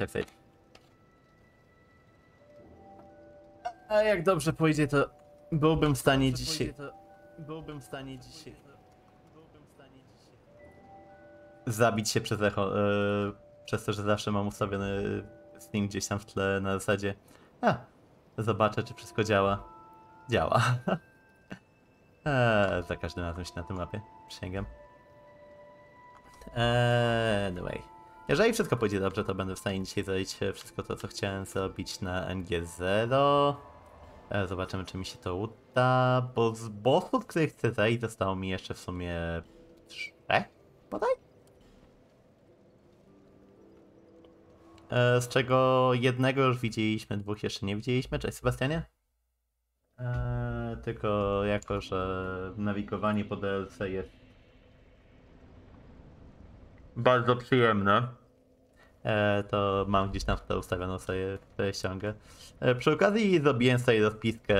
jak tej. A jak dobrze pójdzie, to byłbym w stanie dzisiaj. Zabić się przez echo. Przez to, że zawsze mam ustawiony Steam gdzieś tam w tle na zasadzie. A, zobaczę, czy wszystko działa. Działa. Za każdym razem się na tym łapię. Przysięgam. Anyway. Jeżeli wszystko pójdzie dobrze, to będę w stanie dzisiaj zrobić wszystko to, co chciałem zrobić na NG0. Zobaczymy, czy mi się to uda, bo z bossów, które chcę zejść, zostało mi jeszcze w sumie 3 podaj? Z czego jednego już widzieliśmy, 2 jeszcze nie widzieliśmy. Cześć Sebastianie. Tylko jako, że nawigowanie po DLC jest bardzo przyjemne, to mam gdzieś tam w to ustawioną sobie ściągę. Przy okazji zrobiłem sobie rozpiskę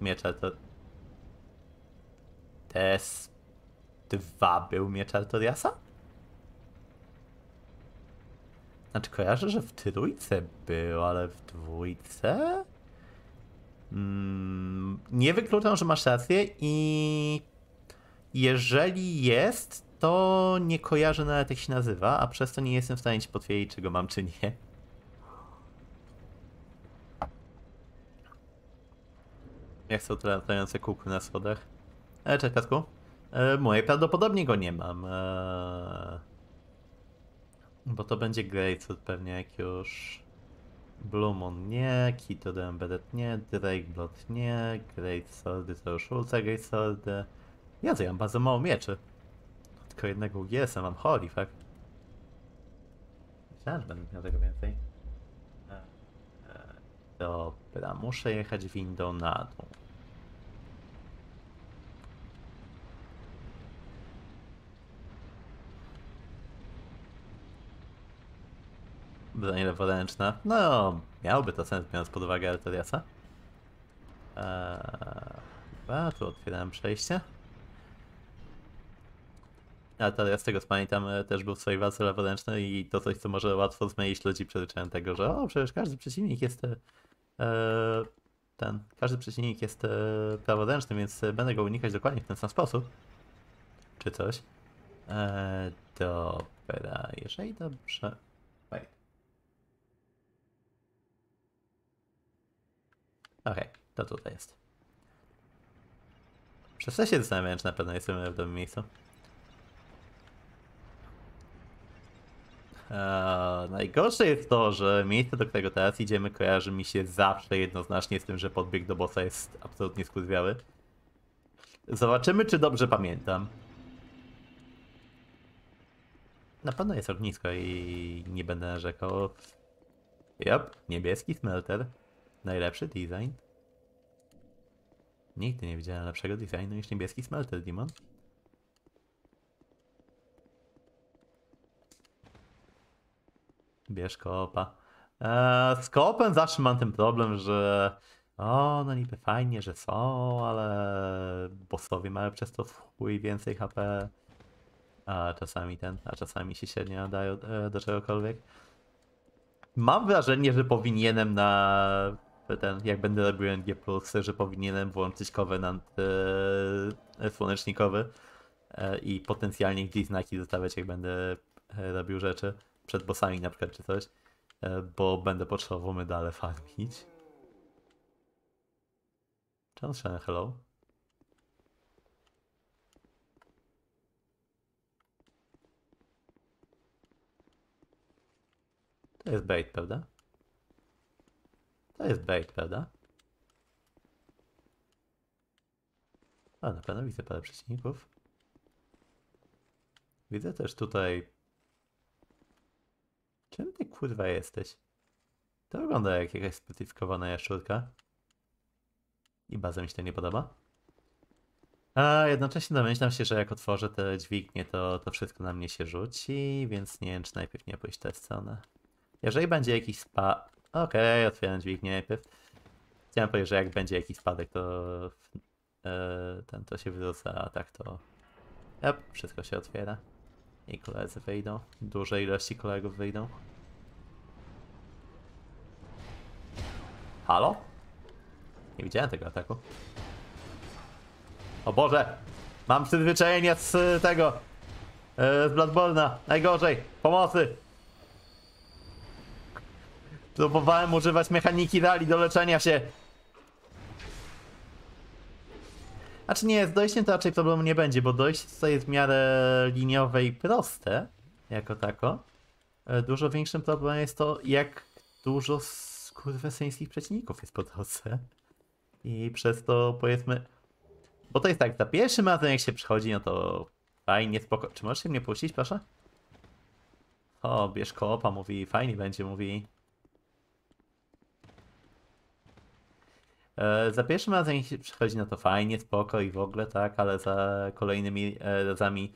miecza TS2 był miecz Artoriasa? Znaczy kojarzę, że w trójce był, ale w dwójce? Nie wykluczam, że masz rację i jeżeli jest, to nie kojarzę nawet jak się nazywa, a przez to nie jestem w stanie ci potwierdzić, czy go mam, czy nie. Jak są te latające kółki na schodach? Cześć Katku. Moje prawdopodobnie go nie mam. Bo to będzie Greyfurt pewnie jak już. Blumon nie, Kito the Embedded nie, Drakeblot nie, Great Swordy to już Ultra Great Swordy. Ja zajmę bardzo mało mieczy. Tylko jednego UGS-a mam, holy fuck. Myślałem, że będę miał tego więcej. Dobra, muszę jechać windą na dół. Broń leworęczna. No, miałby to sens, biorąc pod uwagę Artoriasa. Chyba tu otwierałem przejście. Artorias, z tego co pamiętam, też był w swojej walce leworęcznej i to coś, co może łatwo zmylić ludzi przyzwyczajonych tego, że o, przecież każdy przeciwnik jest praworęczny, więc będę go unikać dokładnie w ten sam sposób. Czy coś. Dobra, jeżeli dobrze... Okej, to tutaj jest. Przez to się zastanawiam, czy na pewno jestem w dobrym miejscu. Najgorsze jest to, że miejsce, do którego teraz idziemy, kojarzy mi się zawsze jednoznacznie z tym, że podbieg do bossa jest absolutnie skurwiały. Zobaczymy, czy dobrze pamiętam. Na pewno jest ognisko i nie będę narzekał. Jop, niebieski smelter. Najlepszy design. Nigdy nie widziałem lepszego designu niż niebieski smelter, Demon. Bierz kopa. Z kopem zawsze mam ten problem, że o, no niby fajnie, że są, ale bossowie mają przez to w chuj więcej HP. A czasami się średnio nadają do czegokolwiek. Mam wrażenie, że powinienem na ten, jak będę robił NG+, że powinienem włączyć kowenant słonecznikowy i potencjalnie gdzieś znaki zostawiać, jak będę robił rzeczy przed bossami na przykład czy coś, bo będę potrzebował medale farmić. Czemu strzelam hello? To jest bait, prawda? A, na pewno widzę parę przeciwników. Widzę też tutaj... Czym ty kurwa jesteś? To wygląda jak jakaś specyfikowana jaszczurka. I bardzo mi się to nie podoba. A jednocześnie domyślam się, że jak otworzę te dźwignię, to wszystko na mnie się rzuci, więc nie wiem, czy najpierw nie pójść w tę stronę. Jeżeli będzie jakiś spadek... Okej, otwieram dźwignię najpierw. Chciałem powiedzieć, że jak będzie jakiś spadek, to... to się wyrzuca, a tak to... Yep, wszystko się otwiera. I koledzy wyjdą. Duże ilości kolegów wyjdą. Halo? Nie widziałem tego ataku. O Boże! Mam przyzwyczajenie z tego. Z Bloodborne'a. Najgorzej. Pomocy! Próbowałem używać mechaniki rally do leczenia się. Znaczy nie, z dojściem to raczej problemu nie będzie, bo dojście tutaj jest w miarę liniowe i proste. Jako tako. Dużo większym problemem jest to, jak dużo skurwysyńskich przeciwników jest po drodze. I przez to powiedzmy... Bo to jest tak, za pierwszym razem jak się przychodzi, no to fajnie, spoko... Czy możesz się mnie puścić, proszę? O, bierz koopa, mówi, fajnie będzie, mówi. Za pierwszym razem jak się przychodzi, no to fajnie, spoko i w ogóle, tak, ale za kolejnymi razami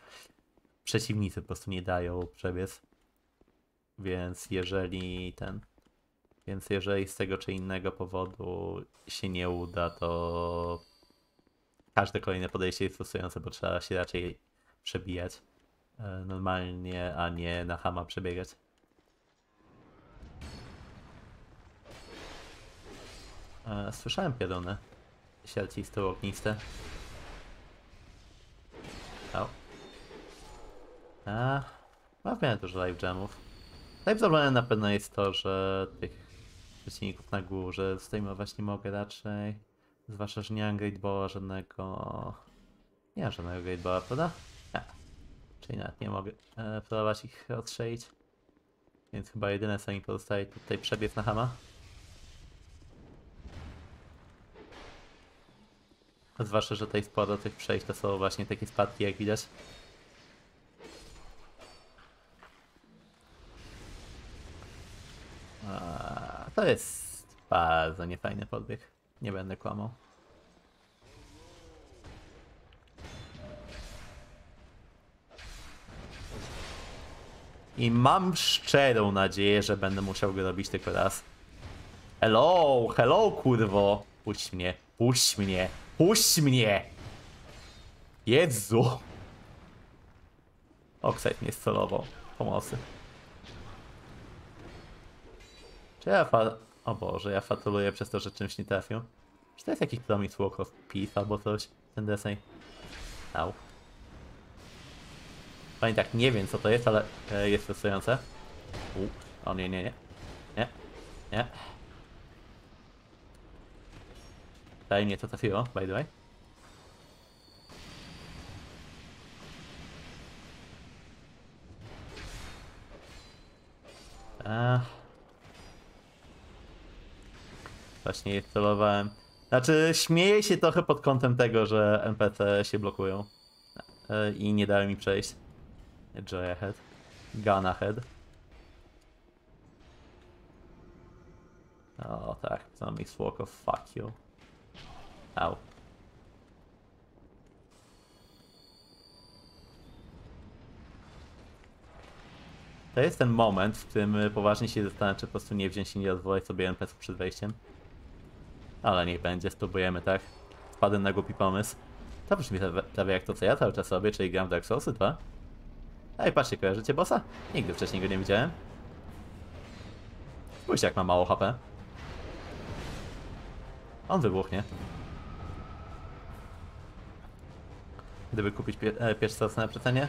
przeciwnicy po prostu nie dają przebiec. Więc jeżeli ten... Więc jeżeli z tego czy innego powodu się nie uda, to... Każde kolejne podejście jest frustrujące, bo trzeba się raczej przebijać normalnie, a nie na chama przebiegać. Słyszałem piorunę. Siarcisto ogniste. O. Mam miałem dużo live jamów. Najproblemem na pewno jest to, że tych przeciwników na górze zdejmować nie mogę raczej. Zwłaszcza, że nie mam Greatballa żadnego... Nie mam żadnego Greatballa, prawda? Nie. Czyli nawet nie mogę próbować ich odstrzelić. Więc chyba jedyne co mi pozostaje tutaj przebiec na hama. Zwłaszcza, że tutaj sporo tych przejść to są właśnie takie spadki jak widać. To jest bardzo niefajny podbieg. Nie będę kłamał. I mam szczerą nadzieję, że będę musiał go robić tylko raz. Hello! Hello, kurwo! Puść mnie! Puść mnie! Puść mnie! Jezu! Okside mnie celował. Pomocy. Czy ja O Boże, ja fatuluję przez to, że czymś nie trafię. Czy to jest jakiś promis walk of peace albo coś? Ten deseń. Au. Pani tak nie wiem co to jest, ale jest frustrujące. O nie, nie, nie. Nie, nie. Daj mnie to trafiło, by the way. Właśnie je celowałem. Znaczy, śmieję się trochę pod kątem tego, że NPC się blokują. I nie dały mi przejść. Joy ahead. Gun ahead. O tak, zombie walk of fuck you. Au. To jest ten moment, w którym poważnie się zastanawiam, czy po prostu nie wziąć i nie rozwołać sobie NPC przed wejściem. Ale niech będzie, spróbujemy, tak? Wpadłem na głupi pomysł. To brzmi prawie jak to, co ja cały czas robię, czyli gram w Dark Souls 2. Ej, patrzcie, kojarzycie bossa? Nigdy wcześniej go nie widziałem. Spójrzcie, jak ma mało HP. On wybuchnie. Gdyby kupić pierwsze na przecenie.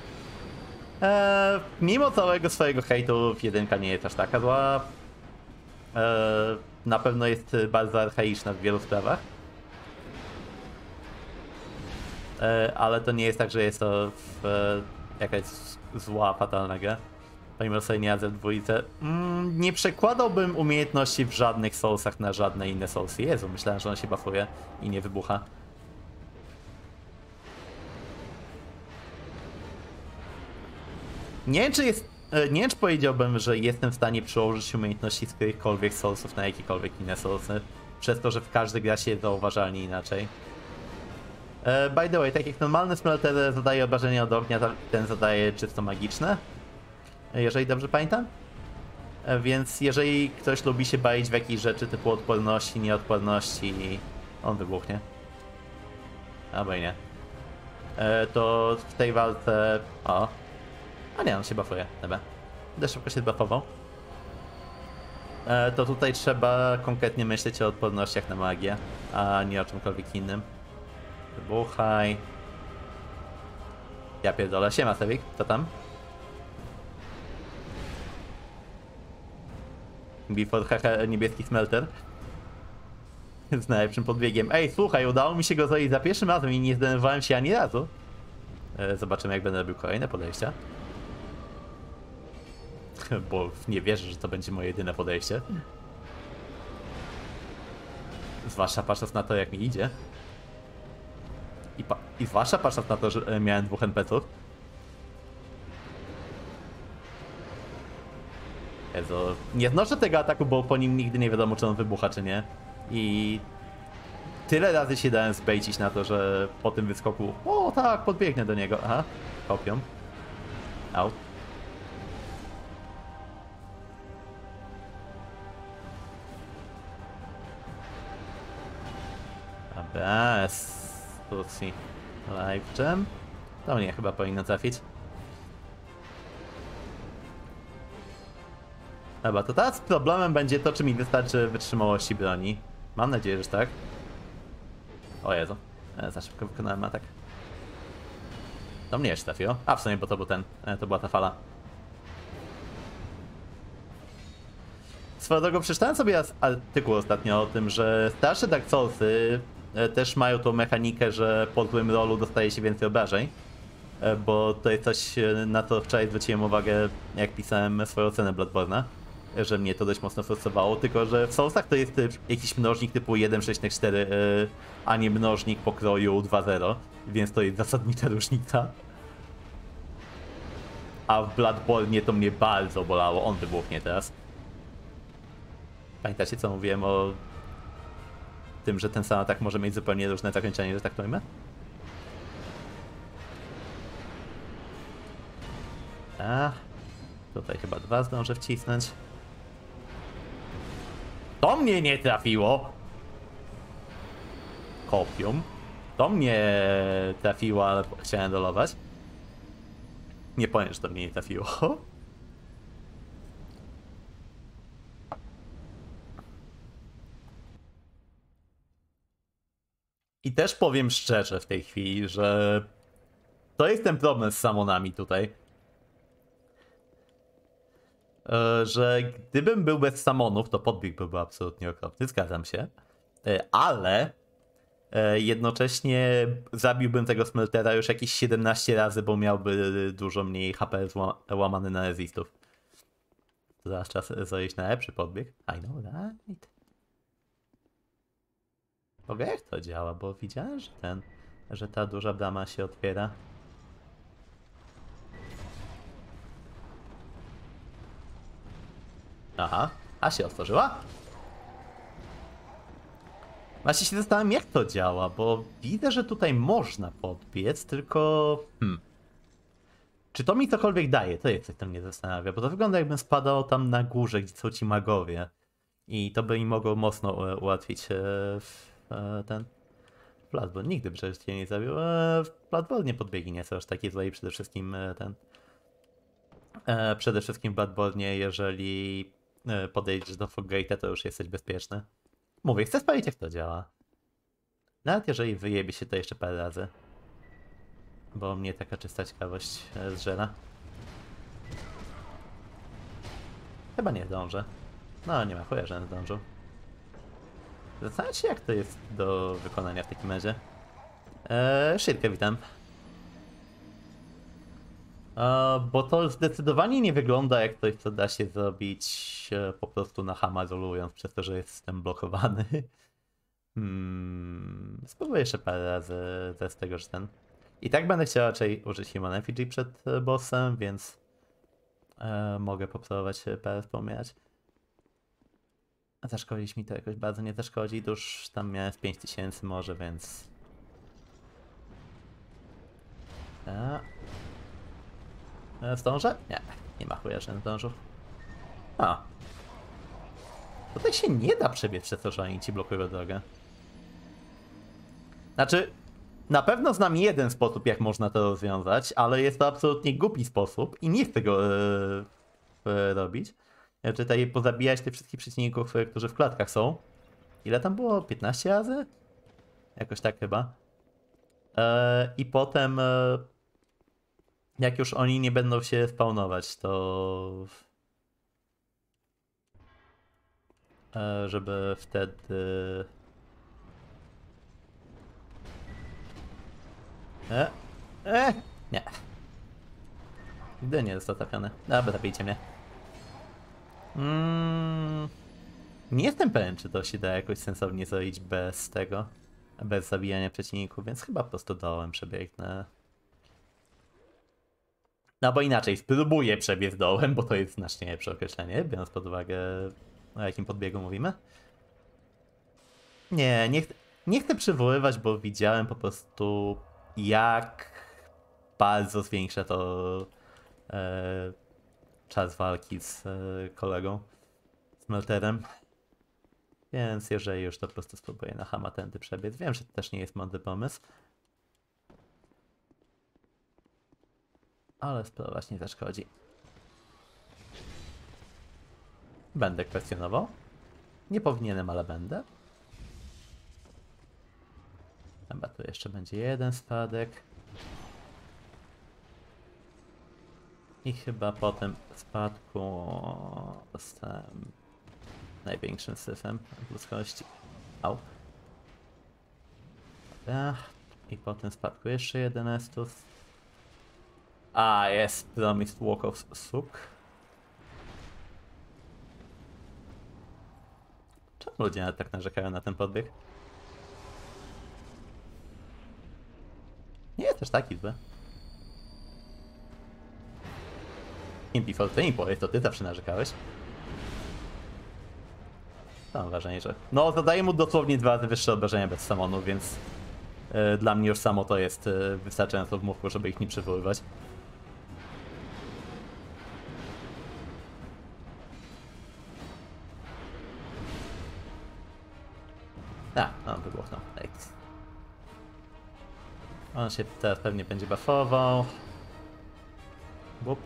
Mimo całego swojego hejtu, jedynka nie jest aż taka zła. Na pewno jest bardzo archaiczna w wielu sprawach. Ale to nie jest tak, że jest to jakaś zła, fatalna gra. Pomimo sobie w dwójce. Nie przekładałbym umiejętności w żadnych soulsach na żadne inne soulsy. Jezu, myślałem, że on się buffuje i nie wybucha. Nie wiem, czy jest... Nie wiem, czy powiedziałbym, że jestem w stanie przełożyć umiejętności z którychkolwiek soulsów na jakiekolwiek inne soulsy, przez to, że w każdej gra się zauważalnie inaczej. By the way, tak jak normalny smelter zadaje obrażenia od ognia, ten zadaje czysto magiczne, jeżeli dobrze pamiętam. Więc jeżeli ktoś lubi się bawić w jakieś rzeczy typu odporności, nieodporności, on wybuchnie. Albo i nie. To w tej walce... O. A nie, on się buffuje, dobra. Będę szybko się zbuffował. to tutaj trzeba konkretnie myśleć o odpornościach na magię, a nie o czymkolwiek innym. Wybuchaj. Ja pierdolę. Siema, Sewik. Co tam? Before haha, niebieski smelter. Z najlepszym podbiegiem. Ej, słuchaj, udało mi się go zrobić za pierwszym razem i nie zdenerwowałem się ani razu. Zobaczymy, jak będę robił kolejne podejścia. Bo nie wierzę, że to będzie moje jedyne podejście. Zwłaszcza patrząc na to, jak mi idzie. I zwłaszcza patrząc na to, że miałem dwóch NPC-ów. Jezu, nie znoszę tego ataku, bo po nim nigdy nie wiadomo, czy on wybucha, czy nie. I tyle razy się dałem zbejcić na to, że po tym wyskoku... O tak, podbiegnę do niego. Aha, kopią. Au. ABS. Lucy. Live jam. To mnie chyba powinno trafić. Dobra, to teraz problemem będzie to, czy mi wystarczy wytrzymałości broni. Mam nadzieję, że tak. O Jezu, za szybko wykonałem atak. Do mnie jeszcze trafiło. A w sumie, bo to był ten, to była ta fala. Swoją drogą, przeczytałem sobie artykuł ostatnio o tym, że starsze Dark Soulsy też mają tą mechanikę, że po złym rolu dostaje się więcej obrażeń. Bo to jest coś, na co wczoraj zwróciłem uwagę, jak pisałem swoją ocenę Bloodborne'a, że mnie to dość mocno frustrowało, tylko że w Soulsach to jest jakiś mnożnik typu 1,64, a nie mnożnik pokroju 2,0, więc to jest zasadnicza różnica. A w Bloodborne'ie to mnie bardzo bolało, on wybuchnie teraz. Pamiętacie, co mówiłem o tym, że ten sam atak może mieć zupełnie różne zakończenie, że tak powiem? A, tutaj chyba dwa zdążę wcisnąć. To mnie nie trafiło! Kopium. To mnie trafiło, ale chciałem dolować. Nie powiem, że to mnie nie trafiło. I też powiem szczerze w tej chwili, że to jest ten problem z Summonami tutaj. Że gdybym był bez Summonów, to podbieg byłby absolutnie okropny, zgadzam się. Ale jednocześnie zabiłbym tego smeltera już jakieś 17 razy, bo miałby dużo mniej HP łamany na resistów. To zaraz czas zrobić na lepszy podbieg. I know, right? Boga, jak to działa, bo widziałem, że ta duża brama się otwiera. Aha, a się otworzyła? Właśnie się zastanawiam, jak to działa, bo widzę, że tutaj można podbiec, tylko... Czy to mi cokolwiek daje? To jest coś, co mnie zastanawia, bo to wygląda, jakbym spadał tam na górze, gdzie są ci magowie. I to by im mogło mocno ułatwić Bloodborne. Nigdy by przecież cię nie zabił. W Bloodborne podbiegi nie są aż takie złe i przede wszystkim w Bloodborne, jeżeli... podejdziesz do Foggate'a, to już jesteś bezpieczny. Mówię, chcę spalić, jak to działa. Nawet jeżeli wyjebie się to jeszcze parę razy. Bo mnie taka czysta ciekawość zżera. Chyba nie zdążę. No nie ma chuja, że nie zdążył. Zastanawiam się, jak to jest do wykonania w takim razie. Szybkę witam. Bo to zdecydowanie nie wygląda jak coś, co da się zrobić po prostu na hama rolując, przez to, że jest system blokowany. Spróbuję jeszcze parę razy z tego, że ten... I tak będę chciał raczej użyć Human Effigy przed bossem, więc mogę popróbować parę wspomnieć. Zaszkodzić mi to jakoś bardzo nie zaszkodzi, już tam miałem z 5000 może, więc... Zdążę? Nie, nie ma chuja, że nie zdążył. A. Tutaj się nie da przebiec przez to, że oni ci blokują drogę. Znaczy, na pewno znam jeden sposób, jak można to rozwiązać, ale jest to absolutnie głupi sposób i nie chcę go robić. tutaj pozabijać tych wszystkich przeciwników, którzy w klatkach są. Ile tam było? 15 razy? Jakoś tak chyba. I potem, jak już oni nie będą się spawnować, to żeby wtedy... Nie. Gdy nie został trafiony. Dobra, zabijcie mnie. Nie jestem pewien, czy to się da jakoś sensownie zrobić bez tego. Bez zabijania przeciwników, więc chyba po prostu dołem przebiegnę. No bo inaczej, spróbuję przebiec dołem, bo to jest znacznie lepsze określenie, biorąc pod uwagę, o jakim podbiegu mówimy. Nie chcę przywoływać, bo widziałem po prostu, jak bardzo zwiększa to czas walki z kolegą, z Melterem. Więc jeżeli już, to po prostu spróbuję na hama tędy przebiec. Wiem, że to też nie jest mądry pomysł. Ale spróbować nie zaszkodzi. Będę kwestionował. Nie powinienem, ale będę. Chyba tu jeszcze będzie jeden spadek. I chyba po tym spadku dostałem największym syfem ludzkości. Au. Dobra. I po tym spadku jeszcze jeden Estus. A, jest Promised Walk of Suk. Czemu ludzie tak narzekają na ten podbieg? Nie jest też taki zły. Impifol, ty mi powiedz, to ty zawsze narzekałeś. Mam wrażenie, że... No, zadaję mu dosłownie 2 razy wyższe obrażenia bez samonu, więc... dla mnie już samo to jest wystarczająco w mózgu, żeby ich nie przywoływać. On wybuchnął. On się teraz pewnie będzie buffował. Bup.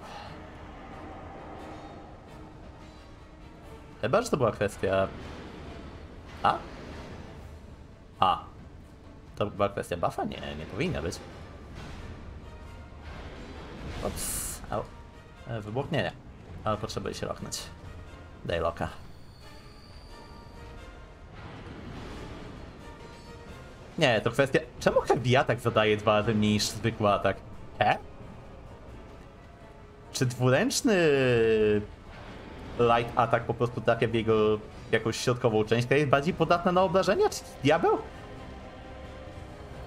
Chyba, że to była kwestia... To była kwestia buffa? Nie, nie powinna być. Ops. Au. Wybuchnienie. Ale potrzebuje się lochnąć. Daj loka. Nie, to kwestia... Czemu heavy atak zadaje 2 razy mniej niż zwykły atak? Czy dwuręczny... light atak po prostu trafia w jego... jakąś środkową część, która jest bardziej podatna na obrażenia? Czy diabeł?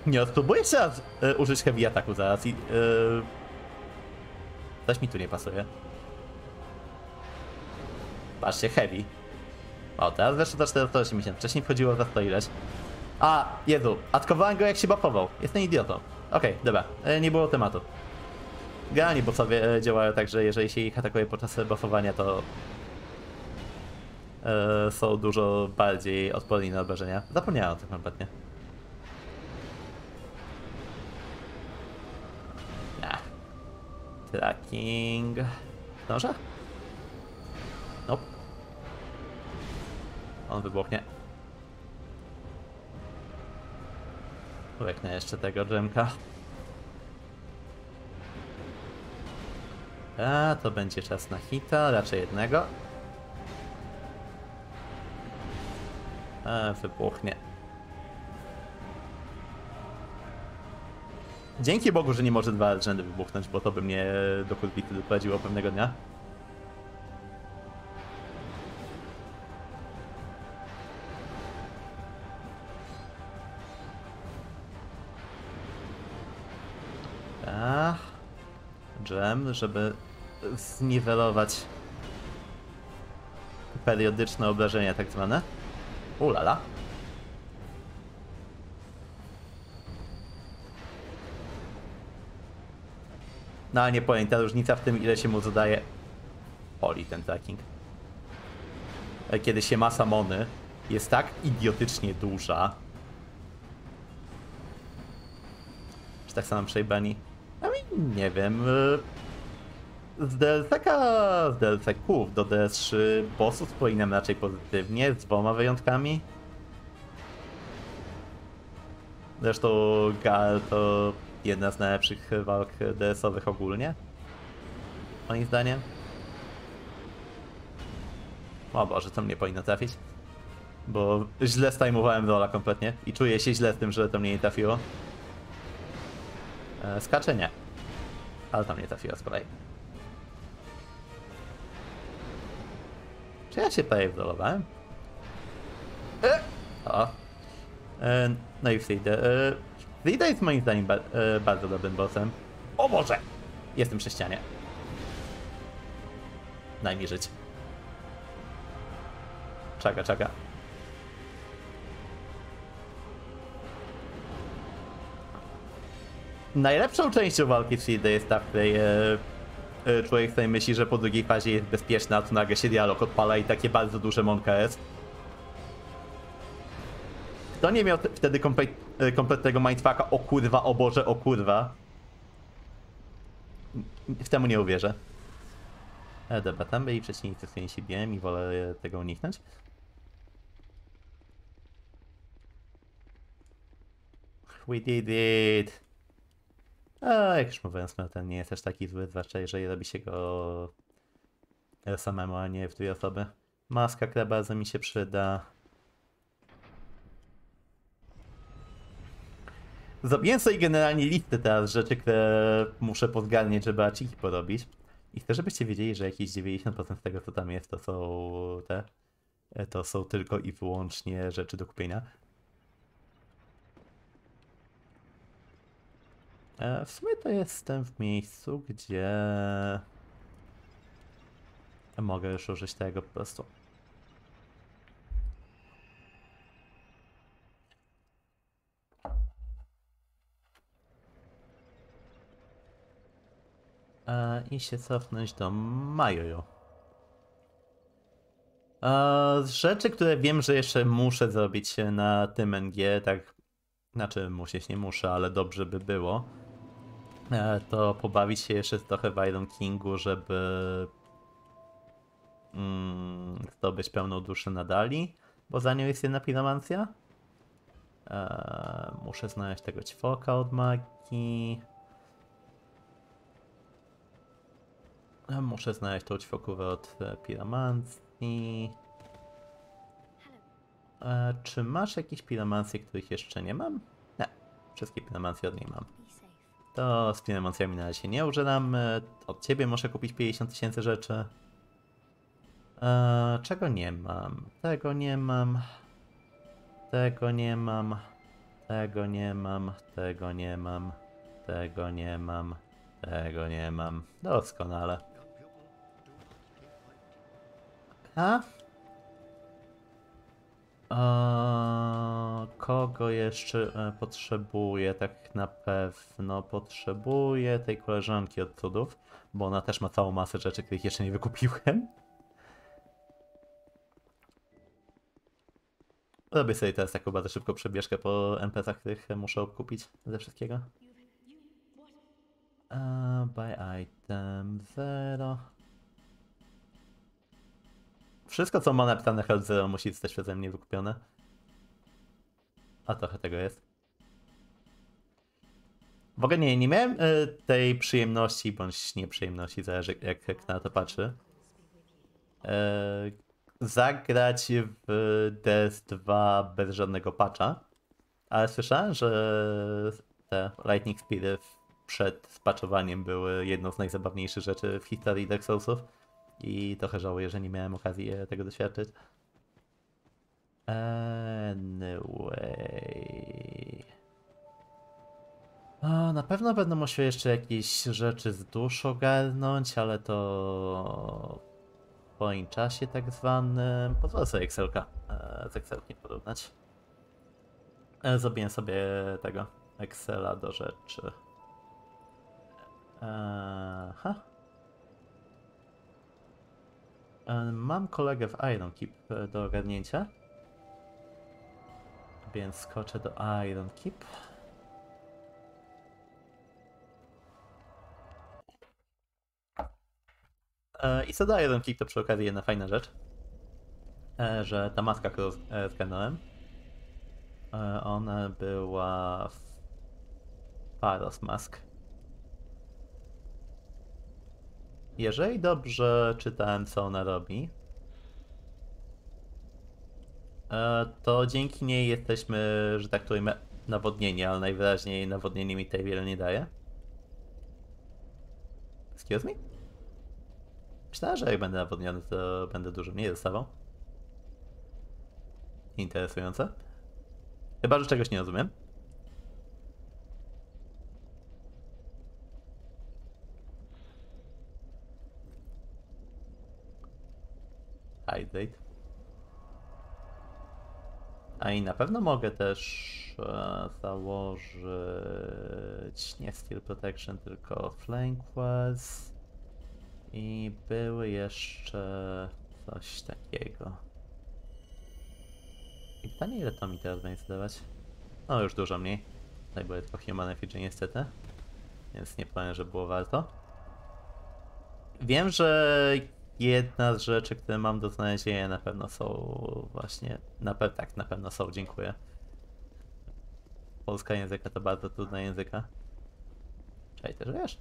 Nie, spróbuję się raz użyć heavy ataku zaraz i... Coś mi tu nie pasuje. Patrzcie, heavy. O, teraz weszło za 480, wcześniej wchodziło za 100 ileś. A, jedu, atakowałem go jak się buffował. Jestem idiotą. Okej, dobra, nie było tematu. Generalnie bossowie działają tak, że jeżeli się ich atakuje podczas buffowania, to... są dużo bardziej odporni na obrażenia. Zapomniałem o tym kompletnie. Tracking... Zdąża? Nope. On wybuchnie. Łyknę jeszcze tego dżemka. A, to będzie czas na hita, raczej jednego. A, wybuchnie. Dzięki Bogu, że nie może 2 razy rzędy wybuchnąć, bo to by mnie do kurwicy doprowadziło pewnego dnia. Dżem, żeby zniwelować periodyczne obrażenia tak zwane. Ulala. No ale nie powiem, ta różnica w tym, ile się mu zadaje. Poli ten tracking. Kiedy się ma samony, jest tak idiotycznie duża. Czy tak samo przejbani? Nie wiem. Z DLC-ka, z DLC-ków do DS3 bossów wspominam raczej pozytywnie, z dwoma wyjątkami. Zresztą Gal to jedna z najlepszych walk DS-owych ogólnie, moim zdaniem. O Boże, to mnie powinno trafić, bo źle stajmowałem rola kompletnie i czuję się źle z tym, że to mnie nie trafiło. Skacze nie, ale to mnie trafiło z kolei. Czy ja się tutaj wdolowałem? O. No i Frida. Frida jest moim zdaniem bardzo dobrym bossem. O Boże! Jestem przy ścianie. Daj mi żyć. Czeka, czeka. Najlepszą częścią walki z Fridą jest ta, w której człowiek sobie myśli, że po drugiej fazie jest bezpieczna, a tu nagle się dialog odpala i takie bardzo duże mąka jest. Kto nie miał wtedy kompletnego mindfucka, o kurwa, o Boże, o kurwa. W temu nie uwierzę. Dobra, tam byli przeciwnicy, z którymi się biłem i wolę tego uniknąć. We did it! A jak już mówiłem, ten nie jest też taki zły, zwłaszcza jeżeli robi się go samemu, a nie w dwie osoby. Maska, która bardzo mi się przyda. Zrobiłem sobie generalnie listę teraz rzeczy, które muszę pozgarniać, żeby aciki porobić. I chcę, żebyście wiedzieli, że jakieś 90% tego, co tam jest, to są tylko i wyłącznie rzeczy do kupienia. W sumie to jestem w miejscu, gdzie mogę już użyć tego po prostu. I się cofnąć do Majojo. Z rzeczy, które wiem, że jeszcze muszę zrobić na tym NG, tak, znaczy musieć nie muszę, ale dobrze by było, to pobawić się jeszcze trochę w Iron Kingu, żeby zdobyć pełną duszę na Dali, bo za nią jest jedna piromancja. Muszę znaleźć tego ćwoka od magii. Muszę znaleźć tą ćwokówę od piromancji. Czy masz jakieś piromancje, których jeszcze nie mam? Nie, wszystkie piromancje od niej mam. To z piromancjami na razie nie używam. Od ciebie muszę kupić 50 000 rzeczy. Czego nie mam? Tego nie mam. Tego nie mam. Tego nie mam. Tego nie mam. Tego nie mam. Tego nie mam. Doskonale. Kogo jeszcze potrzebuję? Tak na pewno potrzebuję tej koleżanki od cudów, bo ona też ma całą masę rzeczy, których jeszcze nie wykupiłem. Robię sobie teraz taką bardzo szybką przebieżkę po NPC-ach, których muszę kupić ze wszystkiego. By item 0. Wszystko, co ma napisane Health 0, musi zostać przeze mnie wykupione. A trochę tego jest. W ogóle nie miałem tej przyjemności, bądź nieprzyjemności, zależy jak na to patrzy. Zagrać w DS2 bez żadnego patcha. Ale słyszałem, że te Lightning Speedy przed spaczowaniem były jedną z najzabawniejszych rzeczy w historii Dark Soulsów i trochę żałuję, że nie miałem okazji tego doświadczyć. Anyway... na pewno będę musiał jeszcze jakieś rzeczy z dusz ogarnąć, ale to... po moim czasie tak zwanym... Pozwolę sobie Excelka z Excelkiem porównać. Zrobiłem sobie tego Excela do rzeczy. Aha. Mam kolegę w Iron Keep do ogarnięcia, więc skoczę do Iron Keep. I co da jeden klik, to przy okazji jedna fajna rzecz, że ta maska, którą zgarnąłem, ona była Pharos Mask. Jeżeli dobrze czytałem, co ona robi, to dzięki niej jesteśmy, że tak powiem, nawodnieni, ale najwyraźniej nawodnienie mi tej wiele nie daje. Excuse me? Myślałem, że jak będę nawodniony, to będę dużo mniej dostawał. Interesujące. Chyba, że czegoś nie rozumiem. Hydrate. A i na pewno mogę też założyć nie Steel Protection, tylko Flame Quest. I były jeszcze coś takiego. I pytanie, ile to mi teraz będzie zadawać? No już dużo mniej. Tutaj były tylko Human Effigy niestety. Więc nie powiem, że było warto. Wiem, że jedna z rzeczy, które mam do znalezienia, na pewno są właśnie... tak, na pewno są, dziękuję. Polska języka to bardzo trudna języka. Czekaj, też wiesz?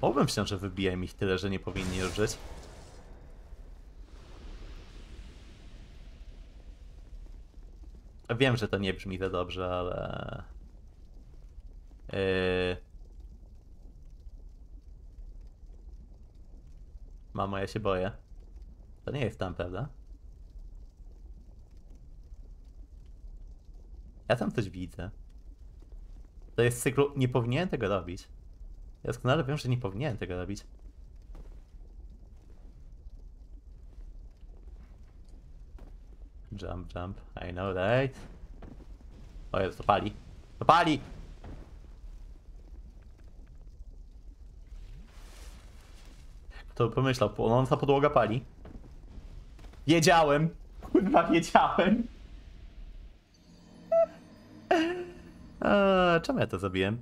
Obawiam się, że wybijam ich tyle, że nie powinni już żyć. Wiem, że to nie brzmi za dobrze, ale... Mamo, ja się boję. To nie jest tam, prawda? Ja tam coś widzę. To jest cyklu... Nie powinienem tego robić. Ja doskonale wiem, że nie powinienem tego robić. Jump, jump. I know, right? O Jezu, to pali. To pali! To pomyślał, płonąca podłoga pali. Wiedziałem! Kurwa, wiedziałem! Czemu ja to zabiłem?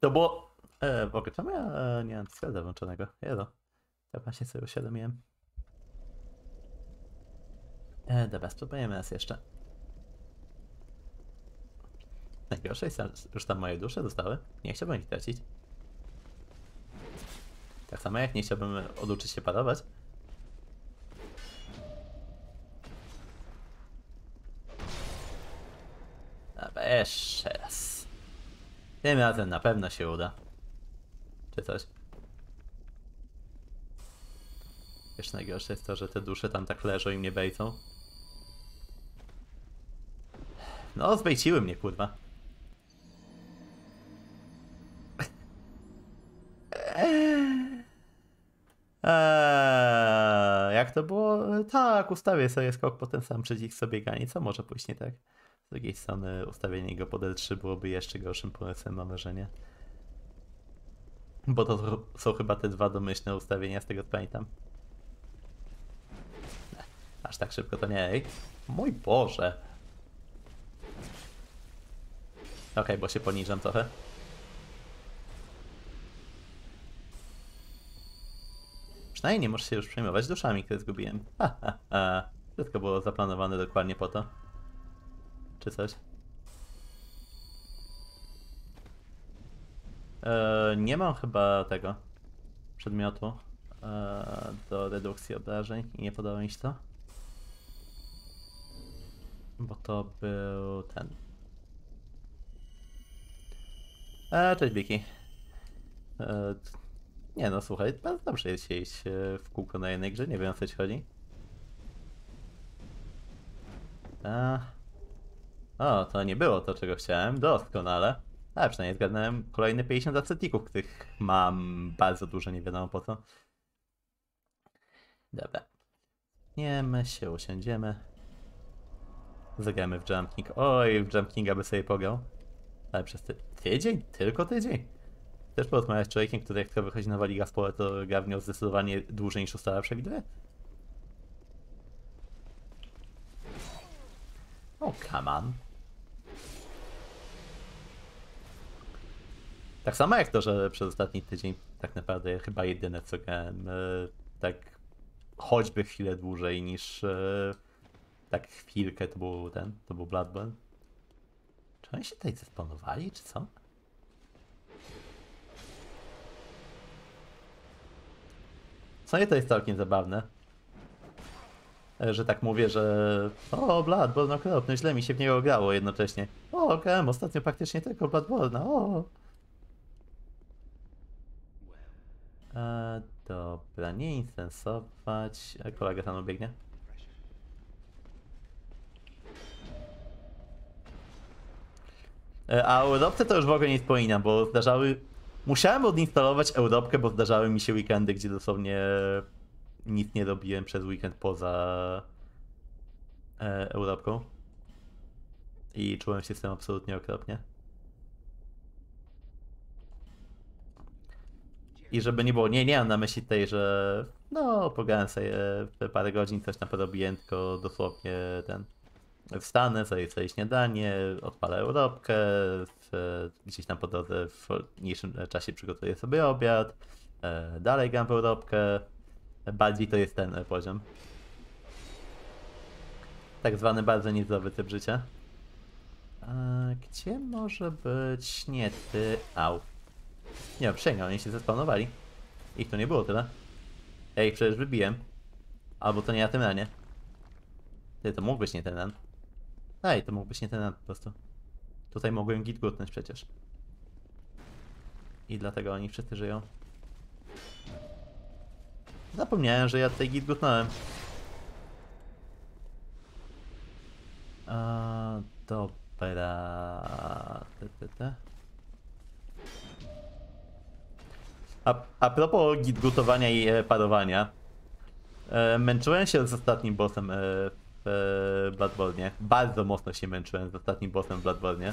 To było... w ogóle, czemu ja nie mam skrada włączonego? Jezu. Ja właśnie sobie uświadomiłem. Dobra, spróbujemy raz jeszcze. Najgorsze jest, już tam moje dusze zostały. Nie chciałbym ich tracić. Tak samo jak nie chciałbym oduczyć się parować. Dobra, jeszcze raz. Tym razem na pewno się uda. Czy coś? Wiesz, najgorsze jest to, że te dusze tam tak leżą i mnie bejcą. No, zbejciły mnie, kurwa. Jak to było? Tak, ustawię sobie skok, potem sam przycisk sobie gani, co może pójść nie tak? Z drugiej strony ustawienie go pod L3 byłoby jeszcze gorszym pomysłem, mam wrażenie. Bo to są chyba te dwa domyślne ustawienia, z tego co pamiętam. Aż tak szybko to nie. Ej. Mój Boże! Okej, bo się poniżam trochę. Przynajmniej nie możesz się już przejmować duszami, które zgubiłem. Wszystko było zaplanowane dokładnie po to. Czy coś? Nie mam chyba tego przedmiotu do redukcji obrażeń i nie podoba mi się to. Bo to był ten. Cześć Biki. Nie no, słuchaj, bardzo dobrze jest się iść w kółko na jednej grze, nie wiem o co ci chodzi. O, to nie było to, czego chciałem, doskonale. A przynajmniej zgadnąłem kolejne 50 ascetików, których mam bardzo dużo, nie wiadomo po co. Dobra. Niemy się, usiądziemy. Zagramy w Jump King. Oj, w Jump Kinga by sobie pograł. Ale przez tydzień? Tylko tydzień? Też porozmawiać z człowiekiem, który jak tylko wychodzi nowa liga spora, to gra w nią zdecydowanie dłużej niż ustawa przewiduje. Oh, come on. Tak samo jak to, że przez ostatni tydzień tak naprawdę chyba jedyne co grałem tak choćby chwilę dłużej niż tak chwilkę to był Bloodborne. Czy oni się tutaj zesponowali, czy co? Co nie, to jest całkiem zabawne, że tak mówię, że o, Bloodborne okropny, źle mi się w niego grało jednocześnie. O, grałem ostatnio praktycznie tylko Bloodborne, o. Dobra, nie intensować. Kolega tam ubiegnie. A Europce to już w ogóle nie wspominam, bo zdarzały... Musiałem odinstalować Europkę, bo zdarzały mi się weekendy, gdzie dosłownie nic nie robiłem przez weekend poza Europką. I czułem się z tym absolutnie okropnie. I żeby nie było, nie mam na myśli tej, że no pograłem sobie parę godzin, coś tam porobiłem, tylko dosłownie ten wstanę, zajrzę sobie śniadanie, odpalę Europkę, gdzieś tam po drodze w mniejszym czasie przygotuję sobie obiad, dalej gram w Europkę, bardziej to jest ten poziom. Tak zwany bardzo niezdrowy typ życia. Gdzie może być nie ty, au. Nie wiem, przyjemnie, oni się zespawnowali. Ich to nie było tyle. Ja ich przecież wybiłem. Albo to nie na tym ranie. Ty, to mógł być nie ten ran. Ej, to mógł być nie ten ran po prostu. Tutaj mogłem git gutnąć przecież. I dlatego oni wszyscy żyją. Zapomniałem, że ja tutaj git gutnąłem. Dobra... A propos gitgutowania i parowania, męczyłem się z ostatnim bossem w Bloodborne. Bardzo mocno się męczyłem z ostatnim bossem w Bloodborne.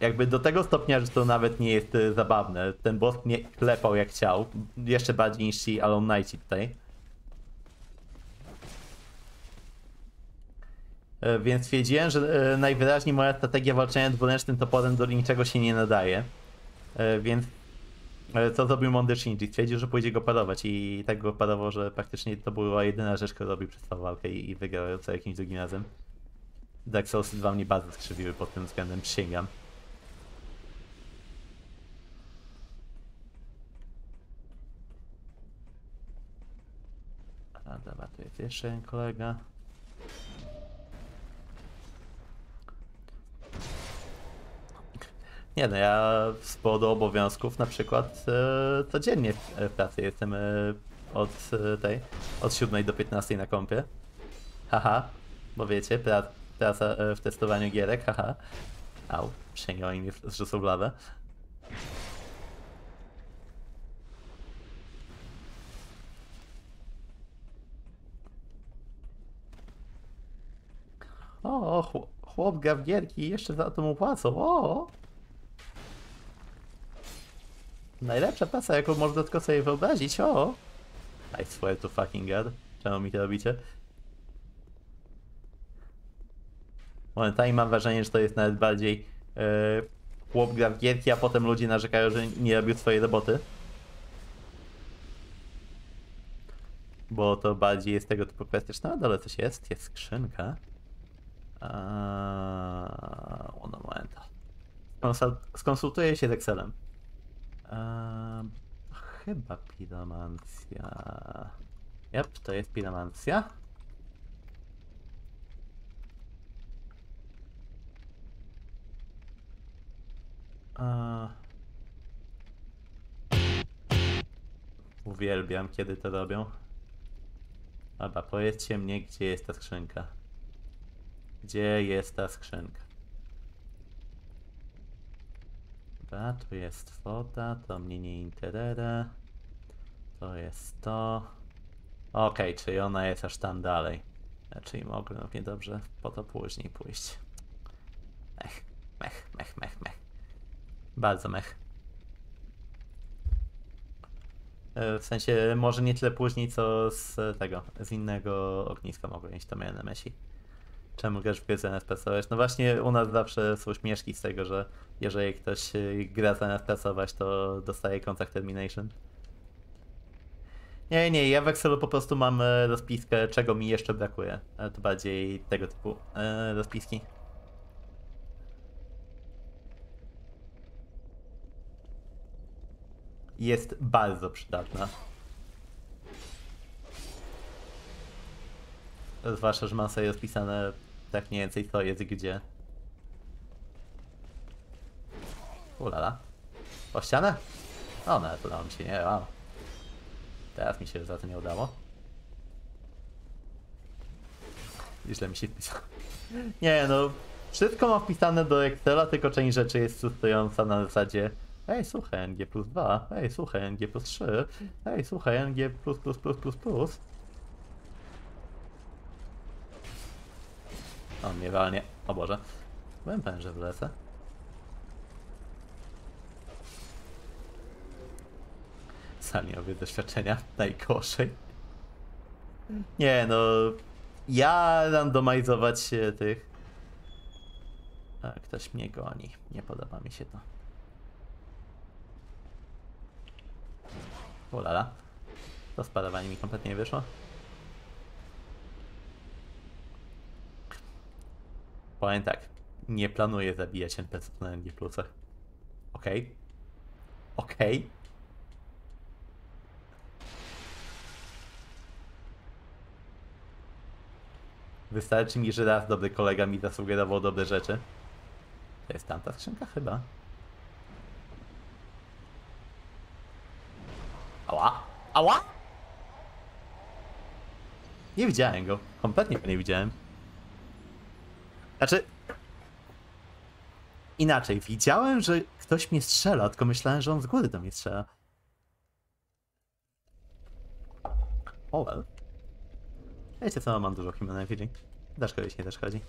Jakby do tego stopnia, że to nawet nie jest zabawne. Ten boss mnie klepał jak chciał. Jeszcze bardziej niż ci Alone Knighti tutaj. Więc stwierdziłem, że najwyraźniej moja strategia walczenia dwuręcznym toporem do niczego się nie nadaje. Więc co zrobił mądry Shinji? Stwierdził, że pójdzie go parować i tak go parował, że praktycznie to była jedyna rzecz, którą robił przez całą walkę i wygrał co jakimś drugim razem. Dark Soulsy 2 mnie bardzo skrzywiły pod tym względem, przysięgam. A dobra, tu jest jeszcze jeden kolega. Nie no, ja z powodu obowiązków na przykład codziennie w pracy jestem od 7 do 15 na kompie. Haha, bo wiecie, praca w testowaniu gierek, haha. Au, przysięgał im że są w lawę. O, chłop gra w gierki i jeszcze za to mu płacą, o! Najlepsza praca, jaką można tylko sobie wyobrazić, o! I swear to fucking god. Czemu mi to robicie? Momentami mam wrażenie, że to jest nawet bardziej... chłop gra w gierki, a potem ludzie narzekają, że nie robił swojej roboty. Bo to bardziej jest tego typu kwestyczne. Na dole coś jest, jest skrzynka. One momenta. Skonsultuję się z Excelem. Chyba piromancja. Jep, to jest piromancja. Uwielbiam, kiedy to robią. Dobra, powiedzcie mnie, gdzie jest ta skrzynka. Gdzie jest ta skrzynka? Dobra, tu jest woda, to mnie nie interesuje. To jest to. Okej, czyli ona jest aż tam dalej. Czyli mogę dobrze po to później pójść. Mech. Bardzo mech. W sensie może nie tyle później, co z tego, z innego ogniska mogę iść, to miałem na myśli. Czemu grasz w gry zamiast pracować? No właśnie u nas zawsze są śmieszki z tego, że jeżeli ktoś gra zamiast pracować, to dostaje contract termination. Nie, ja w Excelu po prostu mam rozpiskę, czego mi jeszcze brakuje. Ale to bardziej tego typu rozpiski. Jest bardzo przydatna. Zwłaszcza, że mam sobie rozpisane tak mniej więcej co jest gdzie. Ulala. O ścianę? O, nawet udało mi się, nie? Wow. Teraz mi się za to nie udało. I źle mi się wpisało. Nie no, wszystko mam wpisane do Excela, tylko część rzeczy jest frustrująca na zasadzie ej, słuchaj, NG plus 2, ej, słuchaj, NG plus 3, ej, słuchaj, NG plus plus plus plus plus. O, mnie walnie. O Boże. Byłem pewien, że wlecę. Sami robię doświadczenia najgorszej. Nie no... Ja randomizować się tych... A, ktoś mnie goni. Nie podoba mi się to. Ulala. To spadowanie mi kompletnie nie wyszło. Powiem tak, nie planuję zabijać NPC-ów na NG plusach. Okej. Okej. Wystarczy mi, że raz dobry kolega mi zasugerował dobre rzeczy. To jest tamta skrzynka chyba. Ała! Ała! Nie widziałem go. Kompletnie go nie widziałem. Znaczy... Inaczej, widziałem, że ktoś mnie strzela, tylko myślałem, że on z góry do mnie strzela. Oh well. Wiecie co, mam dużo human feeling. Dasz kogoś, nie dasz chodzi.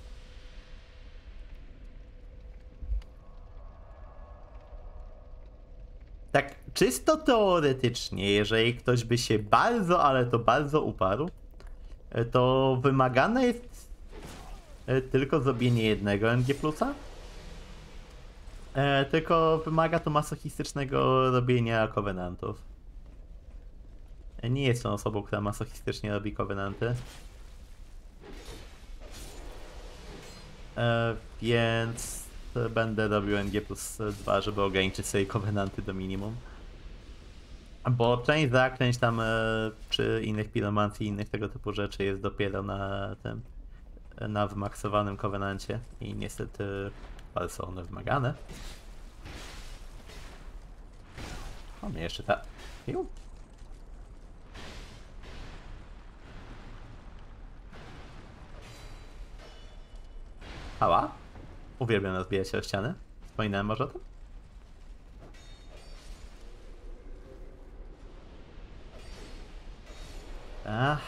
Tak czysto teoretycznie, jeżeli ktoś by się bardzo, ale to bardzo uparł, to wymagane jest... Tylko zrobienie jednego NG plusa. Tylko wymaga to masochistycznego robienia kowenantów. Nie jestem osobą, która masochistycznie robi kowenanty. Więc będę robił NG plus 2, żeby ograniczyć sobie kowenanty do minimum. Bo część zaklęć tam przy innych piromancji i innych tego typu rzeczy jest dopiero na tym. Na wymaksowanym kowenancie i niestety bardzo są one wymagane. O, mnie jeszcze ta... Iu. Ała? Uwielbiam rozbijać się o ścianę. Wspominałem może o tym? Ach.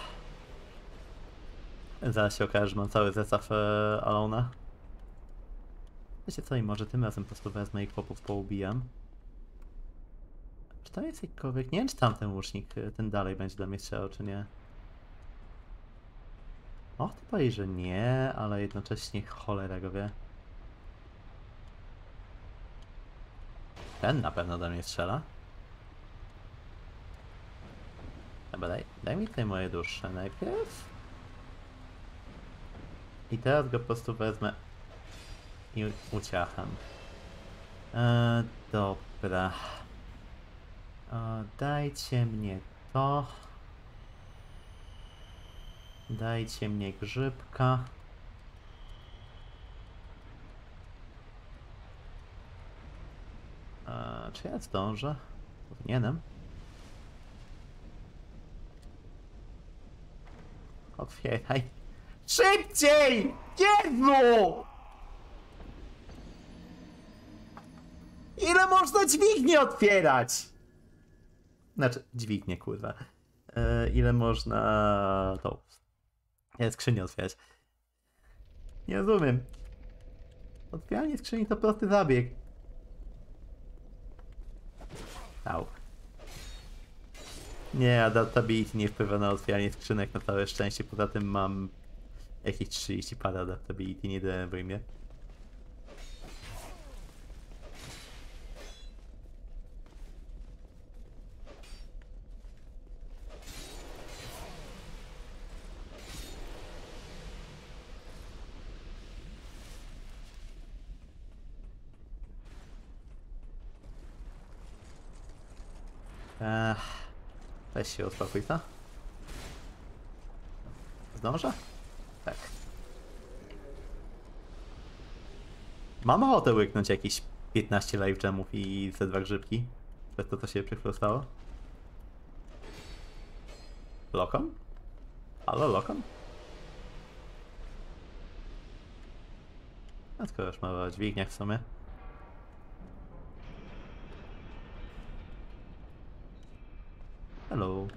Zaraz się okaże, że mam cały zestaw Alona. Wiecie co, i może tym razem po prostu wezmę i chłopów poubijam. Czy tam jest jakikolwiek? Nie wiem, czy tamten łucznik, ten dalej będzie dla mnie strzelał, czy nie. O, ty powiesz, że nie, ale jednocześnie cholera go wie. Ten na pewno do mnie strzela. Dobra, daj mi tutaj moje dusze najpierw. I teraz go po prostu wezmę i uciacham. Dobra. Dajcie mnie to. Dajcie mnie grzybka. Czy ja zdążę? Powinienem. Otwieraj. Szybciej! Jezu! Ile można dźwignię otwierać? Znaczy, dźwignię, kurwa. Ile można... to... skrzynię otwierać. Nie rozumiem. Otwieranie skrzyni to prosty zabieg. Au. Nie, adaptability nie wpływa na otwieranie skrzynek, na całe szczęście. Poza tym mam jakieś 30 par adaptability, nie denerwuj mnie. Weź się uspokój, co? Zdążę? Tak. Mam ochotę łyknąć jakieś 15 live jamów i ze 2 grzybki. Przez to, co się przychlostało. Lokon? Halo, Lokon? A skoro już mała o dźwigniach w sumie. Hello.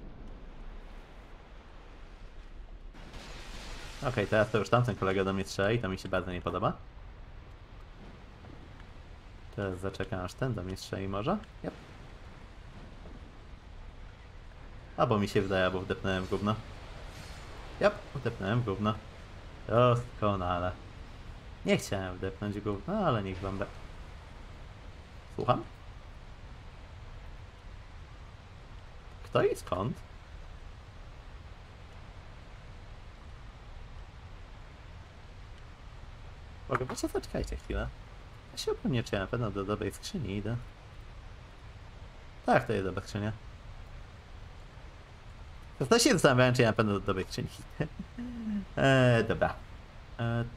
Okej, teraz to już tamten kolega do mnie strzela i to mi się bardzo nie podoba. Teraz zaczekam aż ten do mnie strzeli może? Yep. Albo mi się wydaje, bo wdepnąłem w gówno. Yep, wdepnąłem w gówno. Doskonale. Nie chciałem wdepnąć w gówno, ale niech wam da. Słucham? To i skąd? Mogę, bo zaczekajcie chwilę. Ja się upewnię, na pewno do dobrej skrzyni idę. Tak, to jest dobra skrzynia. To się zastanawiałem, czy ja na pewno do dobrej skrzyni idę. Dobra.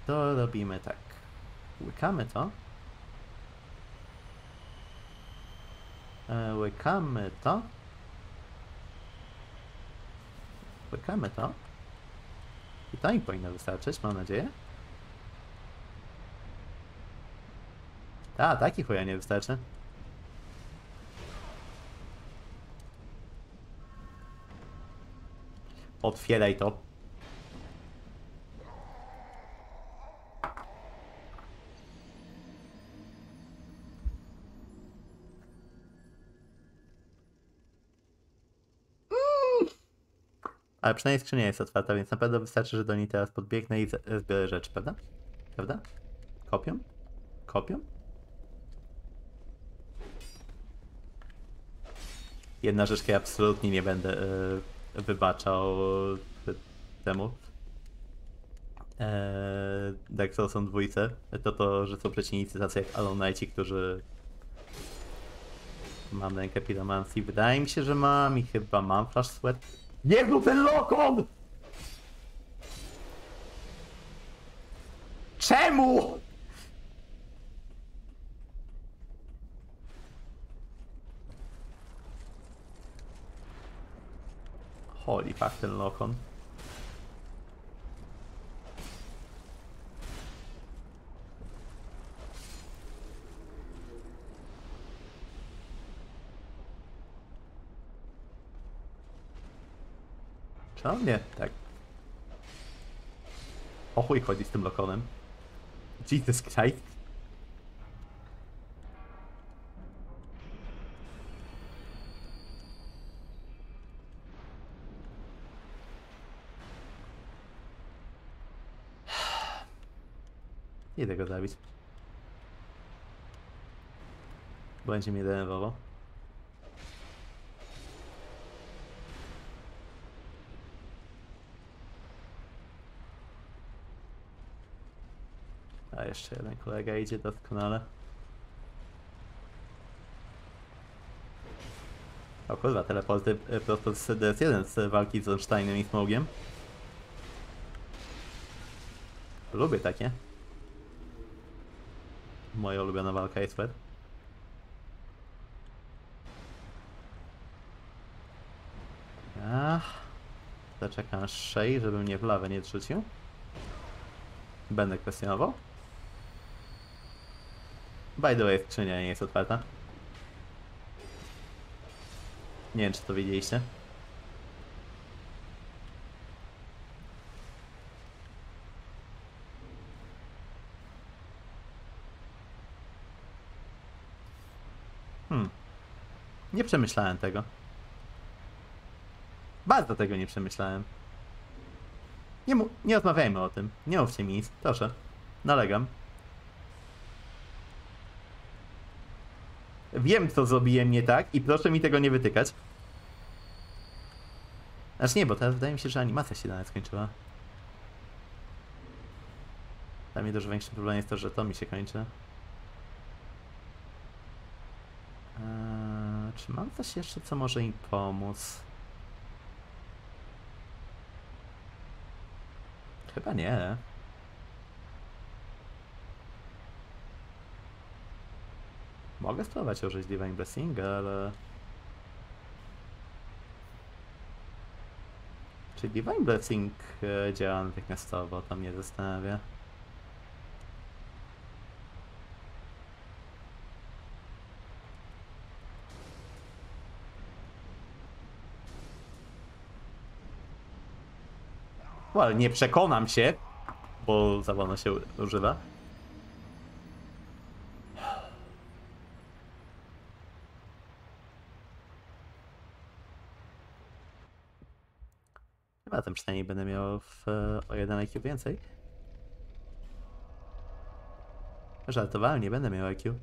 To robimy tak. Łykamy to. Łykamy to. Łykamy to. I to im powinno wystarczyć, mam nadzieję. A, taki chuja nie wystarczy. Otwieraj to. Ale przynajmniej skrzynia jest otwarta, więc na pewno wystarczy, że do niej teraz podbiegnę i zbiorę rzeczy, prawda? Prawda? Kopią? Kopią? Jedna rzecz, której absolutnie nie będę wybaczał temu. Tak to są dwójce. To, że są przeciwnicy tacy jak Alonajci, którzy... Mam rękę piromancji. Wydaje mi się, że mam i chyba mam flash sweat. Jezu, ten Lokon! Czemu? Holy fuck, ten Lokon. No nie, tak. O chuj chodzi z tym Lokonem. Jesus Christ. Idę go zabić. Będzie mnie denerwował. A jeszcze jeden kolega idzie doskonale. O kurwa, teleporty prosto z DS1 z walki z Einsteinem i Smogiem. Lubię takie. Moja ulubiona walka jest Fred. Ach, zaczekam szej, żeby mnie w lawę nie rzucił. Będę kwestionował. By the way, skrzynia nie jest otwarta. Nie wiem, czy to widzieliście. Nie przemyślałem tego. Bardzo tego nie przemyślałem. Nie rozmawiajmy o tym. Nie mówcie mi nic. Proszę. Nalegam. Wiem, co zrobiłem nie tak i proszę mi tego nie wytykać. Znaczy nie, bo teraz wydaje mi się, że animacja się nawet skończyła. Dla mnie dużo większym problemem jest to, że to mi się kończy. Czy mam coś jeszcze, co może im pomóc? Chyba nie. Mogę spróbować użyć Divine Blessing, ale... Czy Divine Blessing działa natychmiastowo? To mnie zastanawia. Ale nie przekonam się, bo za wolno się używa. Chyba tym przynajmniej będę miał o 1 IQ więcej. Żartowałem, nie będę miał IQ.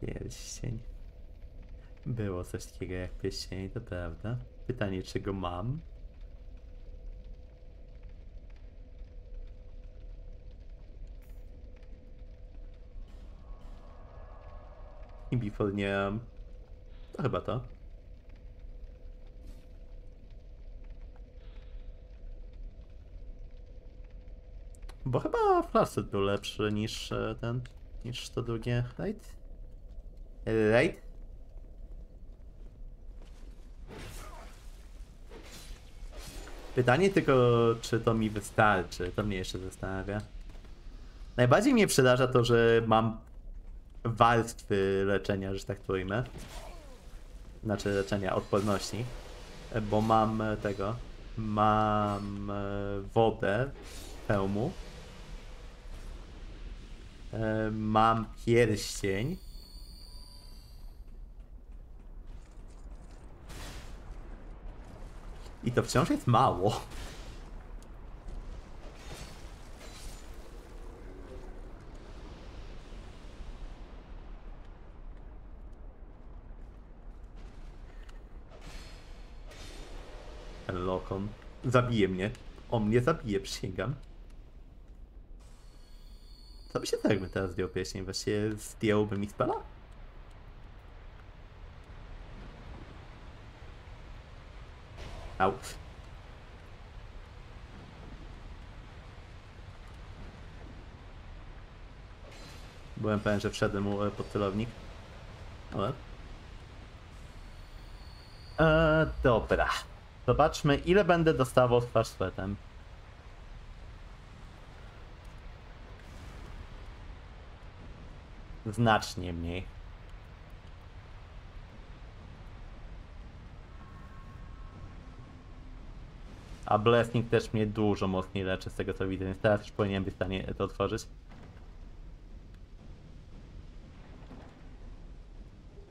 Pierścień. Było coś takiego jak pierścień, to prawda. Pytanie, czy go mam? I before nie... To chyba to. Bo chyba Flaset był lepszy niż ten... niż to drugie, right? Right? Pytanie tylko, czy to mi wystarczy. To mnie jeszcze zastanawia. Najbardziej mnie przeraża to, że mam warstwy leczenia, że tak to ujmę. Znaczy leczenia odporności. Bo mam tego. Mam wodę hełmu. Mam pierścień. I to wciąż jest mało. Lokon. Zabije mnie. On mnie zabije, przysięgam. Co by się tak jakby teraz zdjął pieśń? Właściwie zdjąłby mi spela? Au. Byłem pewien, że wszedłem mu pod celownik. Ale... dobra. Zobaczmy, ile będę dostawał z Flash Sweatem. Znacznie mniej. A Blessing też mnie dużo mocniej leczy z tego co widzę, więc teraz już powinienem być w stanie to otworzyć.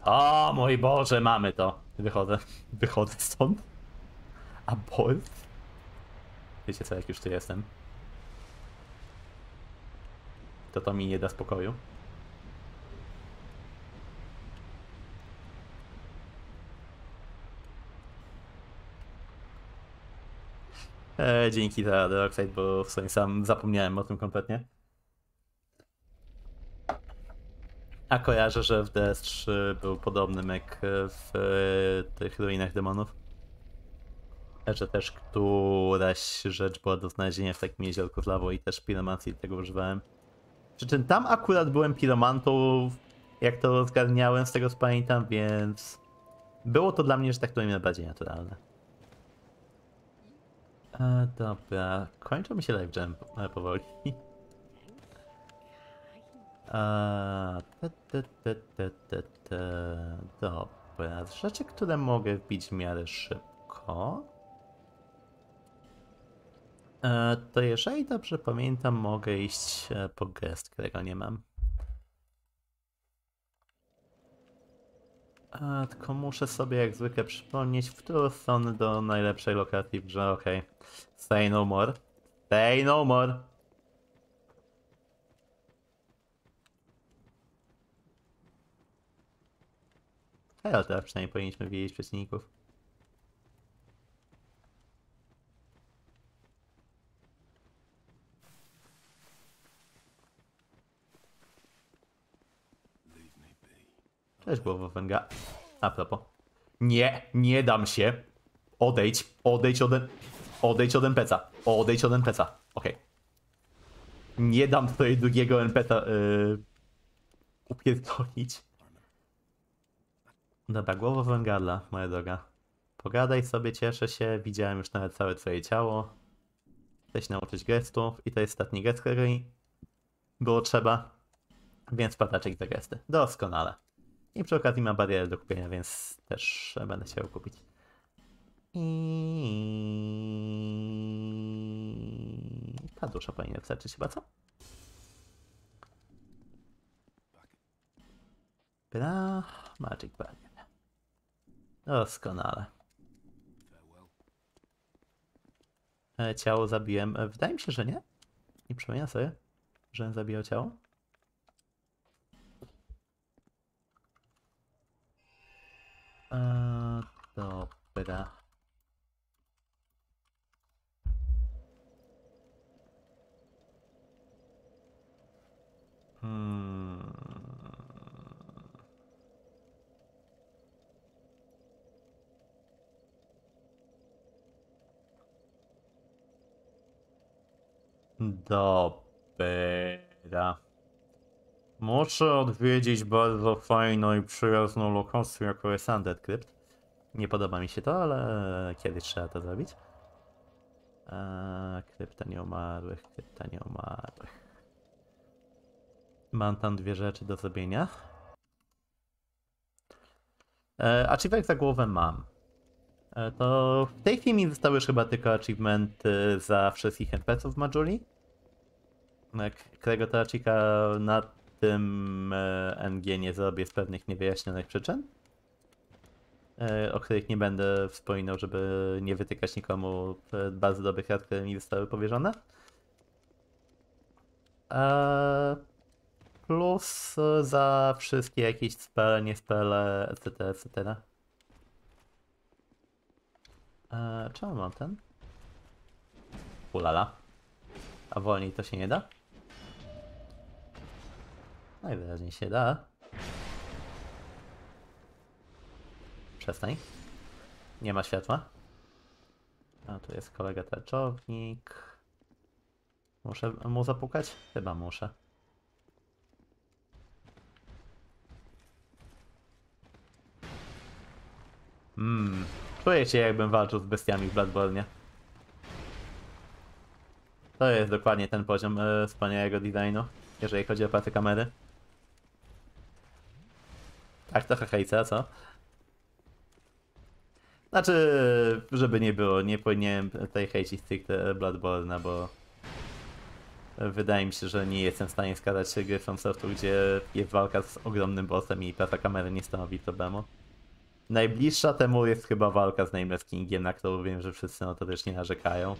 O mój Boże, mamy to. Wychodzę. Wychodzę stąd. A Bolt? Wiecie co, jak już tu jestem. To mi nie da spokoju. Dzięki za The Oxide, bo w sumie sam zapomniałem o tym kompletnie. A kojarzę, że w DS3 był podobny mek w tych ruinach demonów. Że też któraś rzecz była do znalezienia w takim jeziorku z lawą i też piromancji tego używałem. Przy czym tam akurat byłem piromantą, jak to rozgarniałem z tego co pamiętam, więc... Było to dla mnie, że tak powiem, najbardziej naturalne. Dobra, kończą mi się live jam powoli. Dobra, rzeczy, które mogę wbić w miarę szybko. To jeżeli dobrze pamiętam, mogę iść po gest, którego nie mam. Tylko muszę sobie jak zwykle przypomnieć, w którą stronę do najlepszej lokacji w grze. Okej. Say no more. Say no more. Ale teraz przynajmniej powinniśmy wiedzieć przeciwników. Też głowa węga. A propos. Nie, nie dam się. Odejdź, odejdź od NPC'a. Odejdź od NPC'a. Okej. Nie dam tutaj drugiego NPC'a upierdolić. Dobra, głowa węgadla, moja droga. Pogadaj sobie, cieszę się. Widziałem już nawet całe twoje ciało. Chcę się nauczyć gestów. I to jest ostatni gest, który było trzeba. Więc pataczek za gesty. Doskonale. I przy okazji mam barierę do kupienia, więc też będę chciał kupić. I ta dusza powinna wystarczyć chyba, co? Bra... Magic Barrier. Doskonale. Ciało zabiłem. Wydaje mi się, że nie. Nie przypominam sobie, że zabijał ciało. Dobra. Dobra. Muszę odwiedzić bardzo fajną i przyjazną lokację, jaką jest Undead Crypt. Nie podoba mi się to, ale kiedyś trzeba to zrobić. Krypta nieumarłych, krypta nieumarłych. Mam tam dwie rzeczy do zrobienia. Achievement za głowę mam. To w tej chwili mi zostały już chyba tylko achievementy za wszystkich NPC-ów w Majuli. Którego to achievementa na tym NG nie zrobię z pewnych niewyjaśnionych przyczyn. O których nie będę wspominał, żeby nie wytykać nikomu bardzo dobrych rad, które mi zostały powierzone. Plus za wszystkie jakieś spele, nie spele, etc., etc. Czemu mam ten? Ulala. A wolniej to się nie da? Najwyraźniej się da. Przestań. Nie ma światła. A tu jest kolega tarczownik. Muszę mu zapukać? Chyba muszę. Czuję się, jakbym walczył z bestiami w Bloodborne'ie. To jest dokładnie ten poziom wspaniałego designu, jeżeli chodzi o pracę kamery. Tak trochę hejca, co? Znaczy, żeby nie było, nie powinienem tej hejcić stricte Bloodborne'a, bo wydaje mi się, że nie jestem w stanie skazać się gry From Softu, gdzie jest walka z ogromnym bossem i praca kamery nie stanowi problemu. Najbliższa temu jest chyba walka z Nameless Kingiem, na którą wiem, że wszyscy notorycznie narzekają,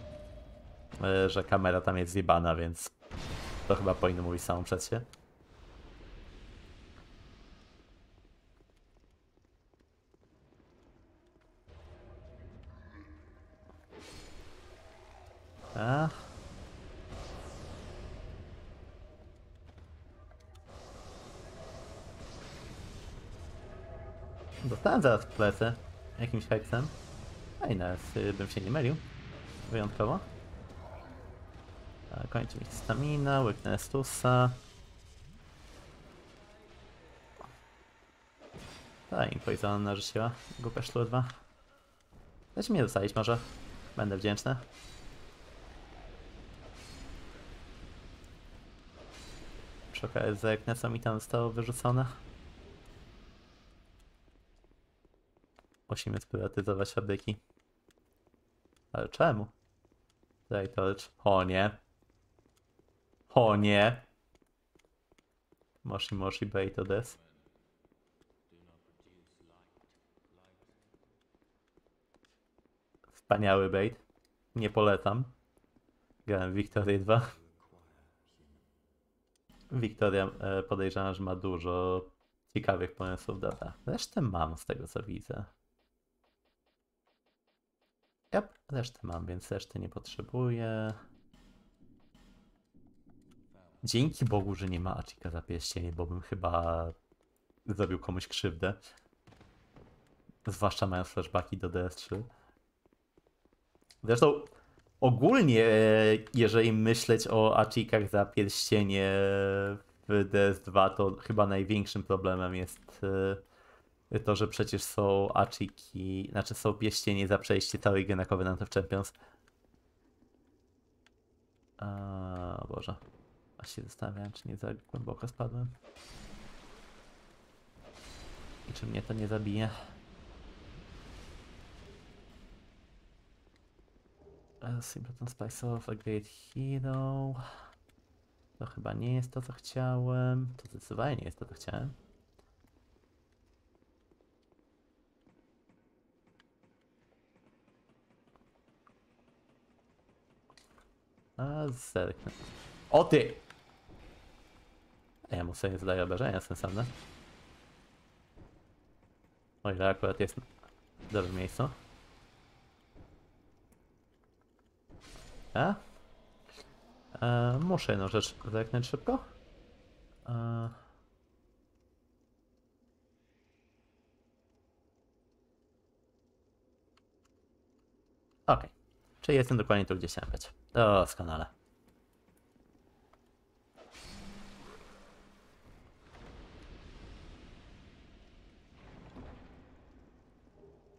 że kamera tam jest zjebana, więc to chyba powinno mówić samo przed się. Dostałem zaraz w plecy jakimś heksem. A i nawet bym się nie mylił. Wyjątkowo. Kończy mi stamina, łyknę stusa. Ta impoizona narzuciła. Głupia szludwa. Dajcie mnie dostalić może. Będę wdzięczny. Zerknę, co mi tam zostało wyrzucone. Musimy sprywatyzować fabryki. Ale czemu? Daj touch. O nie. O nie. Moshi Moshi Beito Des. Wspaniały bait. Nie polecam. Grałem Wiktorię 2. Wiktoria podejrzewam, że ma dużo ciekawych pomysłów data. Resztę mam z tego co widzę. Yep, resztę mam, więc reszty nie potrzebuję. Dzięki Bogu, że nie ma Achika za pierścienie, bo bym chyba zrobił komuś krzywdę. Zwłaszcza mając flashbacki do DS3. Zresztą ogólnie, jeżeli myśleć o Achikach za pierścienie w DS2, to chyba największym problemem jest to, że przecież są Achiki, znaczy są pierścienie za przejście całej gry na Covenant of Champions. O Boże. Aż się zastanawiam, czy nie za głęboko spadłem. I czy mnie to nie zabije. Simpleton Spice of a Great Hero. To chyba nie jest to, co chciałem. To zdecydowanie nie jest to, co chciałem. A zerknę. O ty! Ja mu sobie nie zadaję obrażenia sensowne. O ile akurat jest w dobrym miejscu. A? Muszę jedną rzecz zerknąć szybko. Okej. Czyli jestem dokładnie tu, gdzie chciałem być. Doskonale.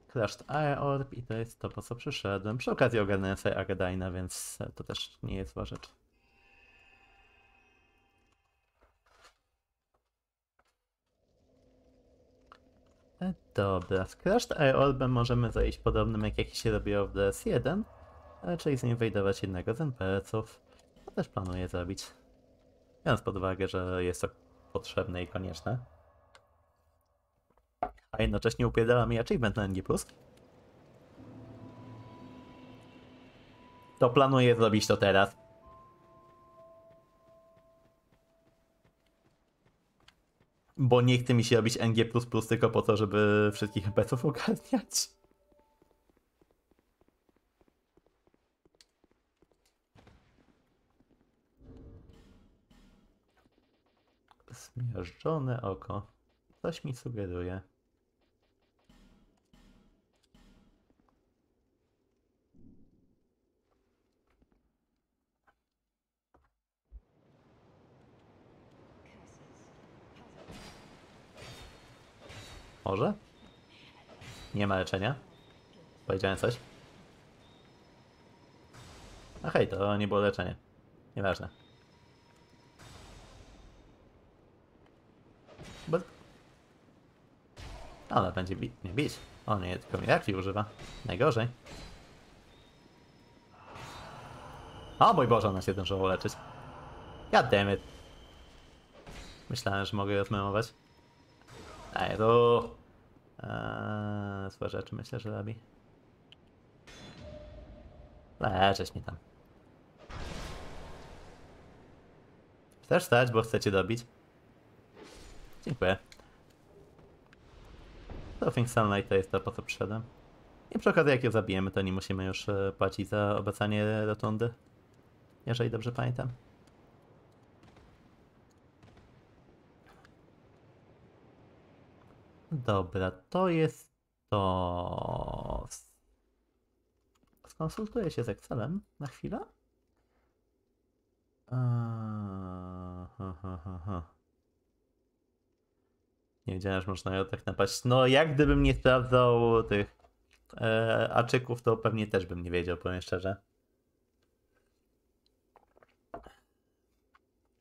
Crashed Air Orb i to jest to, po co przyszedłem. Przy okazji ogarnąłem sobie Agadaina, więc to też nie jest zła rzecz. Dobra, z Crashed Air Orbem możemy zajść podobnym jak się robiło w DS1, czyli zinwajdować jednego z NPC-ów. To też planuję zrobić, biorąc pod uwagę, że jest to potrzebne i konieczne. A jednocześnie upierdala mi achievement na NG+. To planuję zrobić to teraz. Bo nie chce mi się robić NG++, tylko po to, żeby wszystkich NPC-ów ogarniać. Zmiażdżone oko. Coś mi sugeruje. Może? Nie ma leczenia? Powiedziałem coś? A hej, to nie było leczenie. Nieważne. Bo... Ale będzie mnie bić. O nie, tylko miraki używa. Najgorzej. O mój Boże, ona się dążyła leczyć. God damn it. Myślałem, że mogę ją zmemować. Ej, to... Złe rzeczy myślę, że robi. Leczyć mi tam. Chcesz stać, bo chcecie dobić? Dziękuję. Surfing Sunlight to jest to, po co przyszedłem. I przy okazji, jak ją zabijemy, to nie musimy już płacić za obracanie rotundy. Jeżeli dobrze pamiętam. Dobra, to jest to. Skonsultuję się z Excelem na chwilę. Nie wiedziałem, że można ją tak napaść. No, jak gdybym nie sprawdzał tych aczyków, to pewnie też bym nie wiedział, powiem szczerze.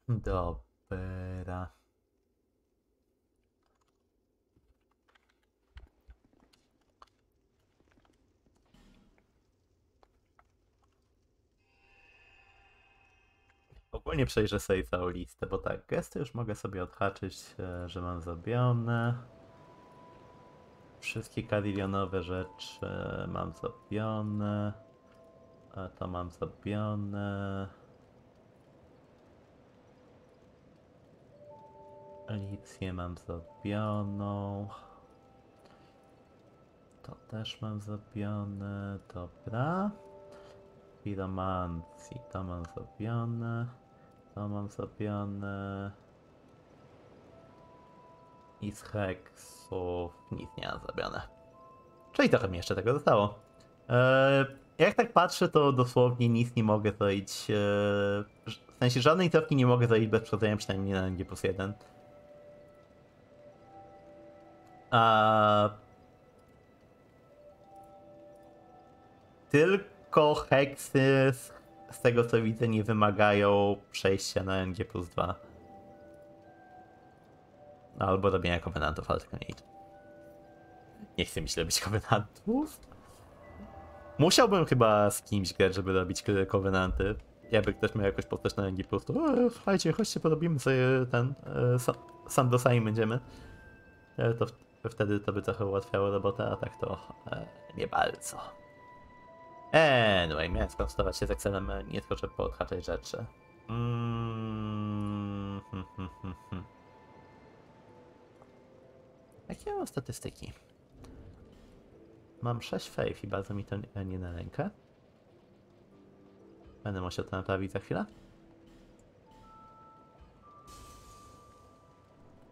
Dobra. Ogólnie przejrzę sobie całą listę, bo tak, gesty już mogę sobie odhaczyć, że mam zrobione. Wszystkie kadilionowe rzeczy mam zrobione. To mam zrobione. Alicję mam zrobioną. To też mam zrobione, dobra. Piromancji, to mam zrobione. To mam zrobione. I z heksów nic nie mam zrobione. Czyli trochę mi jeszcze tego zostało. Jak tak patrzę, to dosłownie nic nie mogę zrobić. W sensie żadnej cofki nie mogę zrobić bez przechodzenia przynajmniej na NG+1. Tylko heksy z tego co widzę nie wymagają przejścia na NG+2. Albo robienia kowenantów, ale tego nie idzie. Nie chcę mi się robić kowenantów. Musiałbym chyba z kimś grać, żeby robić kowenanty. Jakby ktoś miał jakoś postać na NG+, to słuchajcie, chodźcie, porobimy sobie ten... Sandosami będziemy. To wtedy to by trochę ułatwiało robotę, a tak to nie bardzo. Anyway, miałem skonsultować się z Excelem, nie skoczę po odhaczać rzeczy. Jakie mam statystyki? Mam 6 faith i bardzo mi to nie na rękę. Będę musiał to naprawić za chwilę.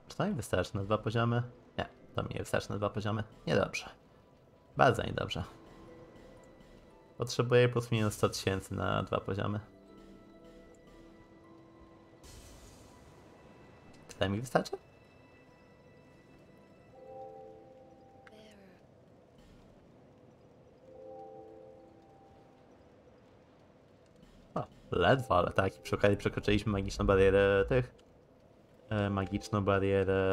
Czy to mi wystarczy na 2 poziomy? Nie, to mi nie wystarczy na 2 poziomy. Niedobrze. Bardzo niedobrze. Potrzebuję plus minus 100 tysięcy na 2 poziomy. Czy to mi wystarczy? Ledwo, ale tak, przy okazji przekroczyliśmy magiczną barierę tych. Magiczną barierę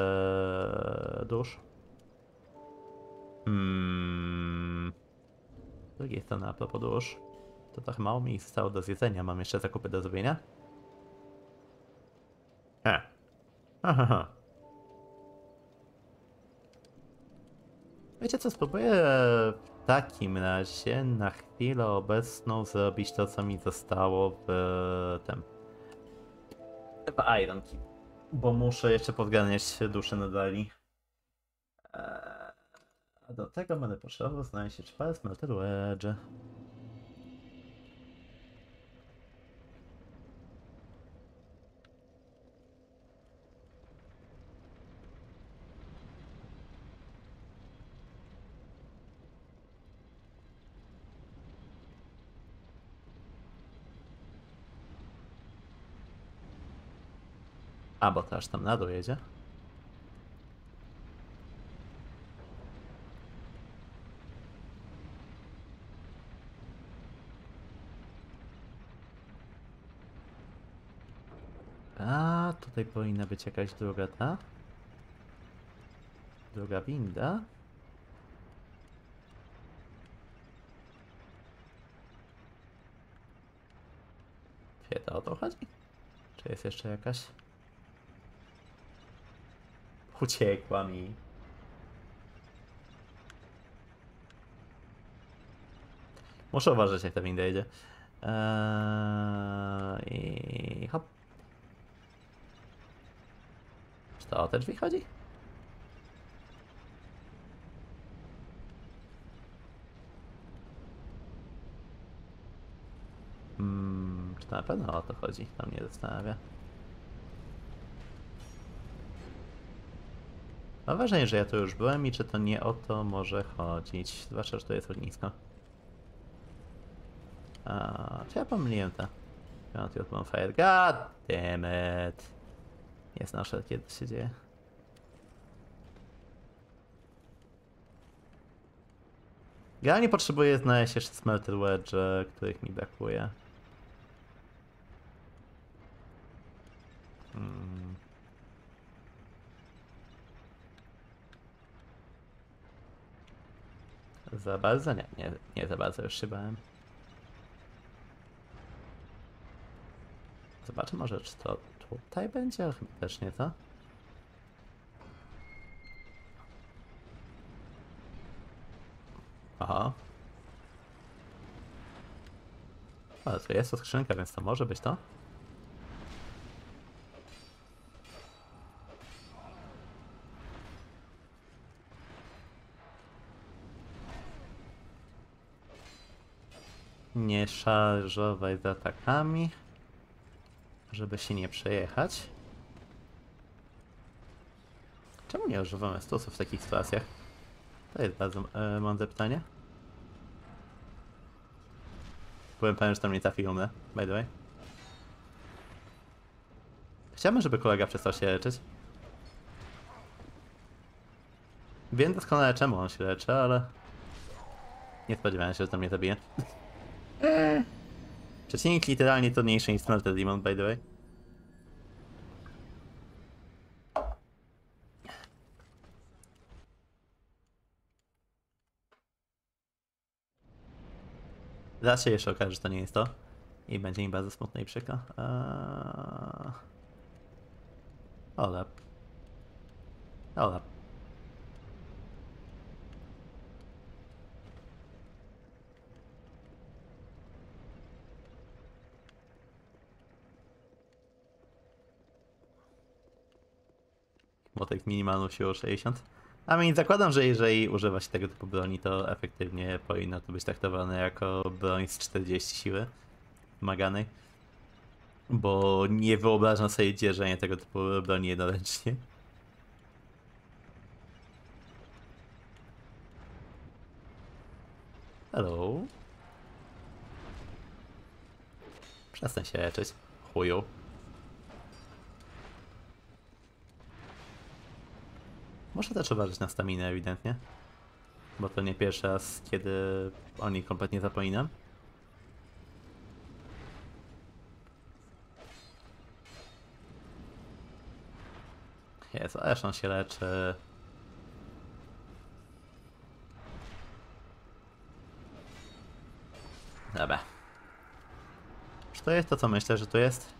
dusz. Z drugiej strony, a propos dusz, to trochę mało mi zostało do zjedzenia. Mam jeszcze zakupy do zrobienia. Wiecie co, spróbuję w takim razie na chwilę obecną zrobić to, co mi zostało w tym... w Iron Keep. Bo muszę jeszcze podganiać duszę na dali. A do tego będę potrzebował znaleźć 4 smelter wedge. A, bo to aż tam na dół jedzie. A, tutaj powinna być jakaś druga ta. Druga winda. Czy to o to chodzi? Czy jest jeszcze jakaś? Uciekła mi. Muszę uważać, jak ta winda jedzie. I hop. Czy to o te drzwi chodzi? Czy to na pewno o to chodzi? To mnie zastanawia. Mam wrażenie, że ja tu już byłem i czy to nie o to może chodzić. Zwłaszcza, że to jest ognisko. Czy ja pomyliłem to? Bonfire. God damn it. Nie znoszę, kiedy to się dzieje. Ja nie potrzebuję znaleźć jeszcze smelter wedge, których mi brakuje. Za bardzo? Nie za bardzo, już się bałem. Zobaczę może, czy to tutaj będzie, ale chyba też nie to. Aha. Ale tu jest to skrzynka, więc to może być to. Nie szarżować z atakami, żeby się nie przejechać. Czemu nie używamy stosów w takich sytuacjach? To jest bardzo mądre pytanie. Byłem pewien, że tam nie trafił mnie, by the way. Chciałbym, żeby kolega przestał się leczyć. Wiem doskonale, czemu on się leczy, ale... nie spodziewałem się, że tam mnie zabije. Przeciwnik literalnie trudniejszy niż Smelter Demon, by the way. Zaraz się jeszcze okaże, że to nie jest to. I będzie mi bardzo smutno i przykro. Olap. Olap. Młotek minimalną siłą 60. A więc zakładam, że jeżeli używa się tego typu broni, to efektywnie powinno to być traktowane jako broń z 40 siły wymaganej. Bo nie wyobrażam sobie dzierżenia tego typu broni jednoręcznie. Hello. Przestań się leczyć, chuju. Muszę też uważać na staminę ewidentnie, bo to nie pierwszy raz, kiedy o niej kompletnie zapominam. Jezu, aż on się leczy. Dobra. Czy to jest to, co myślę, że tu jest?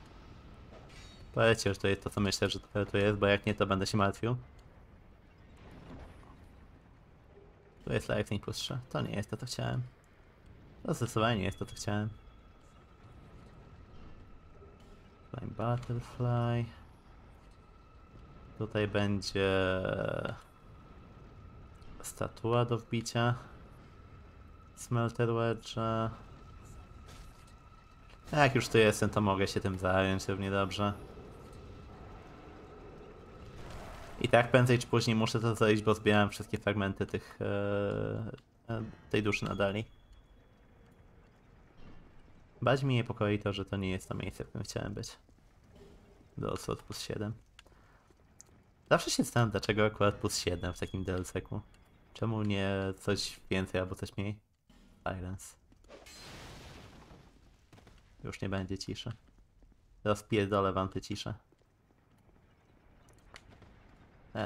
Powiedzcie, że to jest to, co myślę, że tu jest, bo jak nie, to będę się martwił. To jest Lightning plus 3. To nie jest to, co chciałem. To zdecydowanie nie jest to, co chciałem. Flying Butterfly. Tutaj będzie... statua do wbicia. Smelter Wedge. Jak już tu jestem, to mogę się tym zająć równie dobrze. I tak prędzej czy później muszę to zrobić, bo zbierałem wszystkie fragmenty tych, tej duszy nadali. Bać mi niepokoi to, że to nie jest to miejsce, w którym chciałem być. Do odsłot plus 7. Zawsze się zastanawiam, dlaczego akurat plus 7 w takim DLC-ku. Czemu nie coś więcej albo coś mniej? Silence. Już nie będzie ciszy. Rozpierdolę wam tę ciszę.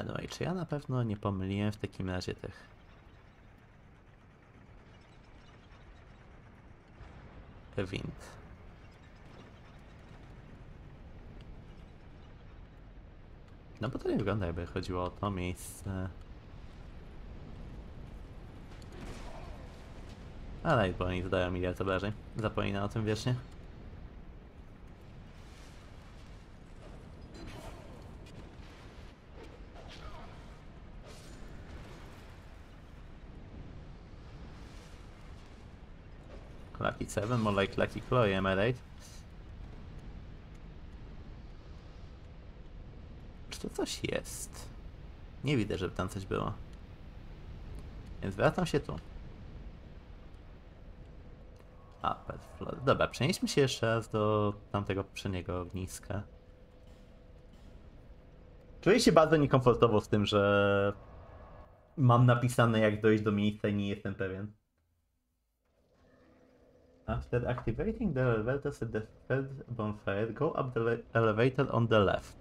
No i czy ja na pewno nie pomyliłem w takim razie tych? Wind. No bo to nie wygląda, jakby chodziło o to miejsce. Ale bo oni zadają miliard obrażeń. Zapomina o tym wiecznie. Lucky 7, more like Lucky Chloe, am I right? Czy to coś jest? Nie widzę, żeby tam coś było. Więc wracam się tu. A, dobra, przenieśmy się jeszcze raz do tamtego poprzedniego ogniska. Czuję się bardzo niekomfortowo z tym, że mam napisane, jak dojść do miejsca i nie jestem pewien. After activating the elevators at the third bonfire, go up the elevator on the left.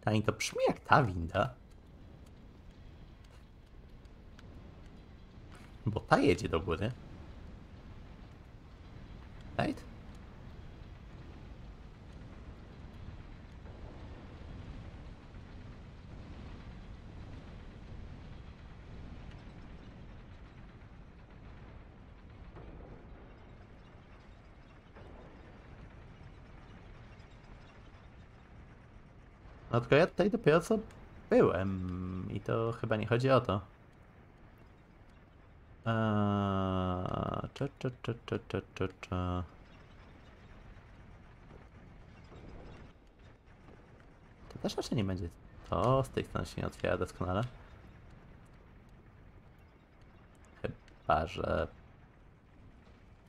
Tani, to brzmi jak ta winda. Bo ta jedzie do góry. Right? No tylko ja tutaj dopiero co byłem i to chyba nie chodzi o to. To też raczej nie będzie to, z tej strony się nie otwiera doskonale. Chyba że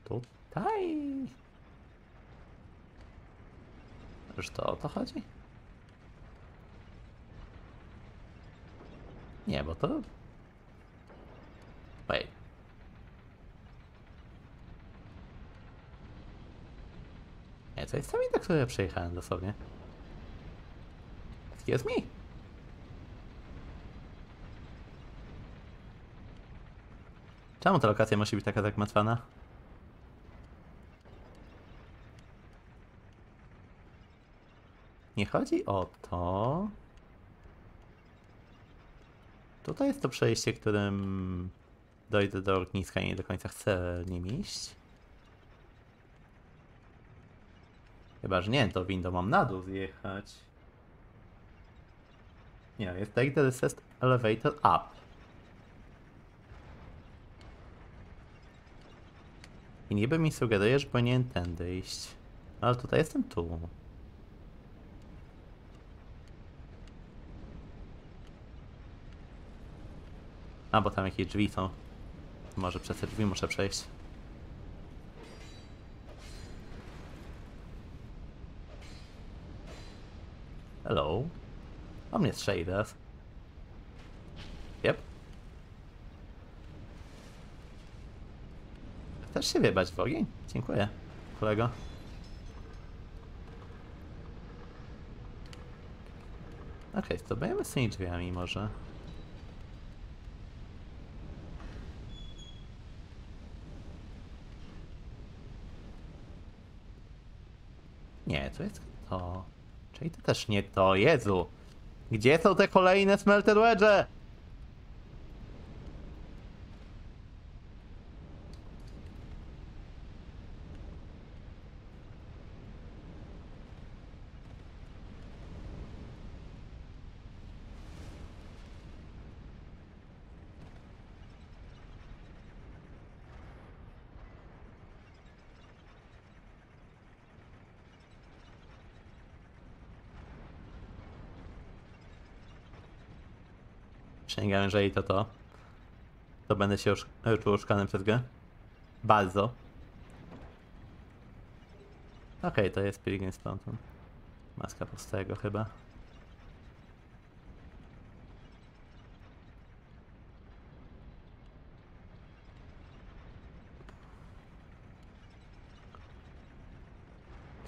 tutaj. Już to o to chodzi? Nie, bo to... Wait. Nie, to jest ta winda, której ja przejechałem dosłownie. Excuse me. Czemu ta lokacja musi być taka zagmatwana? Nie chodzi o to... Tutaj jest to przejście, którym dojdę do ogniska i nie do końca chcę nim iść. Chyba że nie, to windą mam na dół zjechać. Nie, jest take the recessed elevator up. I niby mi sugeruje, że powinienem tędy iść. Ale tutaj jestem tu. A, bo tam jakieś drzwi są. Może przez te drzwi muszę przejść. Hello. O mnie strzeli teraz. Yep. Chcesz się wjebać w ogień? Dziękuję, kolego. Okej, to będziemy z tymi drzwiami może. Nie, to jest to. Czyli to też nie to. Jezu! Gdzie są te kolejne smelted wedge? Przysięgam, jeżeli to to, to będę się czuł oszukany przez grę. Bardzo. Okej, to jest Pilgrim's Fountain. Maska pustego chyba.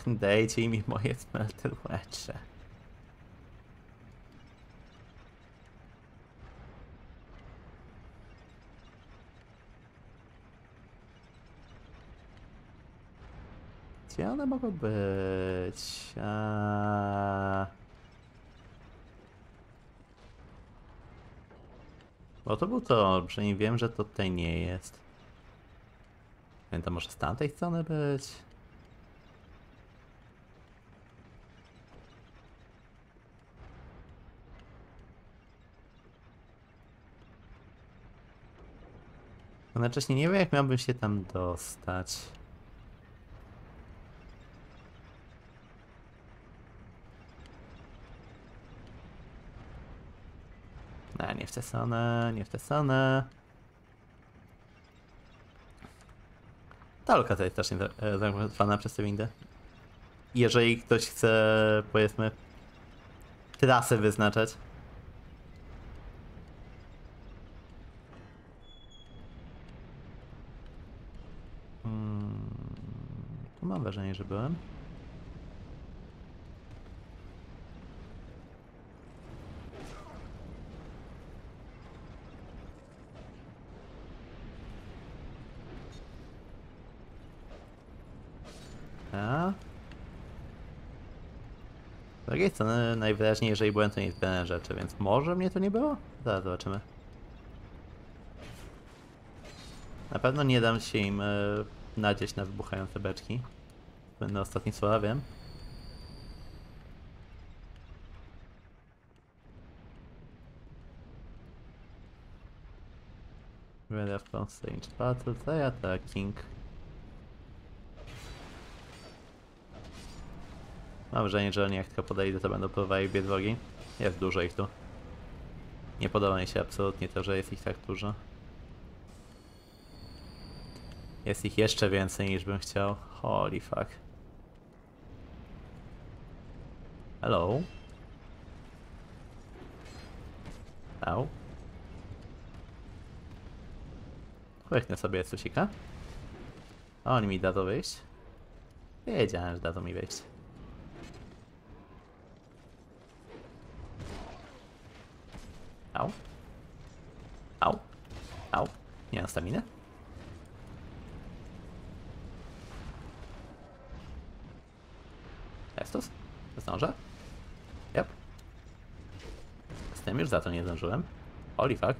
Dajcie mi moje smelted wedge. Gdzie one mogą być? Bo to był to, przynajmniej wiem, że to tutaj nie jest. Więc to może z tamtej strony być? Jednocześnie nie wiem, jak miałbym się tam dostać. Nie w tę stronę, nie w tę stronę. Ta lokacja jest strasznie zamknięta przez tę windę. Jeżeli ktoś chce, powiedzmy, trasę wyznaczać. Tu mam wrażenie, że byłem. drugiej strony najwyraźniej, jeżeli byłem, to nie zbierałem rzeczy, więc może mnie to nie było? Zaraz zobaczymy. Na pewno nie dam się im nadzieć na wybuchające beczki. Będę ostatni słowa, wiem. Ready from stage battle, they attacking. Mam wrażenie, że oni jak tylko podejdą, to będą próbowali biec w ogień. Jest dużo ich tu. Nie podoba mi się absolutnie to, że jest ich tak dużo. Jest ich jeszcze więcej niż bym chciał. Holy fuck. Hello? Au. Weźmy sobie susika. On mi da to wyjść. Wiedziałem, że da to mi wyjść. Au. Au. Au. Nie mam staminy? Estus? Zdążę? Yep. Z tym już za to nie zdążyłem. Holy fuck.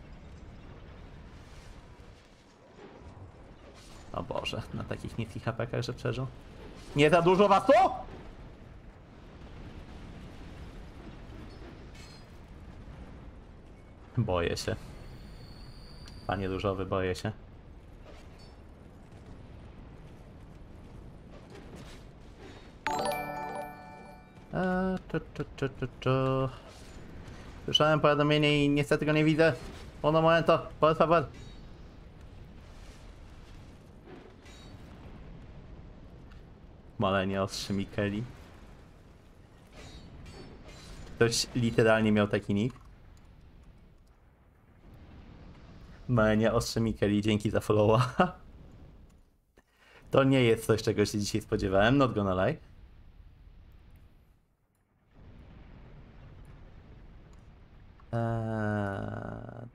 O Boże, na takich niskich HP-kach, że przeżył. Nie za dużo was tu? Boję się. Panie różowy, boję się. Słyszałem powiadomienie i niestety go nie widzę. Uno momento, por favor. Malenie ostrzy Mikeli. Ktoś literalnie miał taki nick. Malenie ostrzy Mikeli, dzięki za followa. To nie jest coś, czego się dzisiaj spodziewałem, not gonna lie.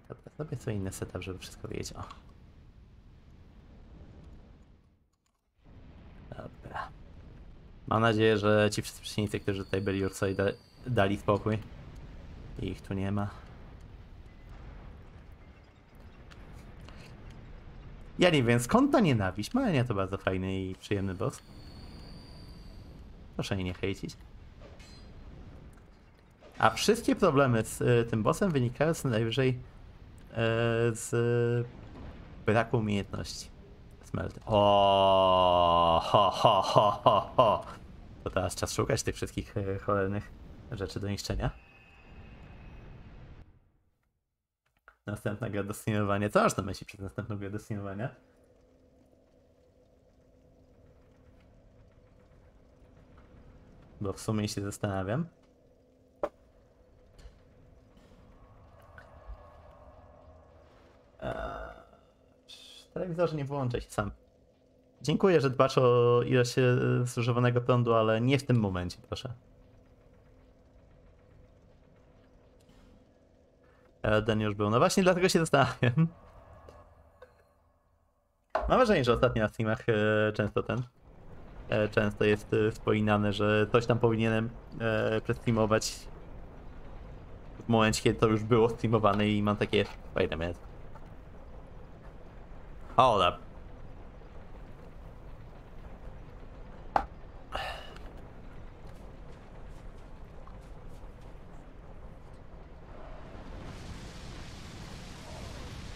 Dobra, zrobię co inny setup, żeby wszystko wiedzieć. O. Dobra. Mam nadzieję, że ci wszyscy przeciwnicy, którzy tutaj byli już sobie dali spokój. Ich tu nie ma. Ja nie wiem, skąd ta nienawiść? Malenia to bardzo fajny i przyjemny boss. Proszę jej nie hejcić. A wszystkie problemy z tym bossem wynikają co najwyżej z braku umiejętności. Smelt. O, ho, ho, ho, ho, ho. To teraz czas szukać tych wszystkich cholernych rzeczy do niszczenia. Następna gra do streamowania. Co masz na myśli przez następną grę do streamowania? Bo w sumie się zastanawiam. Telewizorze nie wyłączaj się sam. Dziękuję, że dbasz o ilość zużywanego prądu, ale nie w tym momencie, proszę. Elden już był. No właśnie dlatego się zastanawiam. Mam wrażenie, że ostatnio na streamach często jest wspominane, że coś tam powinienem prestreamować w momencie, kiedy to już było streamowane i mam takie fajne miasto. Hold up.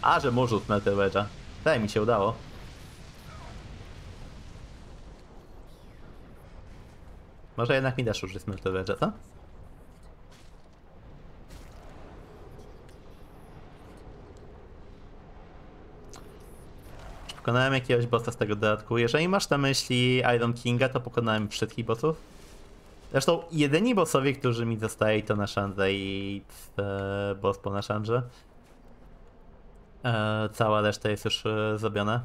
A, że może utnę tego wedża. Daj mi się udało. Może jednak mi dasz użyć tego wedża, co? Pokonałem jakiegoś bossa z tego dodatku. Jeżeli masz na myśli Iron Kinga, to pokonałem wszystkich bossów. Zresztą jedyni bossowie, którzy mi zostali, to Nashanda i boss po Nashandze. Cała reszta jest już zrobiona.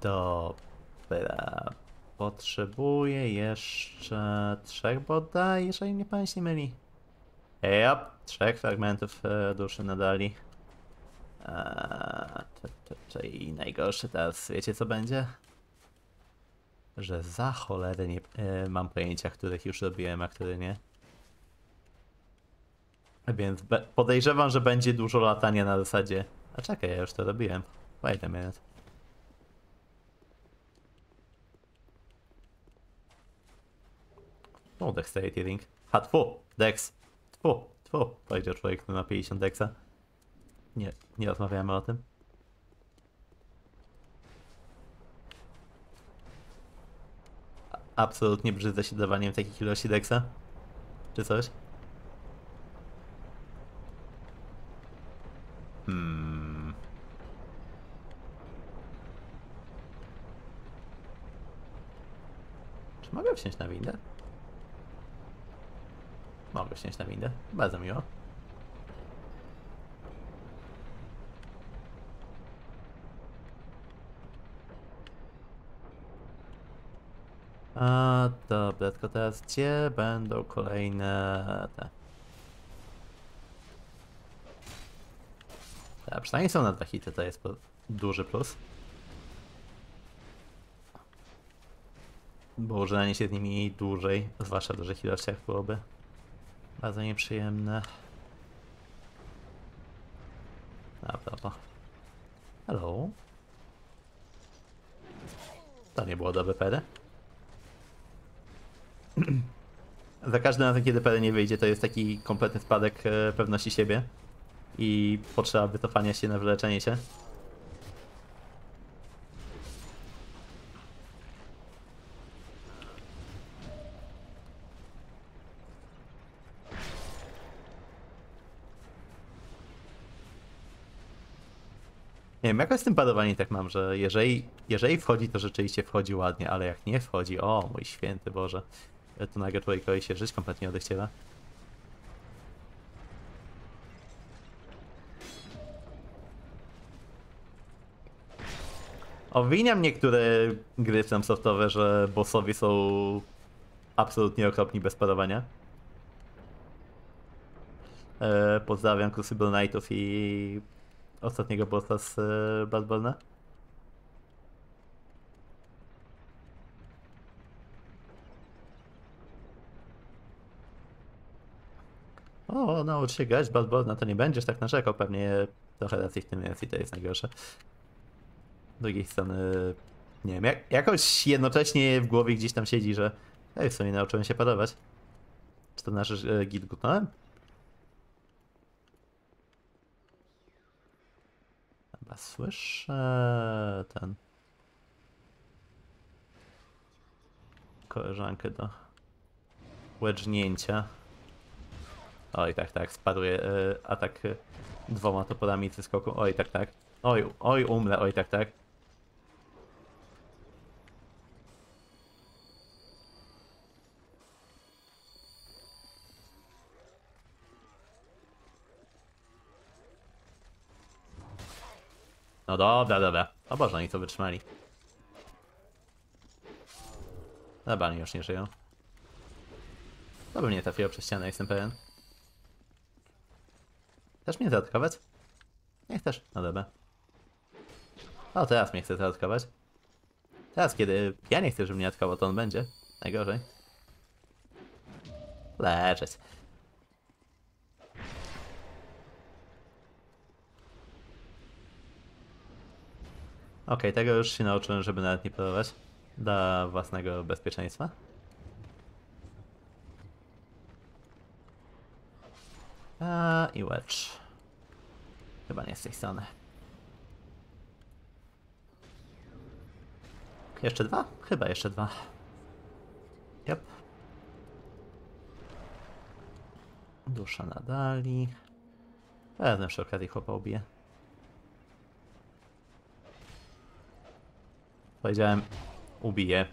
Dobra. Potrzebuję jeszcze 3 bodaj, jeżeli mnie pamięć nie myli. Yep, 3 fragmentów duszy nadali. I najgorsze teraz, wiecie co będzie? że za cholerę nie mam pojęcia, których już robiłem, a które nie. Więc podejrzewam, że będzie dużo latania na zasadzie. A czekaj, ja już to robiłem. Wait a minute. No, dexterity ring. Ha, tfu, dex. Tfu, tfu. Powiedział człowiek, który ma 50 dexa. Nie, nie rozmawiamy o tym. Absolutnie brzydzę się dawaniem takich ilości dexa. Czy coś? Czy mogę wsiąść na windę? Mogę wsiąść na windę. Bardzo miło. A dobra, tylko teraz gdzie będą kolejne te? A przynajmniej są na dwa hity, to jest duży plus. Bo używanie się z nimi dłużej, zwłaszcza w dużych ilościach, byłoby bardzo nieprzyjemne. A propos. Hello. To nie było dobre PD. Za każdym razem, kiedy PD nie wyjdzie, to jest taki kompletny spadek pewności siebie i potrzeba wycofania się na wyleczenie się. Nie wiem, jakoś z tym padowaniem tak mam, że jeżeli wchodzi, to rzeczywiście wchodzi ładnie, ale jak nie wchodzi, o mój święty Boże, to nagle człowiekowi się żyć kompletnie odechciela. Obwiniam niektóre gry w tam softowe, że bossowie są absolutnie okropni bez parowania. Pozdrawiam Crucible Knightów i ostatniego bossa z Bloodborne'a. O, naucz się grać Bloodborne'a, to nie będziesz tak narzekał, pewnie trochę racji w tym jest i to jest najgorsze. Z drugiej strony, nie wiem, jakoś jednocześnie w głowie gdzieś tam siedzi, że ja w sumie nauczyłem się parować. Czy to znaczy, że git gutnąłem? Chyba słyszę ten... koleżankę do łeżnięcia. Oj, tak, spaduje atak dwoma toporami ze skoku. Oj, tak. Oj, umrę, oj, tak. No dobra. O Boże, oni to wytrzymali. Dobra, oni już nie żyją. To by mnie trafiło przez ścianę, jestem pewien. Chcesz mnie zaatakować? Nie chcesz? No dobra. O, teraz mnie chce zaatakować. Teraz, kiedy ja nie chcę, żeby mnie atakował, to on będzie. Najgorzej. Leczyć. Okej, tego już się nauczyłem, żeby nawet nie próbować. Dla własnego bezpieczeństwa. A, i wedge. Chyba nie z tej strony. Jeszcze dwa? Chyba jeszcze dwa. Yep. Dusza na dali. Pewnie przy okazji chłopa ubiję. Powiedziałem, ubiję.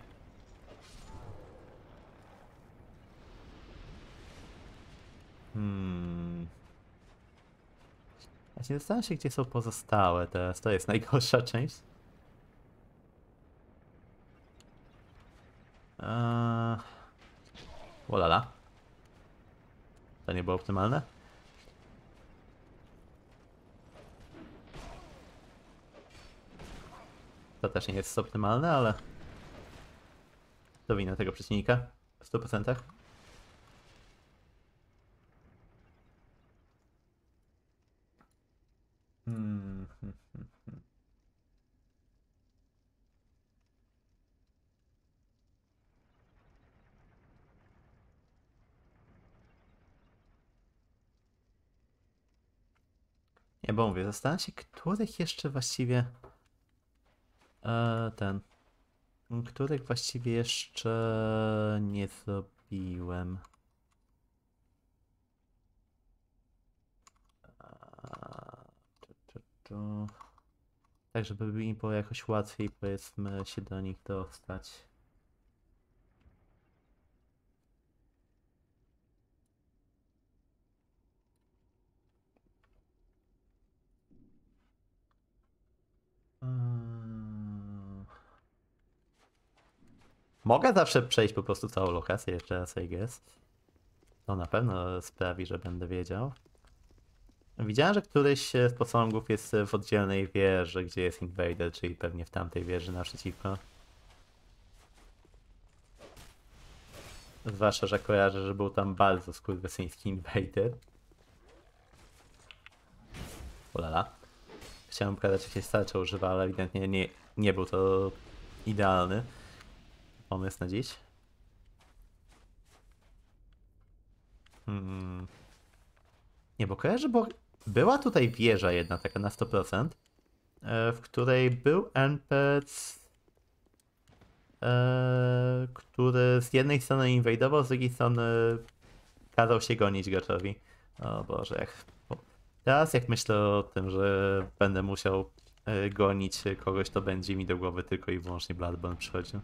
Właśnie zastanawiam się, gdzie są pozostałe teraz. To jest najgorsza część. Olala. To nie było optymalne. To też nie jest optymalne, ale To wina tego przeciwnika w 100%. Nie, bo mówię, zastanawiam się, których jeszcze właściwie których właściwie jeszcze nie zrobiłem. Tak, żeby im było jakoś łatwiej, powiedzmy, się do nich dostać. Mogę zawsze przejść po prostu całą lokację jeszcze raz, I guess. To na pewno sprawi, że będę wiedział. Widziałem, że któryś z posągów jest w oddzielnej wieży, gdzie jest invader, czyli pewnie w tamtej wieży naprzeciwko. Zwłaszcza, że kojarzę, że był tam bardzo skurwysyński invader. Ulala. Chciałem pokazać, jak się starcza używa, ale ewidentnie nie był to idealny pomysł na dziś. Nie, bo kojarzę, bo była tutaj wieża jedna taka na 100%, w której był NPC, który z jednej strony inwajdował, z drugiej strony kazał się gonić Gaczowi. O Boże, teraz jak myślę o tym, że będę musiał gonić kogoś, to będzie mi do głowy tylko i wyłącznie Bloodborne przychodził.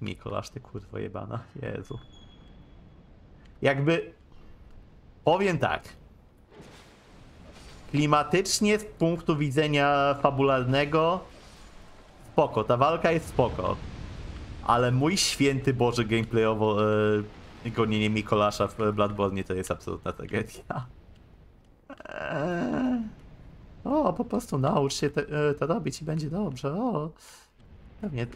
Mikolasz, ty kurwo jebana, Jezu. Jakby... Powiem tak. Klimatycznie, z punktu widzenia fabularnego, spoko, ta walka jest spoko. Ale mój święty Boże, gameplayowo gonienie Mikolasza w Bloodborne to jest absolutna tragedia. O, po prostu naucz się to robić i będzie dobrze. O, pewnie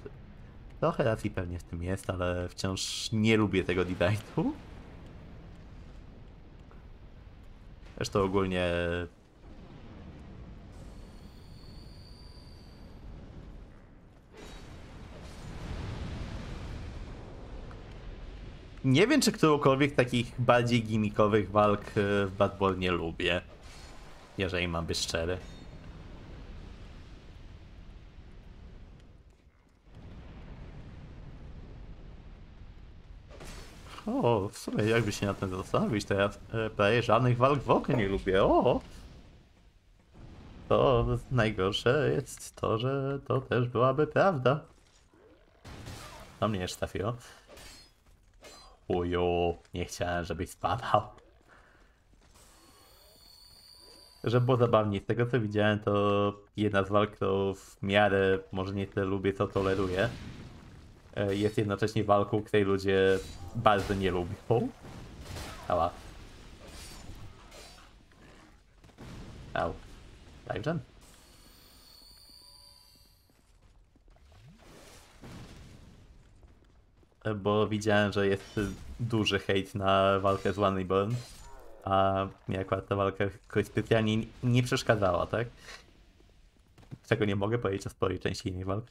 trochę racji pewnie w tym jest, ale wciąż nie lubię tego designu. Zresztą ogólnie... Nie wiem, czy którąkolwiek takich bardziej gimmickowych walk w Bloodborne nie lubię. Jeżeli mam być szczery. O, w sumie jakby się na tym zastanowić, to ja prawie żadnych walk w ogóle nie lubię. O! To najgorsze jest to, że to też byłaby prawda. To mnie jeszcze trafiło. Uju, nie chciałem, żebyś spadał. Żeby było zabawniej, z tego co widziałem, to jedna z walk, którą w miarę może nie tyle lubię, co toleruję, jest jednocześnie walką, której ludzie bardzo nie lubią. Ała. Au. Także? Bo widziałem, że jest duży hejt na walkę z Bloodborne, a mi akurat ta walka jakoś specjalnie nie przeszkadzała, tak? Czego nie mogę powiedzieć o sporej części innych walk.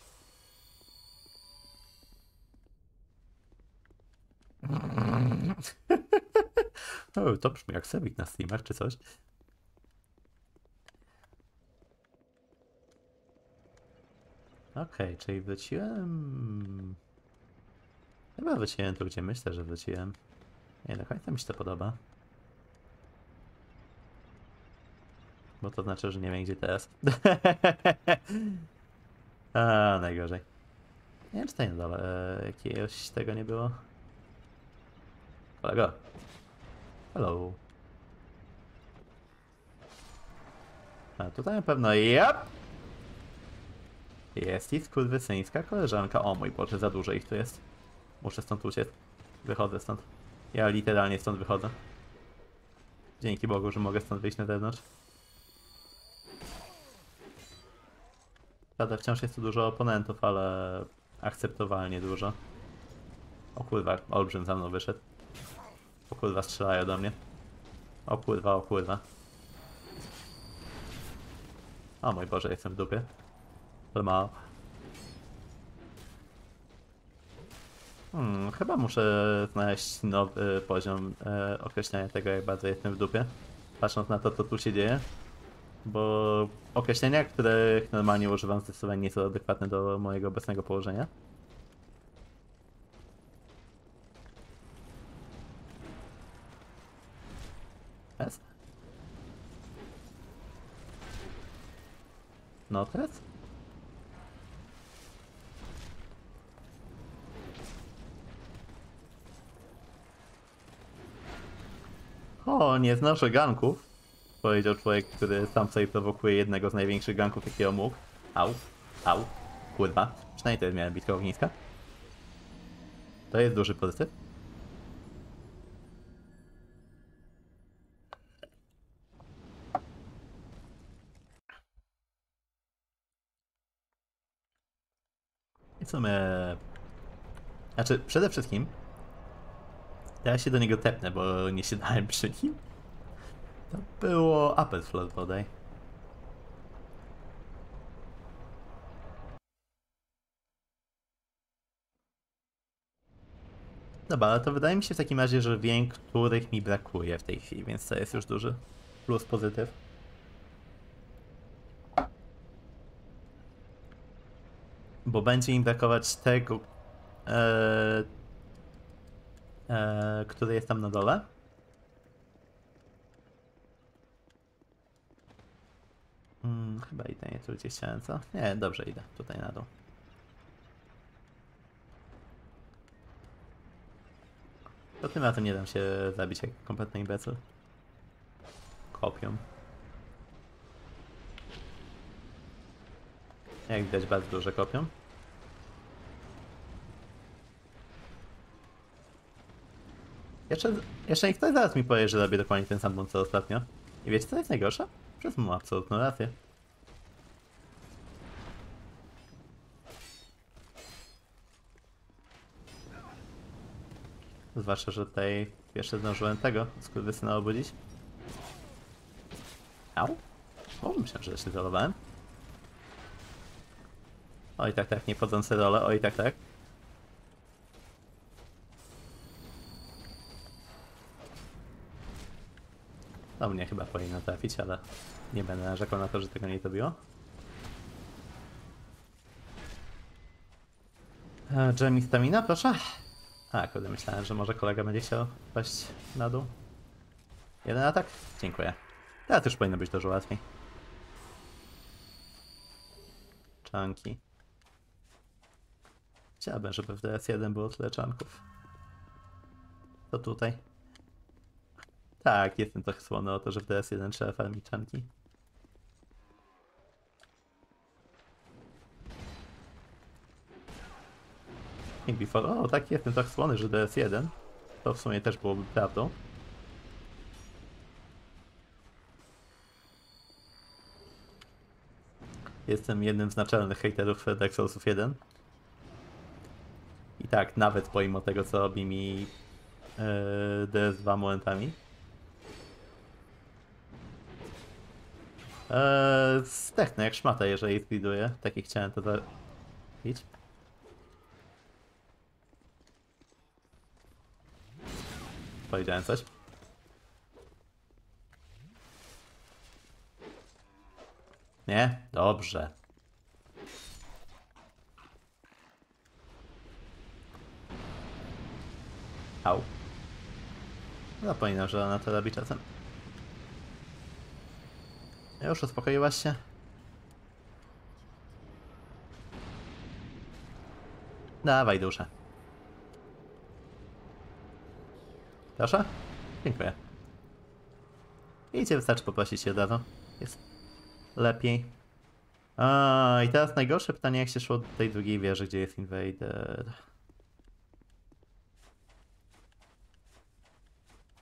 To brzmi jak Sebik na streamach czy coś. Okej, czyli wróciłem... Chyba wróciłem tu, gdzie myślę, że wróciłem. Nie, do końca mi się to podoba. Bo to znaczy, że nie wiem gdzie teraz. A, najgorzej. Nie wiem, czy to nie dole jakiegoś tego nie było. Kolego. Hello. A tutaj na pewno, yep! Jest i skurwysyńska koleżanka. O mój Boże, za dużo ich tu jest. Muszę stąd uciec. Wychodzę stąd. Ja literalnie stąd wychodzę. Dzięki Bogu, że mogę stąd wyjść na zewnątrz. Prawda, wciąż jest tu dużo oponentów, ale akceptowalnie dużo. O kurwa, olbrzym za mną wyszedł. O kurwa, strzelają do mnie. O kurwa, o kurwa. O mój Boże, jestem w dupie. To mało. Chyba muszę znaleźć nowy poziom określania tego, jak bardzo jestem w dupie. Patrząc na to, co tu się dzieje. Bo określenia, których normalnie używam, zdecydowanie nie są adekwatne do mojego obecnego położenia. Teraz? No teraz? O, nie znoszę ganków. Powiedział człowiek, który sam sobie prowokuje jednego z największych ganków, jakiego mógł. Au, au, kurwa. Przynajmniej to jest miałem bitkę ogniska. To jest duży pozytyw. I co my... Znaczy, przede wszystkim... Ja się do niego tepnę, bo nie siadałem przy nim. To było Apple Flood bodaj. Dobra, ale to wydaje mi się w takim razie, że wiem, których mi brakuje w tej chwili, więc to jest już duży plus, pozytyw. Bo będzie im brakować tego, który jest tam na dole. Chyba idę nie tu, gdzie chciałem, co? Nie, dobrze, idę tutaj na dół. To tym razem nie dam się zabić jak kompletny imbecyl. Kopią. Jak widać, bardzo duże kopią. Jeszcze niech ktoś zaraz mi powie, że robię dokładnie ten sam błąd co ostatnio. I wiecie, co jest najgorsze? Przez mu absolutną rację. Zwłaszcza, że tutaj jeszcze zdążyłem tego skurwysyna obudzić. Au? O, myślałem, że się zalowałem. Oj tak, tak, niepodzące role, oj tak, tak. To mnie chyba powinno trafić, ale nie będę narzekał na to, że tego nie zrobiło. Jamie stamina, proszę. A, kurde, myślałem, że może kolega będzie chciał paść na dół. Jeden atak? Dziękuję. Teraz już powinno być dużo łatwiej. Czanki. Chciałbym, żeby w DS1 było tyle czanków. To tutaj. Tak, jestem tak słony o to, że w DS1 trzeba farmić czanki. O, tak, jestem tak słony, że DS1. To w sumie też byłoby prawdą. Jestem jednym z naczelnych hejterów Dark Soulsów 1. I tak, nawet pomimo tego, co robi mi DS2 momentami. Zdechnę jak szmata, jeżeli zbiduję. Takie chciałem to zrobić. Powiedziałem coś. Nie? Dobrze. Au. Zapominam, że ona to robi czasem. Już uspokoiłaś się? Dawaj duszę. Proszę? Dziękuję. I cię wystarczy poprosić się od razu. Jest. Lepiej. A, i teraz najgorsze pytanie, jak się szło do tej drugiej wieży, gdzie jest Invader.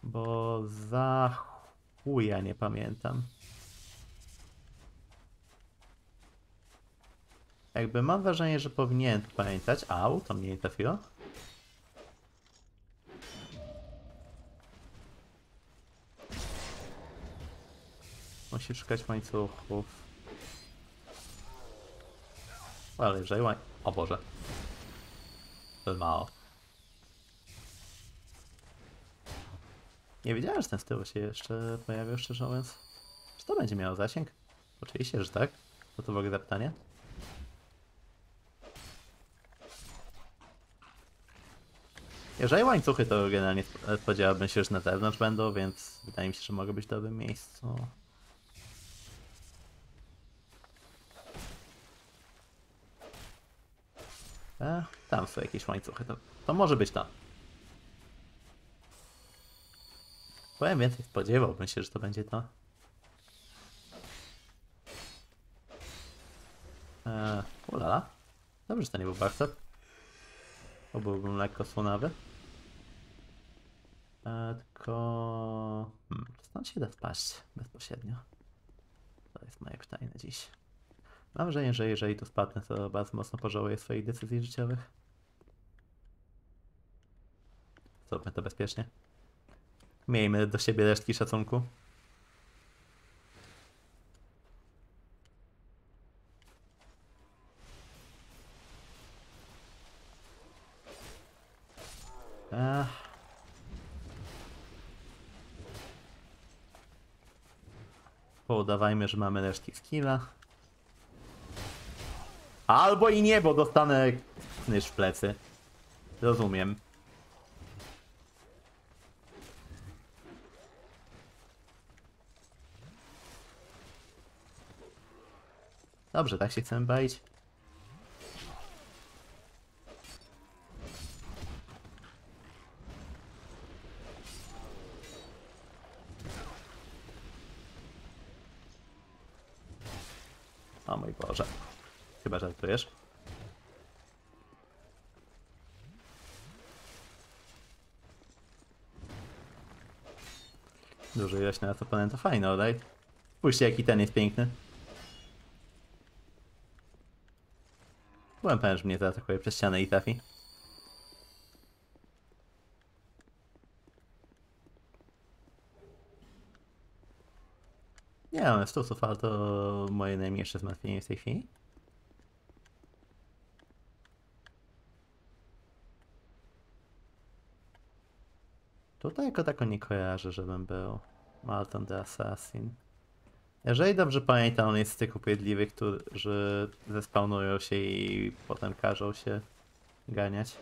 Bo za chuja nie pamiętam. Jakby mam wrażenie, że powinien pamiętać. Au, to mnie nie trafiło. Musi szukać łańcuchów. Ale jeżeli o Boże. To mało. Nie wiedziałem, że ten z tyłu się jeszcze pojawił, szczerze mówiąc. Czy to będzie miało zasięg? Oczywiście, że tak. No to w ogóle zapytanie. Jeżeli łańcuchy, to generalnie spodziewałbym się, że na zewnątrz będą, więc wydaje mi się, że mogę być w dobrym miejscu. Tam są jakieś łańcuchy, to może być tam. Powiem więcej, spodziewałbym się, że to będzie to. Ulala. Dobrze, że to nie był backstep. Bo byłbym lekko słonawy. Tylko... stąd się da spaść bezpośrednio. To jest moje pytanie na dziś. Mam wrażenie, że jeżeli tu spadnę, to bardzo mocno pożałuję swoich decyzji życiowych. Zróbmy to bezpiecznie. Miejmy do siebie resztki szacunku. Udawajmy, że mamy resztki skilla. Albo i nie, bo dostanę knyż w plecy. Rozumiem. Dobrze, tak się chcemy bawić. O mój Boże. Chyba żartujesz. Dużo ilość na oponenta. Fajny olej. Spójrzcie, jaki ten jest piękny. Byłem pewien, że mnie zaatakuje przez ścianę i trafi. Nie mam stosów, ale to moje najmniejsze zmartwienie w tej chwili. Tutaj jako tako nie kojarzę, żebym był. Malton the Assassin. Jeżeli dobrze pamiętam, on jest z tych upierdliwych, którzy zespawnują się i potem każą się ganiać.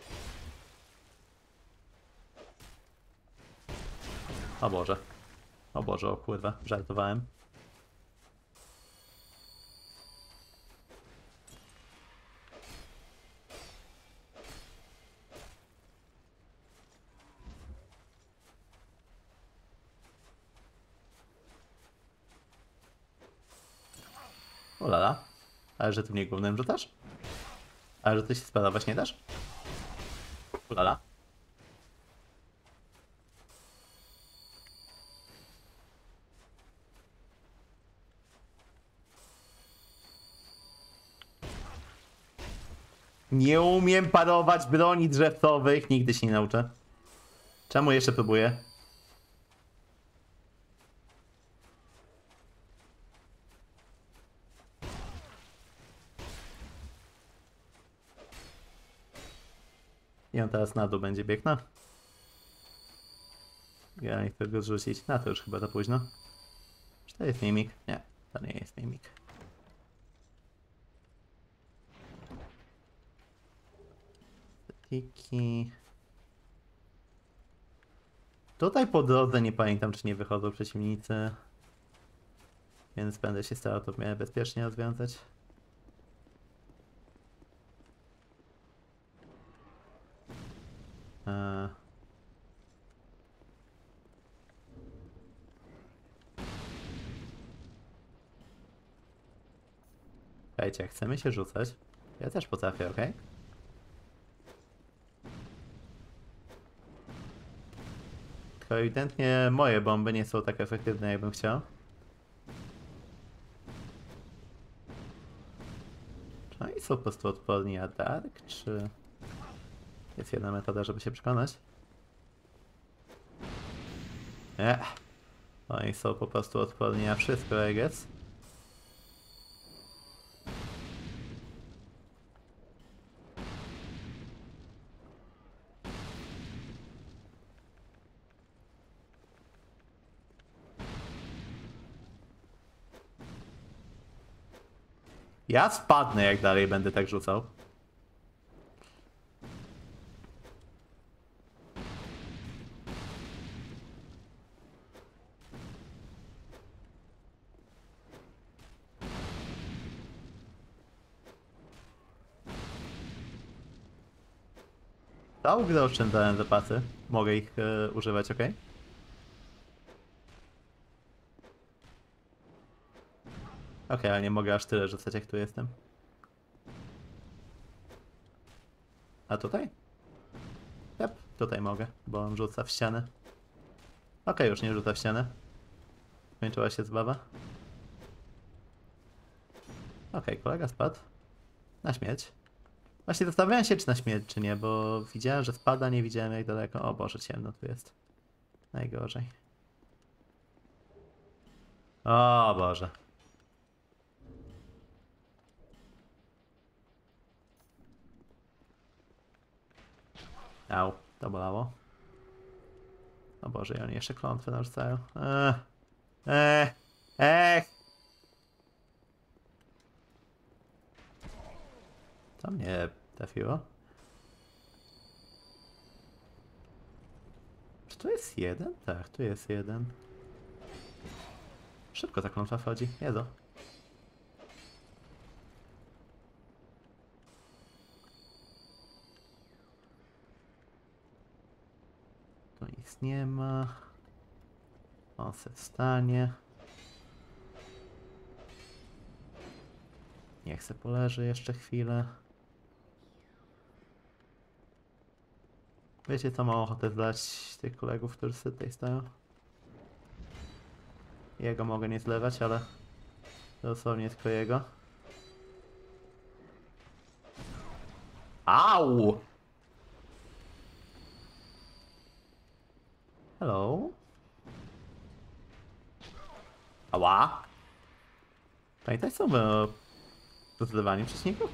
O Boże. O Boże, o kurwa, żartowałem. Ulala. Ale że ty mnie głównym rzucasz? Ale że ty się spadować nie dasz? Ulala. Nie umiem parować broni drzewcowych, nigdy się nie nauczę. Czemu jeszcze próbuję? I on teraz na dół będzie biegł, no. Ja nie chcę go zrzucić, na to już chyba za późno. Czy to jest mimik? Nie, to nie jest mimik. Tiki. Tutaj po drodze nie pamiętam, czy nie wychodzą przeciwnicy. Więc będę się starał to w miarę bezpiecznie rozwiązać. Słuchajcie, chcemy się rzucać. Ja też potrafię, ok? Tylko ewidentnie moje bomby nie są tak efektywne, jakbym chciał. Czy oni są po prostu odporni na Dark, czy jest jedna metoda, żeby się przekonać? Nie. Oni są po prostu odporni na wszystko, I guess. Ja spadnę, jak dalej będę tak rzucał. Całą grę oszczędzałem zapasy. Mogę ich używać, ok? Okej, ale nie mogę aż tyle rzucać, jak tu jestem. A tutaj? Yep, tutaj mogę, bo on rzuca w ścianę. Okej, już nie rzuca w ścianę. Skończyła się zabawa. Okej, kolega spadł. Na śmierć. Właśnie zastanawiałem się, czy na śmierć, czy nie, bo widziałem, że spada, nie widziałem jak daleko. O Boże, ciemno tu jest. Najgorzej. O Boże. Au, to bolało. O Boże, i oni jeszcze klątwę narzucają. To mnie trafiło. Czy tu jest jeden? Tak, tu jest jeden. Szybko ta klątwa wchodzi. Jezu. Nic nie ma. On se wstanie. Niech se poleży jeszcze chwilę. Wiecie co, mam ochotę zlać tych kolegów, którzy sobie tutaj stoją. Jego mogę nie zlewać, ale dosłownie tylko jego. Au! Hello? Ała! Pamiętaj sobie o rozlewaniu przeciwników?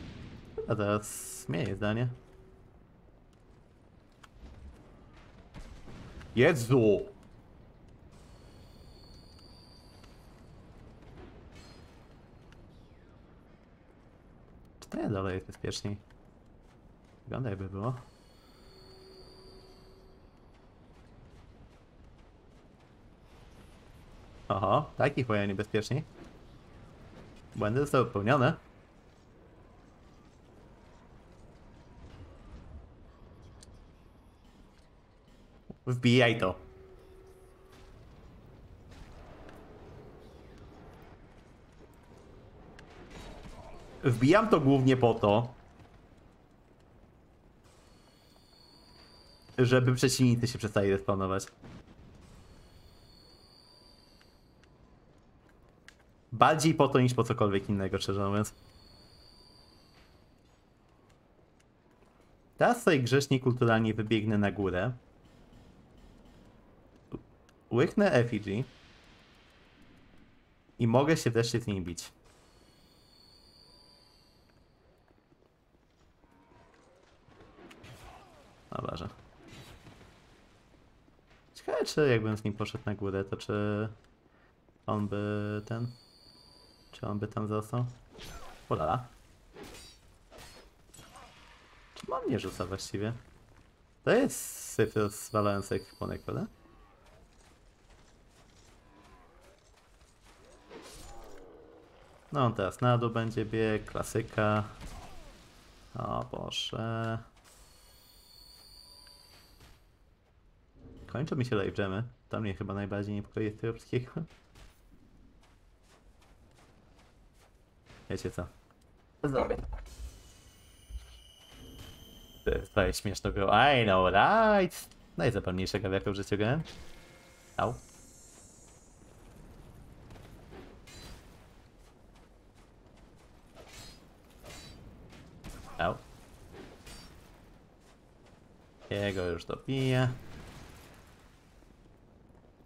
A teraz zmienię zdanie. Jezu! Czy to ja dalej jest bezpieczniej? Wygląda jakby było. Oho, taki chyba niebezpieczniej. Błędy zostały popełnione. Wbijaj to. Wbijam to głównie po to, żeby przeciwnicy się przestali respawnować. Bardziej po to niż po cokolwiek innego, szczerze mówiąc. Teraz sobie grzecznie kulturalnie wybiegnę na górę. Łyknę effigy. I mogę się wreszcie z nim bić. Dobra. Ciekawe, czy jakbym z nim poszedł na górę, to czy on by ten... Czy on by tam został? Ulala. Czy on nie rzuca właściwie? To jest syf rozwalający ekwipunek, prawda? No on teraz na dół będzie bieg, klasyka. O Boże. Kończą mi się live jamy. To mnie chyba najbardziej niepokoi z tego wszystkiego. Wiecie co? Zrobię. To jest śmieszno było. I know, right? Najzapomniejsza gawiarka w życiu grałem. Au. Au. Jego już dobiję.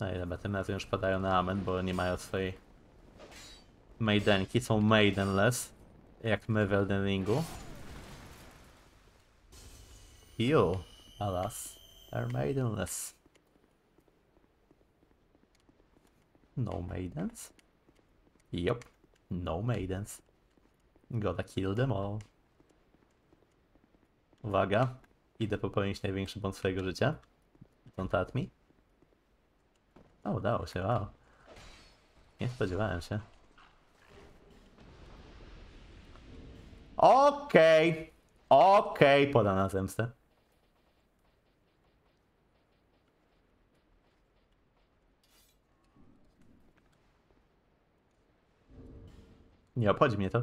No i dobra, tym razem już padają na amen, bo nie mają swojej maidenki, są maidenless, jak my w Elden Ringu. You, alas, are maidenless. No maidens? Yup, no maidens. Gotta kill them all. Uwaga, idę popełnić największy błąd swojego życia. Don't at me. O, udało się, wow. Nie spodziewałem się. Okej, okej, poda na zemstę. Nie obchodzi mnie to.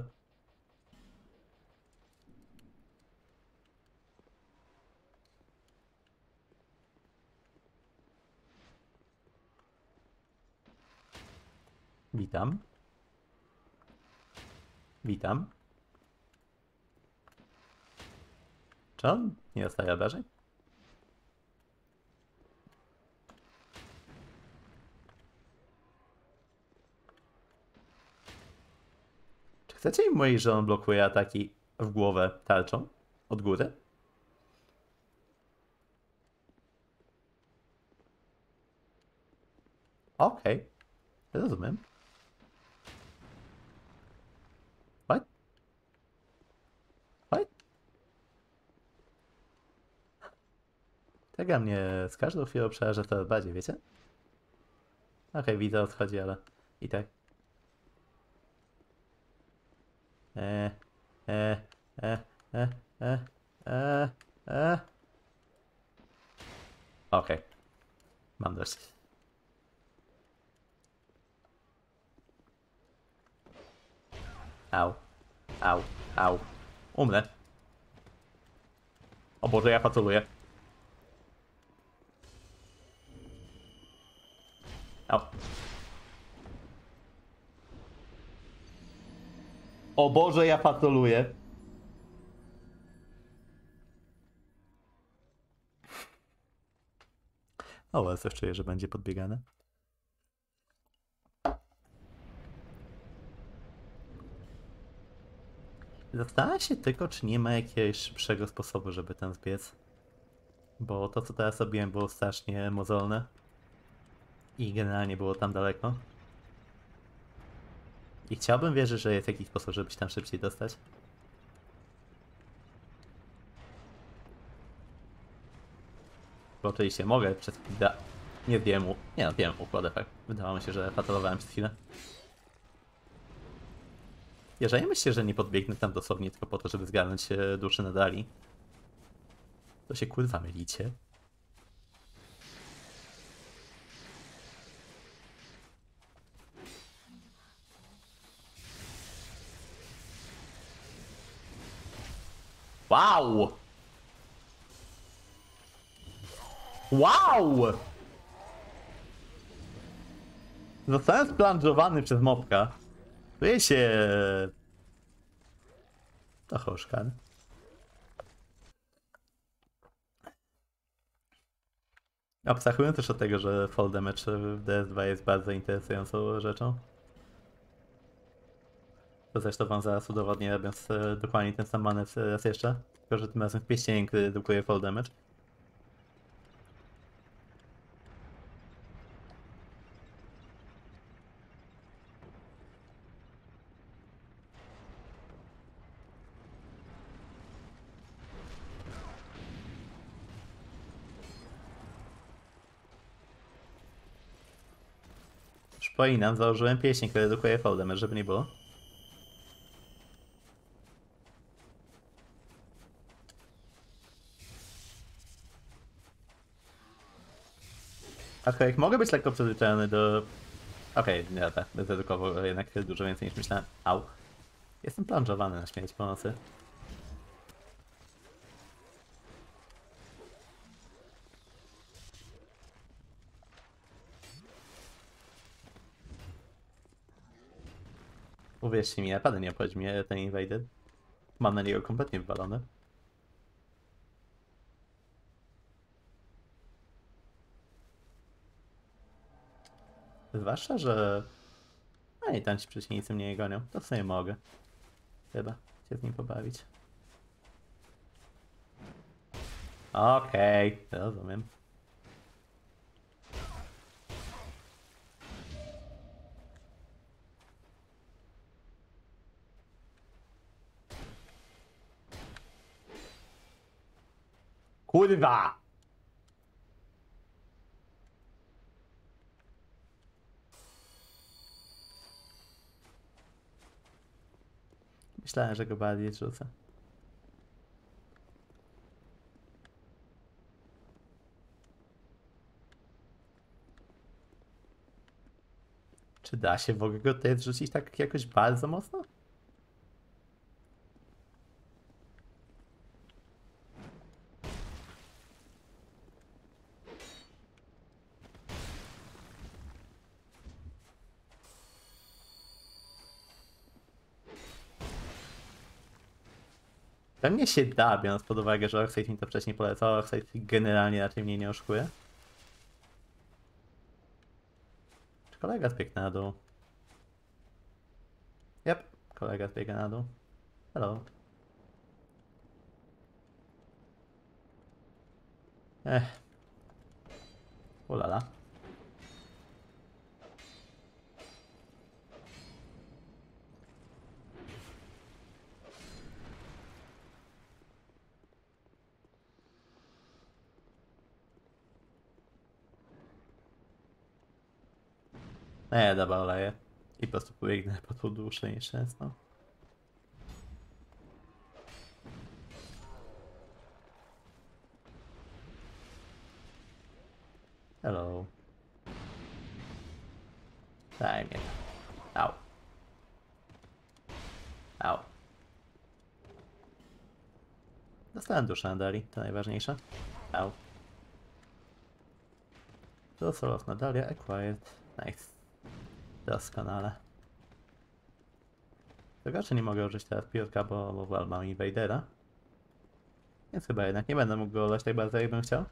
Witam. Witam. Czy on nie dostaje obrażeń? Czy chcecie im mówić, że on blokuje ataki w głowę tarczą? Od góry? Okej. Rozumiem. Tega mnie z każdą chwilą przeraża to bardziej, wiecie? Okej, widzę, odchodzi, ale i tak. Okej. Mam dość. Au. Au. Au. Umrę. O Boże, ja patroluję. O. O Boże, ja patroluję. O, ale coś czuję, że będzie podbiegane. Zastanawiam się tylko, czy nie ma jakiegoś szybszego sposobu, żeby tam zbiec. Bo to, co teraz robiłem, było strasznie mozolne. I generalnie było tam daleko. I chciałbym wierzyć, że jest jakiś sposób, żeby się tam szybciej dostać. Bo oczywiście mogę przez chwilę... Nie wiem, nie no, wiem układę, tak. Wydawało mi się, że patrolowałem przez chwilę. Jeżeli myślę, że nie podbiegnę tam dosłownie tylko po to, żeby zgarnąć duszy na dali, to się kurwa mylicie. Wow! Wow! Zostałem splandżowany przez mopka. Czuję się... To choszkan. Obsachuję też od tego, że fall damage w DS2 jest bardzo interesującą rzeczą. To zresztą wam zaraz udowodnię, robiąc dokładnie ten sam manewr raz jeszcze. Tylko, że tym razem w pieścień, który redukuje fall damage. Przypominam, założyłem pieścień, który redukuje fall damage, żeby nie było. Aczkolwiek mogę być lekko przyzwyczajony do... Okej, nie rada. Zredukował jednak dużo więcej niż myślałem. Au. Jestem plążowany na śmierć po nocy. Uwierzcie mi, naprawdę nie obchodzi mnie ten invader. Mam na niego kompletnie wywalone. Zwłaszcza, że... No i tam ci przeciwnicy mnie nie gonią. To sobie mogę. Chyba się z nim pobawić. Okej, rozumiem. Kurwa! Myślałem, że go bardziej rzucę. Czy da się w ogóle go tutaj wrzucić tak jakoś bardzo mocno? To mnie się da, biorąc pod uwagę, że Oxide mi to wcześniej polecał, a Oxide generalnie raczej mnie nie oszukuje. Czy kolega zbiegł na dół? Jep, kolega zbiega na dół. Hello. Ulala. Nie, dobra, oleję. I po prostu pobiegnę po tu dłużej niż często. Hello. Daj mnie. Au. Au. Dostałem duszę na dali, to najważniejsze. Au. Dostał los na dali, acquired. Nice. Doskonale. Tylko, że nie mogę użyć teraz piórka, bo wal mam Invadera. Więc chyba jednak nie będę mógł go olać tak bardzo, jakbym chciał.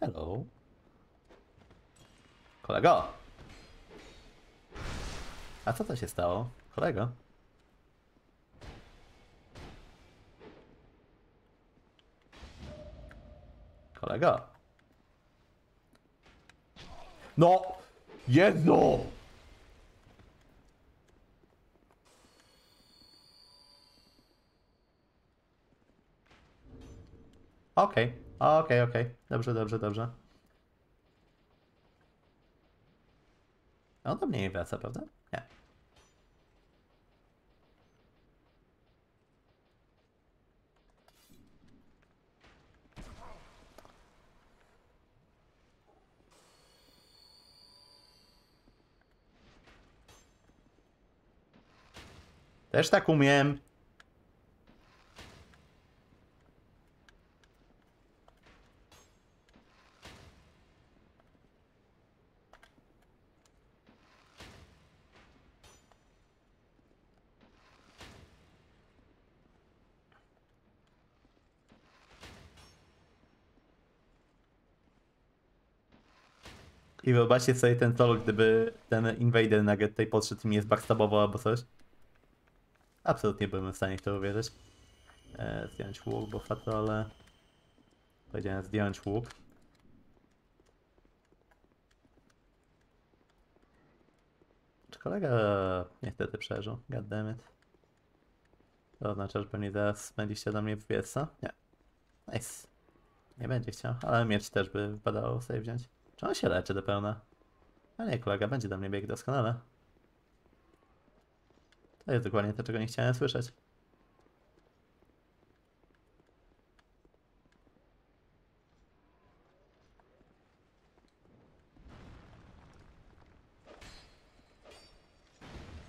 Hello. Kolego! A co to się stało? Kolego? Kolego! No! Jedno! Okej. Dobrze. On do mnie nie wraca, prawda? Nie. Też tak umiem. I wyobraźcie sobie ten troll, gdyby ten Invader Nugget tutaj podszedł i mnie zbackstabował albo coś. Absolutnie byłem w stanie w to uwierzyć. Zdjąć łuk, bo fatrole. Powiedziałem zdjąć łuk. Czy kolega niestety przeżył? Goddammit. To oznacza, że pewnie zaraz będzie chciał do mnie wbiec, co? Nie. Nice. Nie będzie chciał, ale miecz też by wypadało sobie wziąć. Czy on się leczy do pełna? A nie, kolega będzie do mnie biegł doskonale. To jest dokładnie to, czego nie chciałem słyszeć.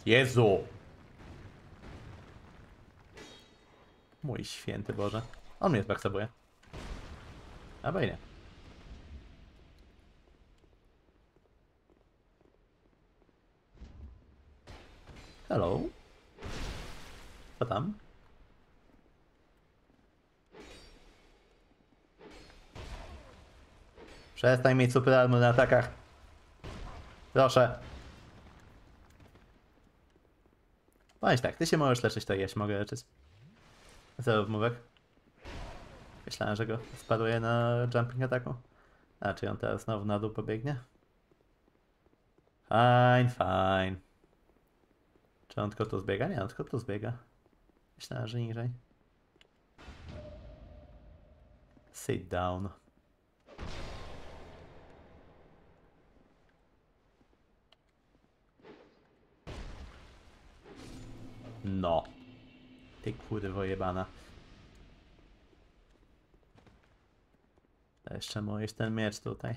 Jezu! Mój święty Boże. On mnie zbaksabuje. Albo i nie. Hello. Co tam? Przestań mieć superarmę na atakach. Proszę. Bądź tak, ty się możesz leczyć, to ja się mogę leczyć. Zero wmówek. Myślałem, że go sparuję na jumping ataku. A czy on teraz znowu na dół pobiegnie? Fine, fine. Czy on tylko tu zbiega? Nie, on tylko tu zbiega. Myślałem, że niżej. Sit down. No. Ty kurwo jebana. To jeszcze mu iść ten miecz tutaj.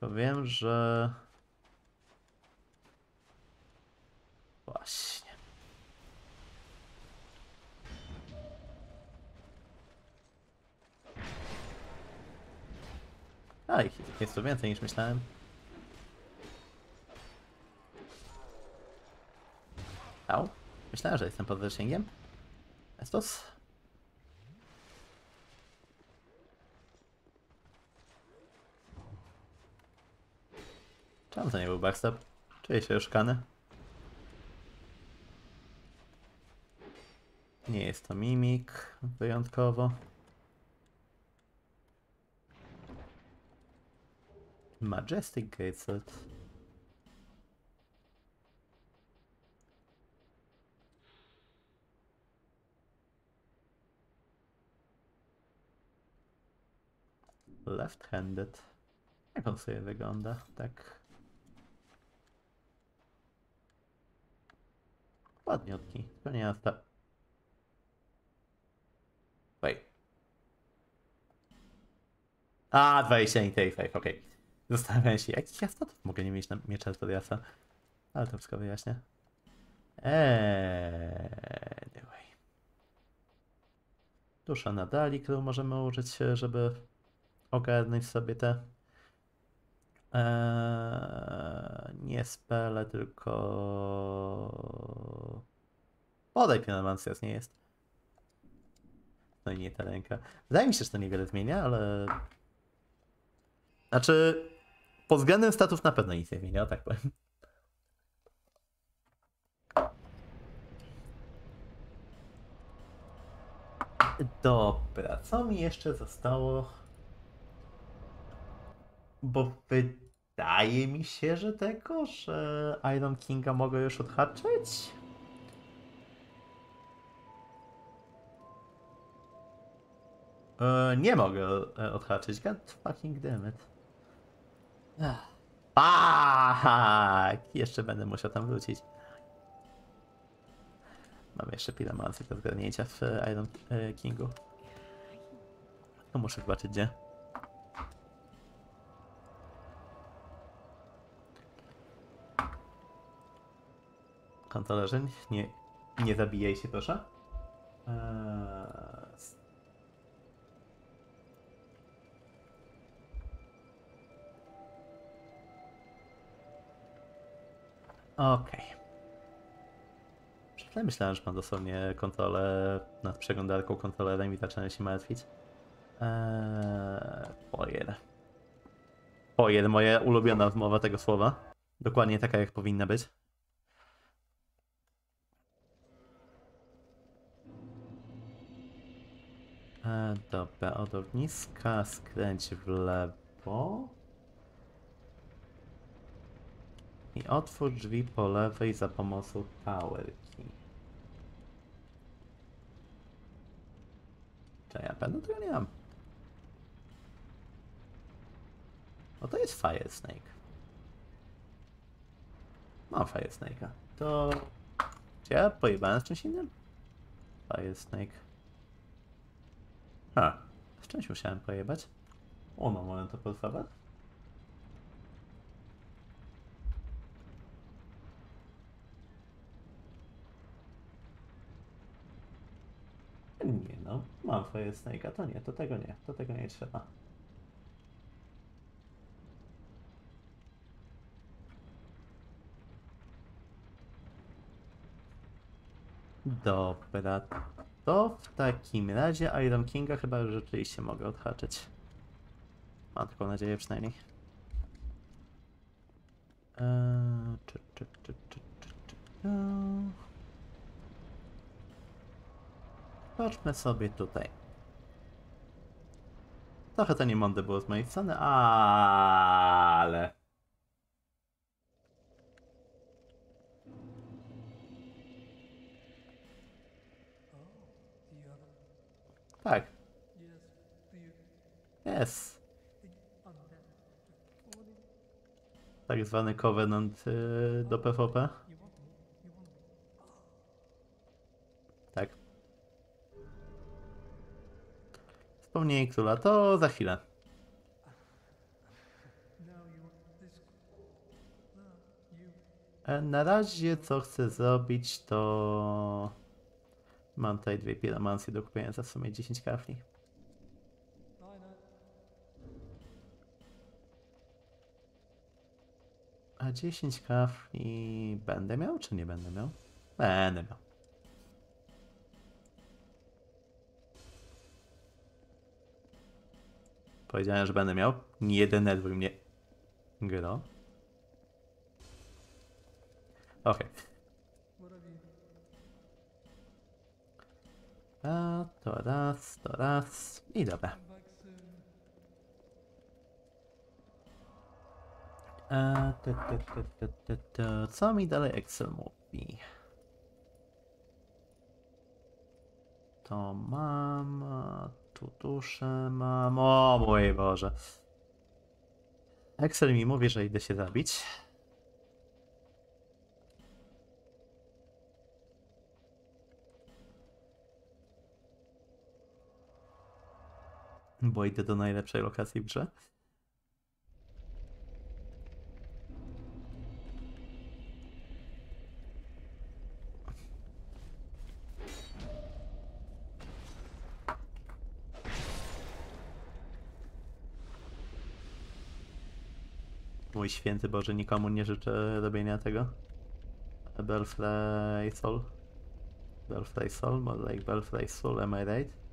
Powiem, że... Właśnie. A ich jest tu więcej niż myślałem. Au. Myślałem, że jestem pod zasięgiem. Estos. Czemu to nie był backstep? Czuję się oszukany. Nie jest to mimik wyjątkowo. Majestic Gateset. Left-handed. Jak on sobie wygląda? Tak. Ładniutki. To nie jest tak. Wait. A, 20 interface, okej. Zastanawiam się, jakich jasnotów mogę nie mieć na miecza do jasa. Ale to wszystko wyjaśnię. Anyway. Dusza na dali, którą możemy użyć, żeby ogarnąć sobie te nie spele, tylko podaj pionomancja nie jest. No i nie ta ręka. Wydaje mi się, że to niewiele zmienia, ale znaczy pod względem statów na pewno nic nie zmienia, tak powiem. Dobra, co mi jeszcze zostało? Bo wydaje mi się, że tego, że Iron Kinga mogę już odhaczyć? Nie mogę odhaczyć, god fucking dammit. Fuck! Jeszcze będę musiał tam wrócić. Mam jeszcze pilomancję do zgarnięcia w Iron Kingu. To muszę zobaczyć gdzie. Kontrolerzy, nie zabijaj się proszę. Okej. Myślałem, że mam dosłownie kontrolę nad przeglądarką, kontrolerem i zacząłem się martwić. Pojer. Pojer, moja ulubiona wymowa tego słowa. Dokładnie taka jak powinna być. Dobra, od ogniska skręć w lewo i otwórz drzwi po lewej za pomocą towerki. Czy ja pewno tego nie mam? O, to jest Fire Snake. Mam Fire Snake'a. To... Czy ja pojebałem z czymś innym? Fire Snake. Ha, z czymś musiałem pojebać. Uno momento, por favor. Nie no, mam Fire Snake'a, to nie, to tego nie trzeba. Dobra, to w takim razie Iron Kinga chyba rzeczywiście mogę odhaczyć. Mam taką nadzieję przynajmniej. Patrzmy sobie tutaj. Trochę to niemądre było z mojej strony, ale... Tak. Jest. Tak zwany Covenant do PvP. Tak. Wspomnienie króla to za chwilę. Na razie co chcę zrobić to... Mam tutaj dwie piromancje do kupienia za w sumie 10 kafli. A 10 kafli będę miał, czy nie będę miał? Będę miał. Powiedziałem, że będę miał. Nie denerwuj mnie. Gro. Okej. A to raz i dobra. Co mi dalej Excel mówi? To mam, tu duszę mam, o mój Boże. Excel mi mówi, że idę się zabić. Bo idę do najlepszej lokacji w grze. Mój święty Boże, nikomu nie życzę robienia tego. Belfry Soul. Belfry Soul, more like Belfry Soul, am I right?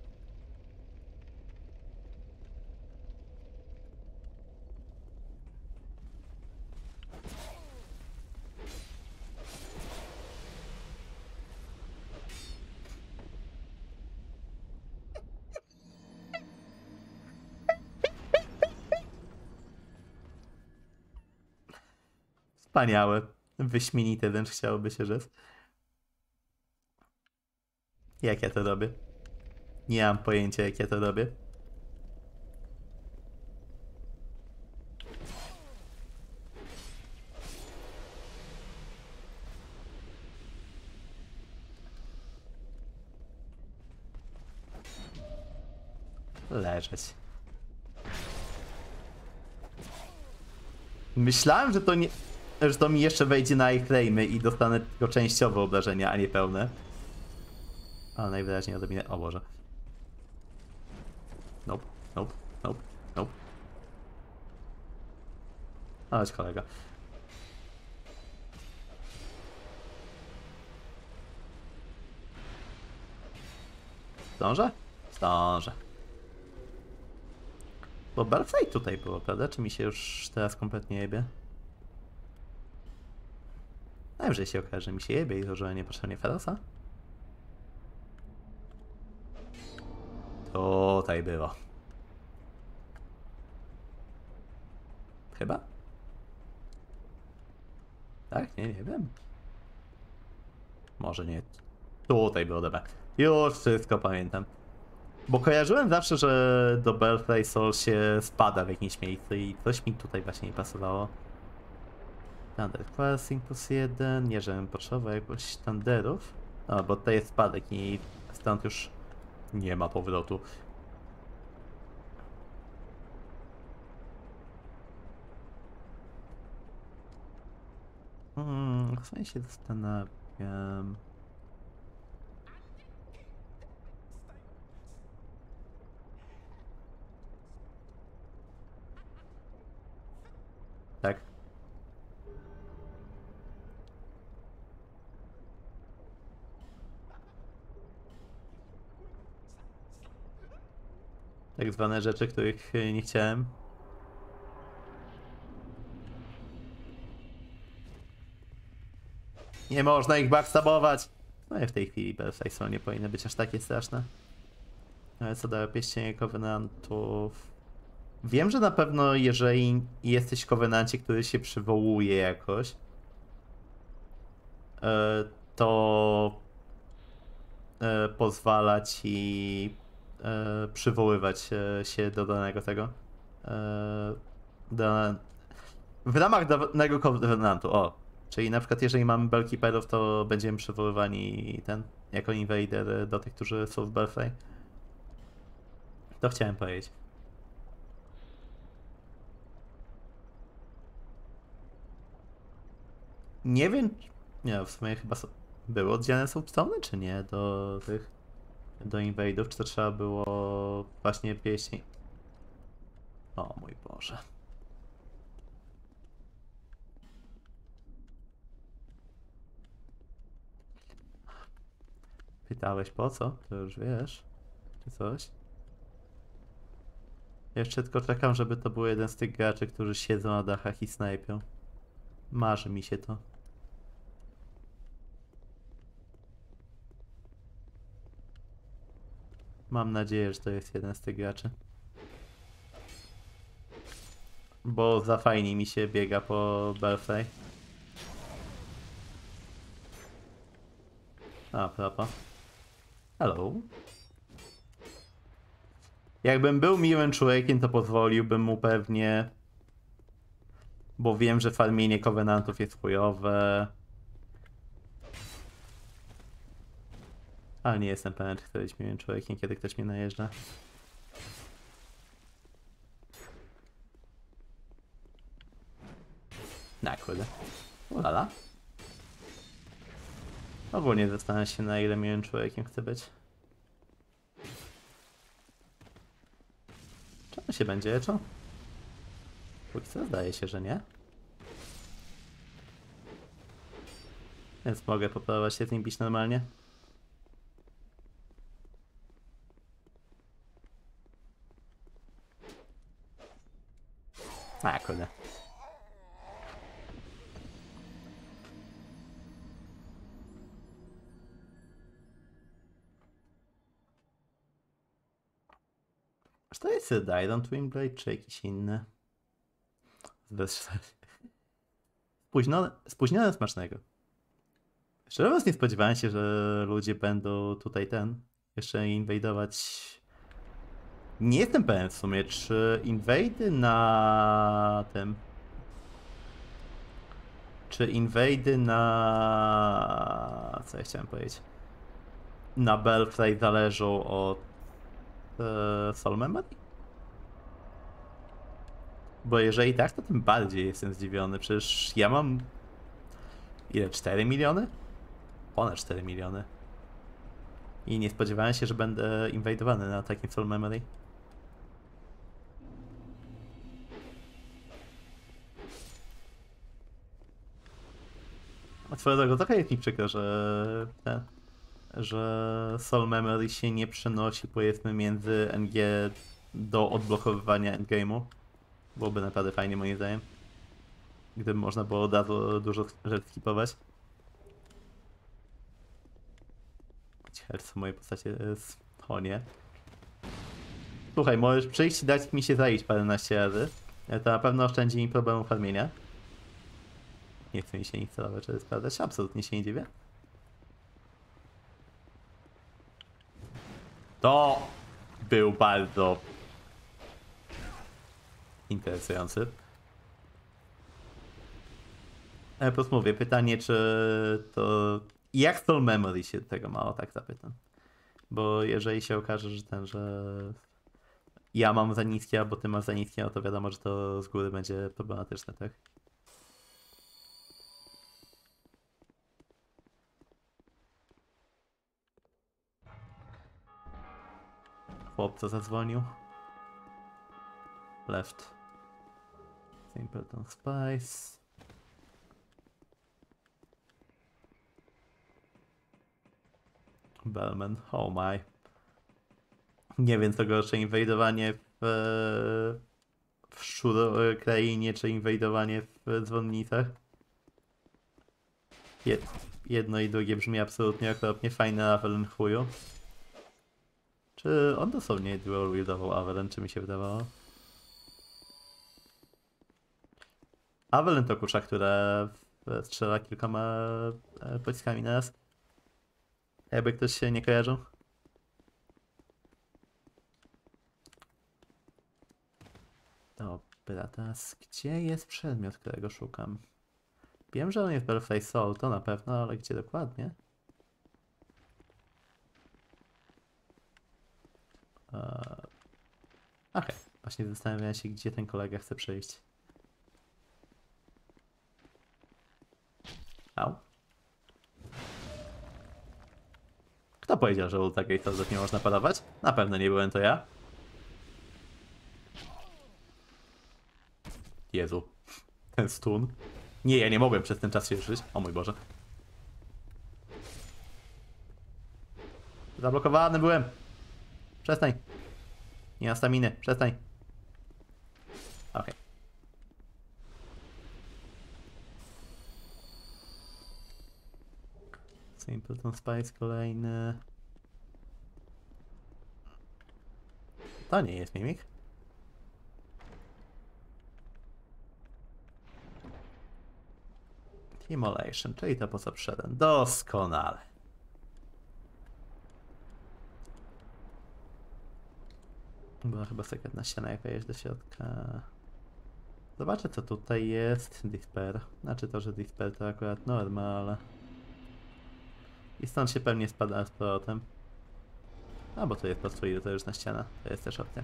Wspaniałe. Wyśmienite wręcz chciałoby się rzec. Jak ja to robię? Nie mam pojęcia jak ja to robię. Leżeć. Myślałem, że to nie... Że to mi jeszcze wejdzie na ich claimy i dostanę tylko częściowe obrażenia, a nie pełne. Ale najwyraźniej odrobinę... O Boże. Nope, nope, nope, nope. Chodź kolega. Zdążę? Zdążę. Bo Barfaj tutaj było, prawda? Czy mi się już teraz kompletnie jebie? Najwyżej się okaże, że mi się jebie i zużyłem niepotrzebnie Ferosa. Tutaj było. Chyba? Tak? Nie, nie wiem. Może nie. Tutaj było, dobra. Już wszystko pamiętam. Bo kojarzyłem zawsze, że do Belfry Soul się spada w jakimś miejscu i coś mi tutaj właśnie nie pasowało. Thunder Crossing plus 1, nie żebym potrzebował jakoś Thunderów. No bo to jest spadek i stąd już nie ma powrotu. W sumie się zastanawiam. Tak. tak zwane rzeczy, których nie chciałem. Nie można ich backstabować! No i w tej chwili perfekcją nie powinny być aż takie straszne. Ale co do pieścienia kowenantów... Wiem, że na pewno jeżeli jesteś w kowenancie, który się przywołuje jakoś, to pozwala ci przywoływać się do danego tego. W ramach danego kowenantu, o. Czyli na przykład jeżeli mamy Bellkeeperów, to będziemy przywoływani ten, jako invader do tych, którzy są w Belfry. To chciałem powiedzieć. Nie wiem, nie, w sumie chyba były oddzielne substony, czy nie, do tych, do inwade'ów, czy to trzeba było właśnie pieśni. O mój Boże. Pytałeś po co? To już wiesz, czy coś? Jeszcze tylko czekam, żeby to był jeden z tych graczy, którzy siedzą na dachach i snajpią. Marzy mi się to. Mam nadzieję, że to jest jeden z tych graczy. Bo za fajnie mi się biega po Belfry. A, prapa. Hello. Jakbym był miłym człowiekiem, to pozwoliłbym mu pewnie. Bo wiem, że farmienie kowenantów jest chujowe. Ale nie jestem pewien, czy ktoś miłym człowiekiem, kiedy ktoś mnie najeżdża. Na kurde. Ulala. Ogólnie zastanawiam się, na ile miłym człowiekiem chcę być. Czy on się będzie leczył? Póki co zdaje się, że nie. Więc mogę popróbować się z nim bić normalnie. A kurde. Czy to jest Didon Twinblade, czy jakiś inny? Spóźnione smacznego. Szczerze mówiąc, nie spodziewałem się, że ludzie będą tutaj jeszcze inwajdować. Nie jestem pewien w sumie, czy inwejdy na tym. Czy inwejdy na... co ja chciałem powiedzieć? Na Belfry zależą od... Soul Memory? Bo jeżeli tak, to tym bardziej jestem zdziwiony. Przecież ja mam... ile? 4 miliony? Ponad 4 miliony. I nie spodziewałem się, że będę inwajdowany na takim Soul Memory. A swoją drogą, trochę jest mi przykro, że... że Soul Memory się nie przenosi, powiedzmy, między NG do odblokowywania endgame'u. Byłoby naprawdę fajnie moim zdaniem. Gdyby można było od razu dużo rzeczy skipować. Herc w mojej postaci jest... o nie. Słuchaj, możesz przyjść i dać mi się zajść paręnaście razy. To na pewno oszczędzi mi problemu farmienia. Nie chce mi się nic celować, żeby sprawdzać. Absolutnie się nie dziwię. To był bardzo interesujący. Ale po prostu mówię, pytanie, czy to... jak Soul Memory się tego mało, tak zapytam. Bo jeżeli się okaże, że ja mam za niskie, albo ty masz za niskie, no to wiadomo, że to z góry będzie problematyczne, tak? Chłopca zadzwonił. Left. Simpleton Spice. Bellman, oh my. nie wiem co gorsze, inwajdowanie w Szurokrainie czy inwajdowanie w dzwonnicach. Jedno i drugie brzmi absolutnie okropnie. Fajny Avelen chuju. Czy on dosłownie dual-wieldował Avelen, czy mi się wydawało? Avelen to kusza, która strzela kilkoma pociskami na raz. Jakby ktoś się nie kojarzył. Dobra, teraz gdzie jest przedmiot, którego szukam? Wiem, że on jest Belfry Soul, to na pewno, ale gdzie dokładnie? Okej, właśnie zastanawiam się, gdzie ten kolega chce przyjść. Au. Kto powiedział, że ultra gate'ów nie można parować? Na pewno nie byłem to ja. Jezu, ten stun. Nie, ja nie mogłem przez ten czas się ruszyć. O mój Boże. Zablokowany byłem. Przestań. Nie ma staminy, przestań. Okej. Simpleton Spice kolejny. To nie jest mimik. Immolation, czyli to po co przyszedłem. Doskonale. Była chyba sekretna ściana, jak wejść do środka. Zobaczę co tutaj jest. Disper. Znaczy to, że Disper to akurat norma, ale... I stąd się pewnie spada z powrotem. A bo to jest po prostu iluzoryczna ściana. To jest też opcja.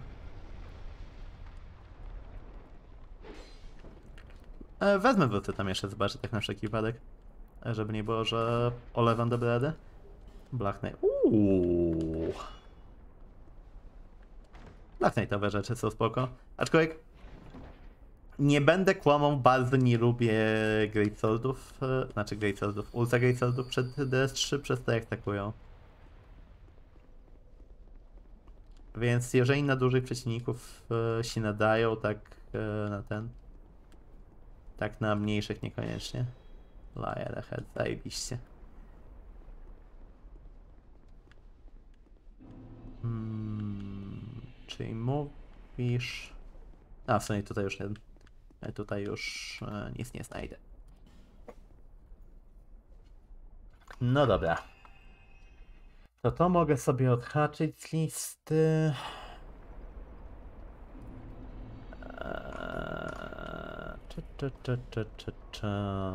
Wezmę wrócę tam jeszcze, zobaczę tak na wszelki wypadek. Żeby nie było, że olewam dobre rady. Black Knight. Uuuu. Black Knightowe rzeczy są spoko. Aczkolwiek nie będę kłamał, bardzo nie lubię Great Swordów. Znaczy Great Swordów, Ultra Great Swordów przed DS3, przez to jak atakują. Więc jeżeli na dużych przeciwników się nadają, tak na ten... Tak na mniejszych niekoniecznie. Liar Head, zajebiście. Czyli mówisz... A w sumie tutaj już nie... Tutaj już nic nie znajdę. No dobra. To mogę sobie odhaczyć z listy.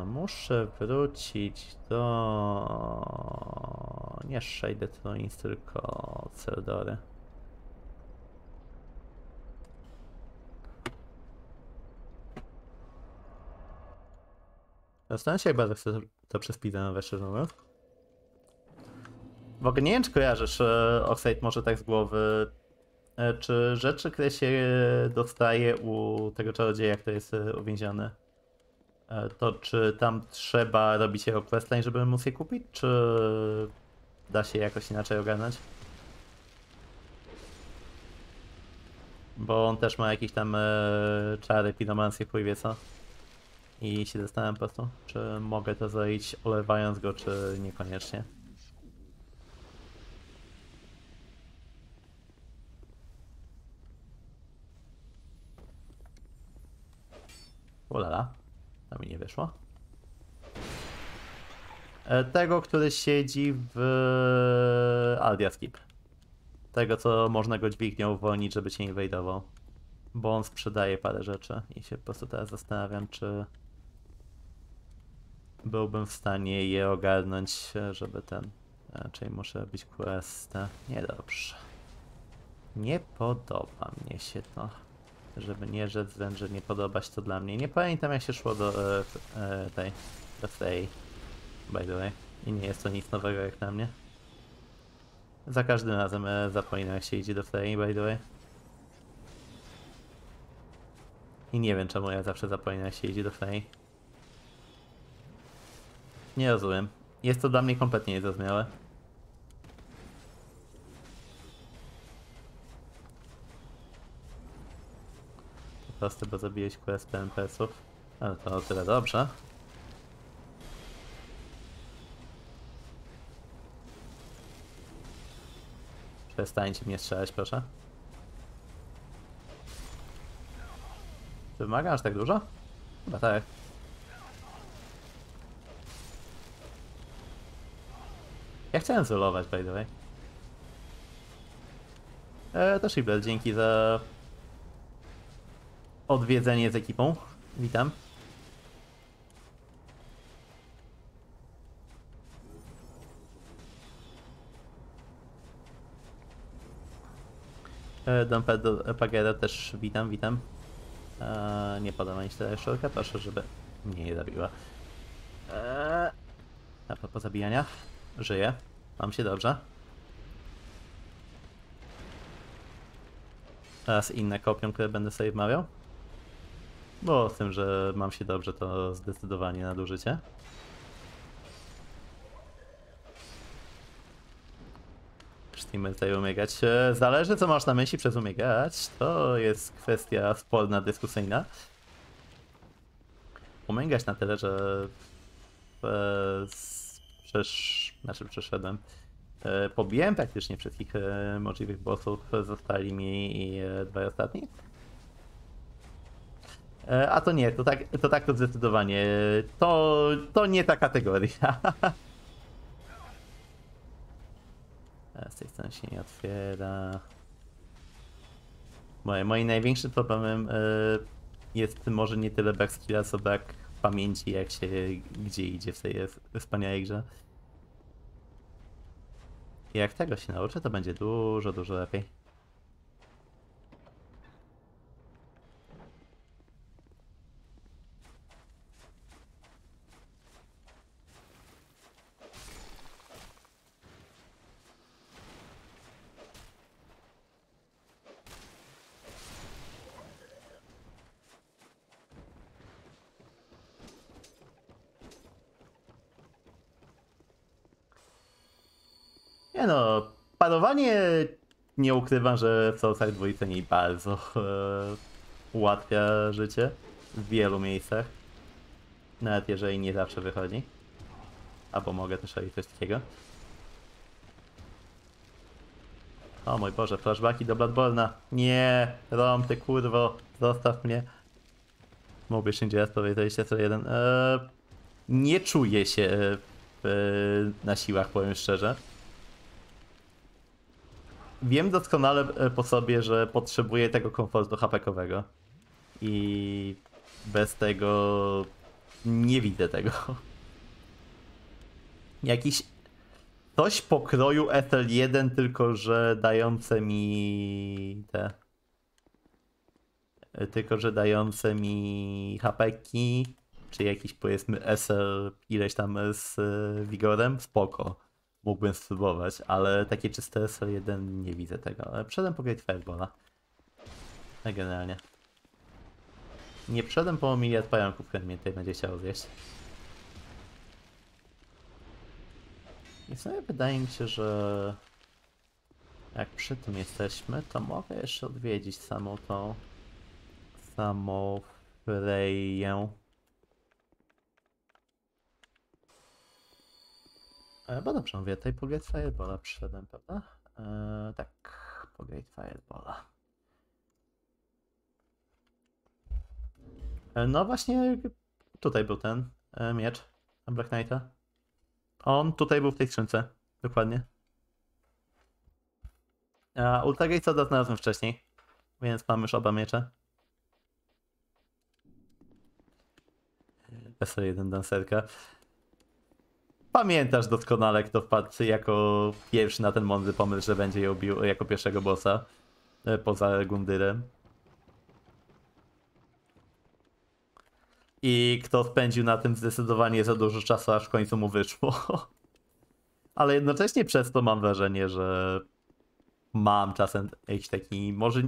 Muszę wrócić do... Nie Shade Thrones, tylko Cerdory. Zastanawiam się, jak bardzo chcę to przez Pidanowe, szczerze mówiąc. W ogóle nie wiem, czy kojarzysz Oxide może tak z głowy. Czy rzeczy, które się dostaje u tego czarodzieja, który jest uwięziony, to czy tam trzeba robić jego questline, żeby móc je kupić, czy da się jakoś inaczej ogarnąć? Bo on też ma jakieś tam czary, pidomanskie, chuj wie co. I się zastanawiam po prostu, czy mogę to zrobić olewając go, czy niekoniecznie. Ulala, to mi nie wyszło. Tego, który siedzi w Aldia Skip. Tego, co można go dźwignią uwolnić, żeby cię nie wejdował. Bo on sprzedaje parę rzeczy i się po prostu teraz zastanawiam, czy byłbym w stanie je ogarnąć, żeby ten... Raczej muszę robić quest. Niedobrze. Nie podoba mnie się to. Żeby nie rzec wręcz, że nie podobać to dla mnie. Nie pamiętam jak się szło do tej, by the way. I nie jest to nic nowego jak na mnie. Za każdym razem zapominam jak się idzie do tej, by the way. I nie wiem czemu ja zawsze zapominam jak się idzie do tej. Nie rozumiem. Jest to dla mnie kompletnie niezrozumiałe. proste, bo zabiłeś QSP MPS-ów. Ale to o tyle dobrze. Przestańcie mnie strzelać, proszę. Czy wymaga aż tak dużo? Chyba tak. Ja chciałem zulować, by the way. Też Ibel, dzięki za odwiedzenie z ekipą. Witam. Dom Pagera też witam, witam. Nie podoba mi się ta jaszczurka, proszę, żeby mnie nie zabiła. A propos zabijania, żyję, mam się dobrze. Teraz inne kopią, które będę sobie wmawiał. Bo z tym, że mam się dobrze, to zdecydowanie nadużycie. Steamer tutaj umiegać. Zależy, co masz na myśli przez umiegać. To jest kwestia sporna, dyskusyjna. Umiegać na tyle, że przeszedłem. Pobiłem praktycznie wszystkich możliwych bossów, zostali mi i dwaj ostatni. A to nie, to zdecydowanie. To nie ta kategoria. Z tej strony się nie otwiera. Moim największym problemem jest może nie tyle brak skilla, co brak pamięci, jak się gdzie idzie w tej wspaniałej grze. Jak tego się nauczę, to będzie dużo, dużo lepiej. No, parowanie nie ukrywam, że w Soulsach dwójce nie bardzo ułatwia życie w wielu miejscach. Nawet jeżeli nie zawsze wychodzi. Albo mogę też robić coś takiego. O mój Boże, flashbacki do Bloodborne'a. Nie, Rom, ty kurwo, zostaw mnie. Mógłbyś indziej raz powiedzieć co jeden. Nie czuję się na siłach, powiem szczerze. Wiem doskonale po sobie, że potrzebuję tego komfortu HP-kowego. I bez tego nie widzę tego. Jakiś coś pokroju FL1, tylko że dające mi te. Tylko że dające mi HP-ki, czy jakiś powiedzmy SL ileś tam z wigorem, spoko. Mógłbym spróbować, ale takie czyste SL1 nie widzę tego. Ale przeszedłem po Great Firebola. Generalnie. Nie przeszedłem po miliard pająków, które mnie tutaj będzie chciało zjeść. I w sumie wydaje mi się, że jak przy tym jesteśmy, to mogę jeszcze odwiedzić samą tą Freję. Bo dobrze, mówię, tutaj po Great Firebola przyszedłem, prawda? Tak, po Great Firebola. No właśnie, tutaj był ten miecz Black Knighta. On tutaj był w tej skrzynce, dokładnie. A Ultra Gate'a znalazłem wcześniej, więc mam już oba miecze. SL1 dancerka. Pamiętasz doskonale, kto wpadł jako pierwszy na ten mądry pomysł, że będzie ją bił jako pierwszego bossa poza Gundyrem. I kto spędził na tym zdecydowanie za dużo czasu, aż w końcu mu wyszło. Ale jednocześnie przez to mam wrażenie, że mam czasem jakiś taki, może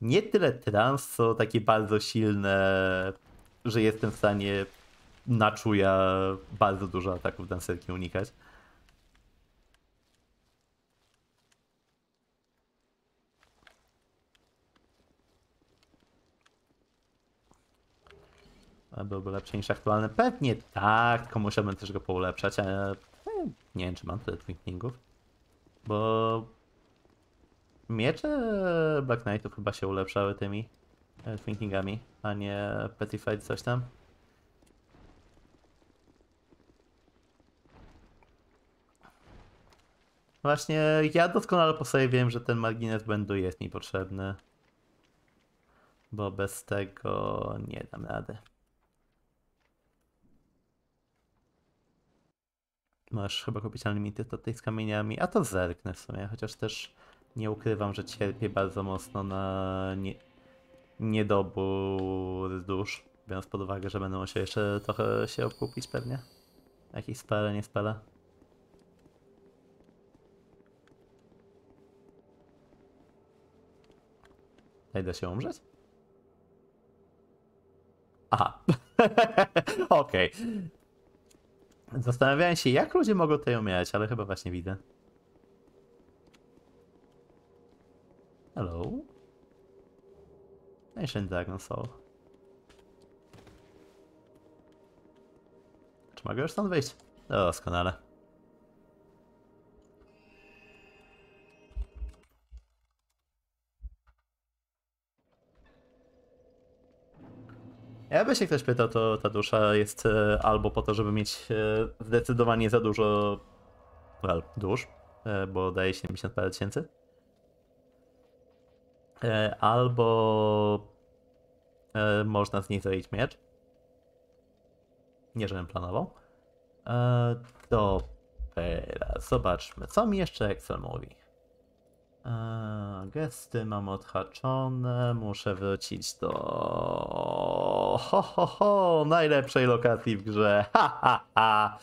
nie tyle trans, co takie bardzo silne, że jestem w stanie na czuja bardzo dużo ataków dancerki unikać. byłby lepszy niż aktualny. Pewnie tak, tylko musiałbym też go poulepszać. Nie wiem, czy mam tyle twinkingów, bo miecze Black Knightów chyba się ulepszały tymi twinkingami, a nie Petrified coś tam. Właśnie ja doskonale po sobie wiem, że ten margines błędu jest mi potrzebny, bo bez tego nie dam rady. Masz chyba kupić unlimited tutaj z kamieniami, a to zerknę w sumie, chociaż też nie ukrywam, że cierpię bardzo mocno na niedobór dusz, biorąc pod uwagę, że będę musiał jeszcze trochę się obkupić pewnie. Jakieś spele, nie spele. Tutaj da się umrzeć? Aha, okej. Okay. Zastanawiałem się, jak ludzie mogą tutaj umierać, ale chyba właśnie widzę. Hello. Ancient Dragon Soul. Czy mogę już stąd wyjść? Doskonale. Jakby się ktoś pytał, to ta dusza jest albo po to, żeby mieć zdecydowanie za dużo dusz, bo daje 70 parę tysięcy, albo można z nich zrobić miecz. Nie, żebym planował. Dobra, zobaczmy, co mi jeszcze Excel mówi. Gesty mam odhaczone, muszę wrócić do najlepszej lokacji w grze. Ha, ha, ha.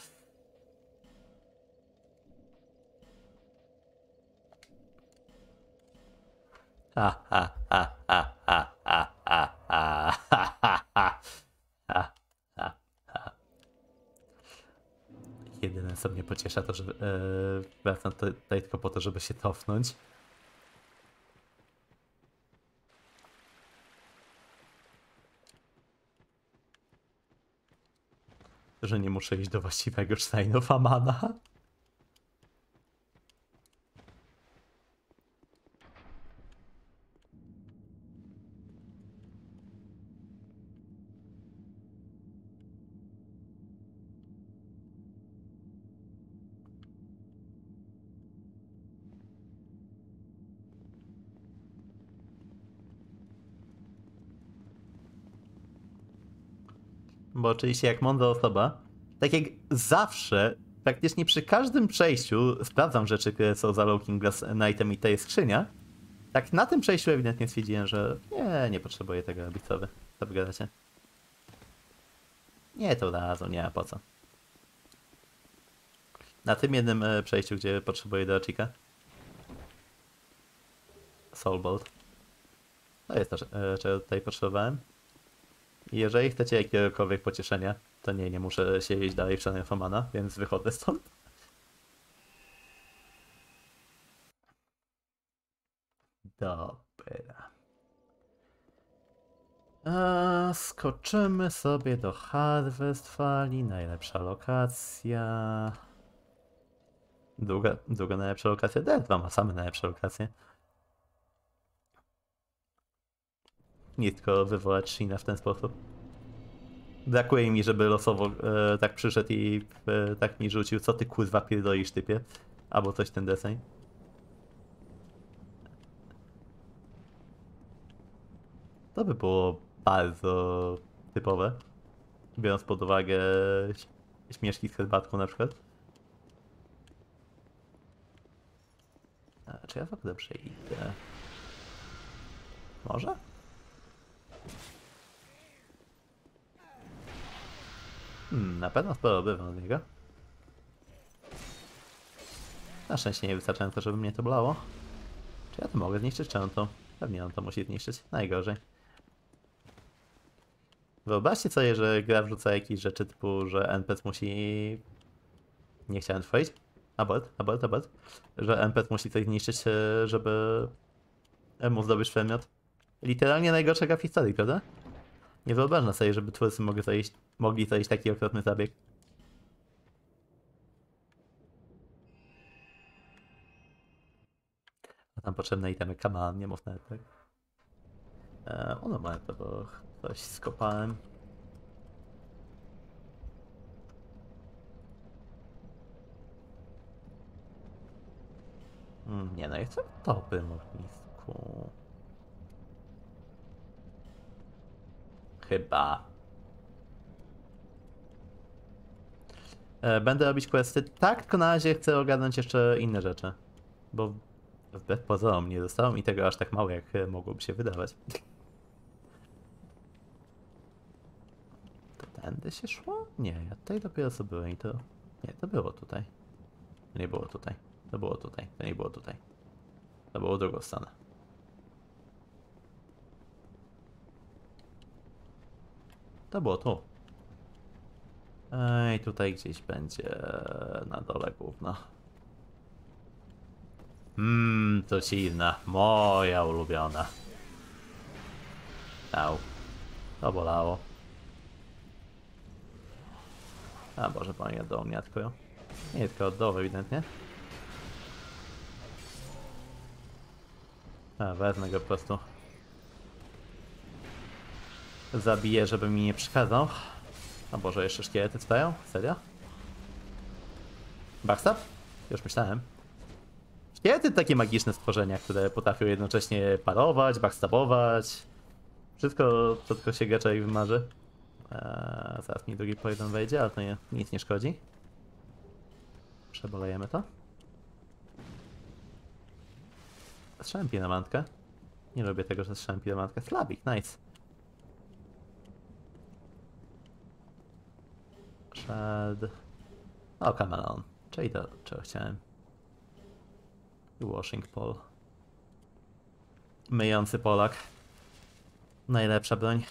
Ha, ha, ha, ha, ha, ha, ha, ha, ha, ha, ha, ha, ha. Jedyne co mnie pociesza to, że wracam tutaj tylko po to, żeby się cofnąć. Że nie muszę iść do właściwego Steinofamana. Bo oczywiście jak mądra osoba, tak jak zawsze, praktycznie przy każdym przejściu sprawdzam rzeczy, które są za Looking Glass Knightem i to jest skrzynia. Tak na tym przejściu ewidentnie stwierdziłem, że nie potrzebuję tego robić sobie. Co wy gadacie? Nie, to razem, nie, po co. Na tym jednym przejściu, gdzie potrzebuję do Achika. Soul Bolt. To jest to, czego tutaj potrzebowałem. Jeżeli chcecie jakiegokolwiek pocieszenia, to nie muszę się iść dalej w Steinofamana, więc wychodzę stąd. Dobra. Skoczymy sobie do Harvest Valley, najlepsza lokacja. Druga najlepsza lokacja? D2 ma same najlepsze lokacje. Nie tylko wywołać Shina w ten sposób. Brakuje mi, żeby losowo tak przyszedł i tak mi rzucił, co ty kurwa pierdolisz typie. Albo coś ten deseń. To by było bardzo typowe. Biorąc pod uwagę śmieszki z herbatką na przykład. A, czy ja w ogóle dobrze idę? Może? Na pewno sporo bywam od niego. Na szczęście nie wystarczająco, żeby mnie to bolało. Czy ja to mogę zniszczyć? Czy on to? Pewnie on to musi zniszczyć. Najgorzej. Wyobraźcie sobie, że gra wrzuca jakieś rzeczy typu, że NPC musi... Nie chciałem tworzyć. Abort. Że NPC musi coś zniszczyć, żeby móc zdobyć przedmiot. Literalnie najgorsza gra w historii, prawda? Nie wyobrażam sobie, żeby twórcy mogli zajść taki okropny zabieg. A tam potrzebne itemy, kaman, nie mów nawet tak. Ono ma to, bo coś skopałem. Nie no, jestem w topym ognisku. Chyba. Będę robić questy. Tak, tylko na razie chcę ogarnąć jeszcze inne rzeczy. Bo wbrew pozorom nie zostało mi tego aż tak mało, jak mogłoby się wydawać. To tędy się szło? Nie, ja tutaj dopiero co byłem i to... Nie, to było tutaj. Nie było tutaj. To było tutaj, to nie było tutaj. To było drugą stronę. To było tu. Ej, tutaj gdzieś będzie na dole gówno. To silna, moja ulubiona. Au. To bolało. A Boże, panie ja do mnie atkują. Nie, tylko od dołu ewidentnie. A, wezmę go po prostu. Zabiję, żeby mi nie przeszkadzał. A Boże, jeszcze szkielety trwają? Serio? Backstab? Już myślałem. Szkielety takie magiczne stworzenia, które potrafią jednocześnie parować, backstabować. Wszystko, co tylko się gacza i wymarzy. Zaraz mi drugi pojedyn wejdzie, ale to nie, nic nie szkodzi. Przebolejemy to. Strzałem piramantkę. Nie lubię tego, że strzałem piramantkę. Slabik, nice. Shad. O, Cameron. Czyli to, czego chciałem. Washing Pol. Myjący Polak. Najlepsza broń.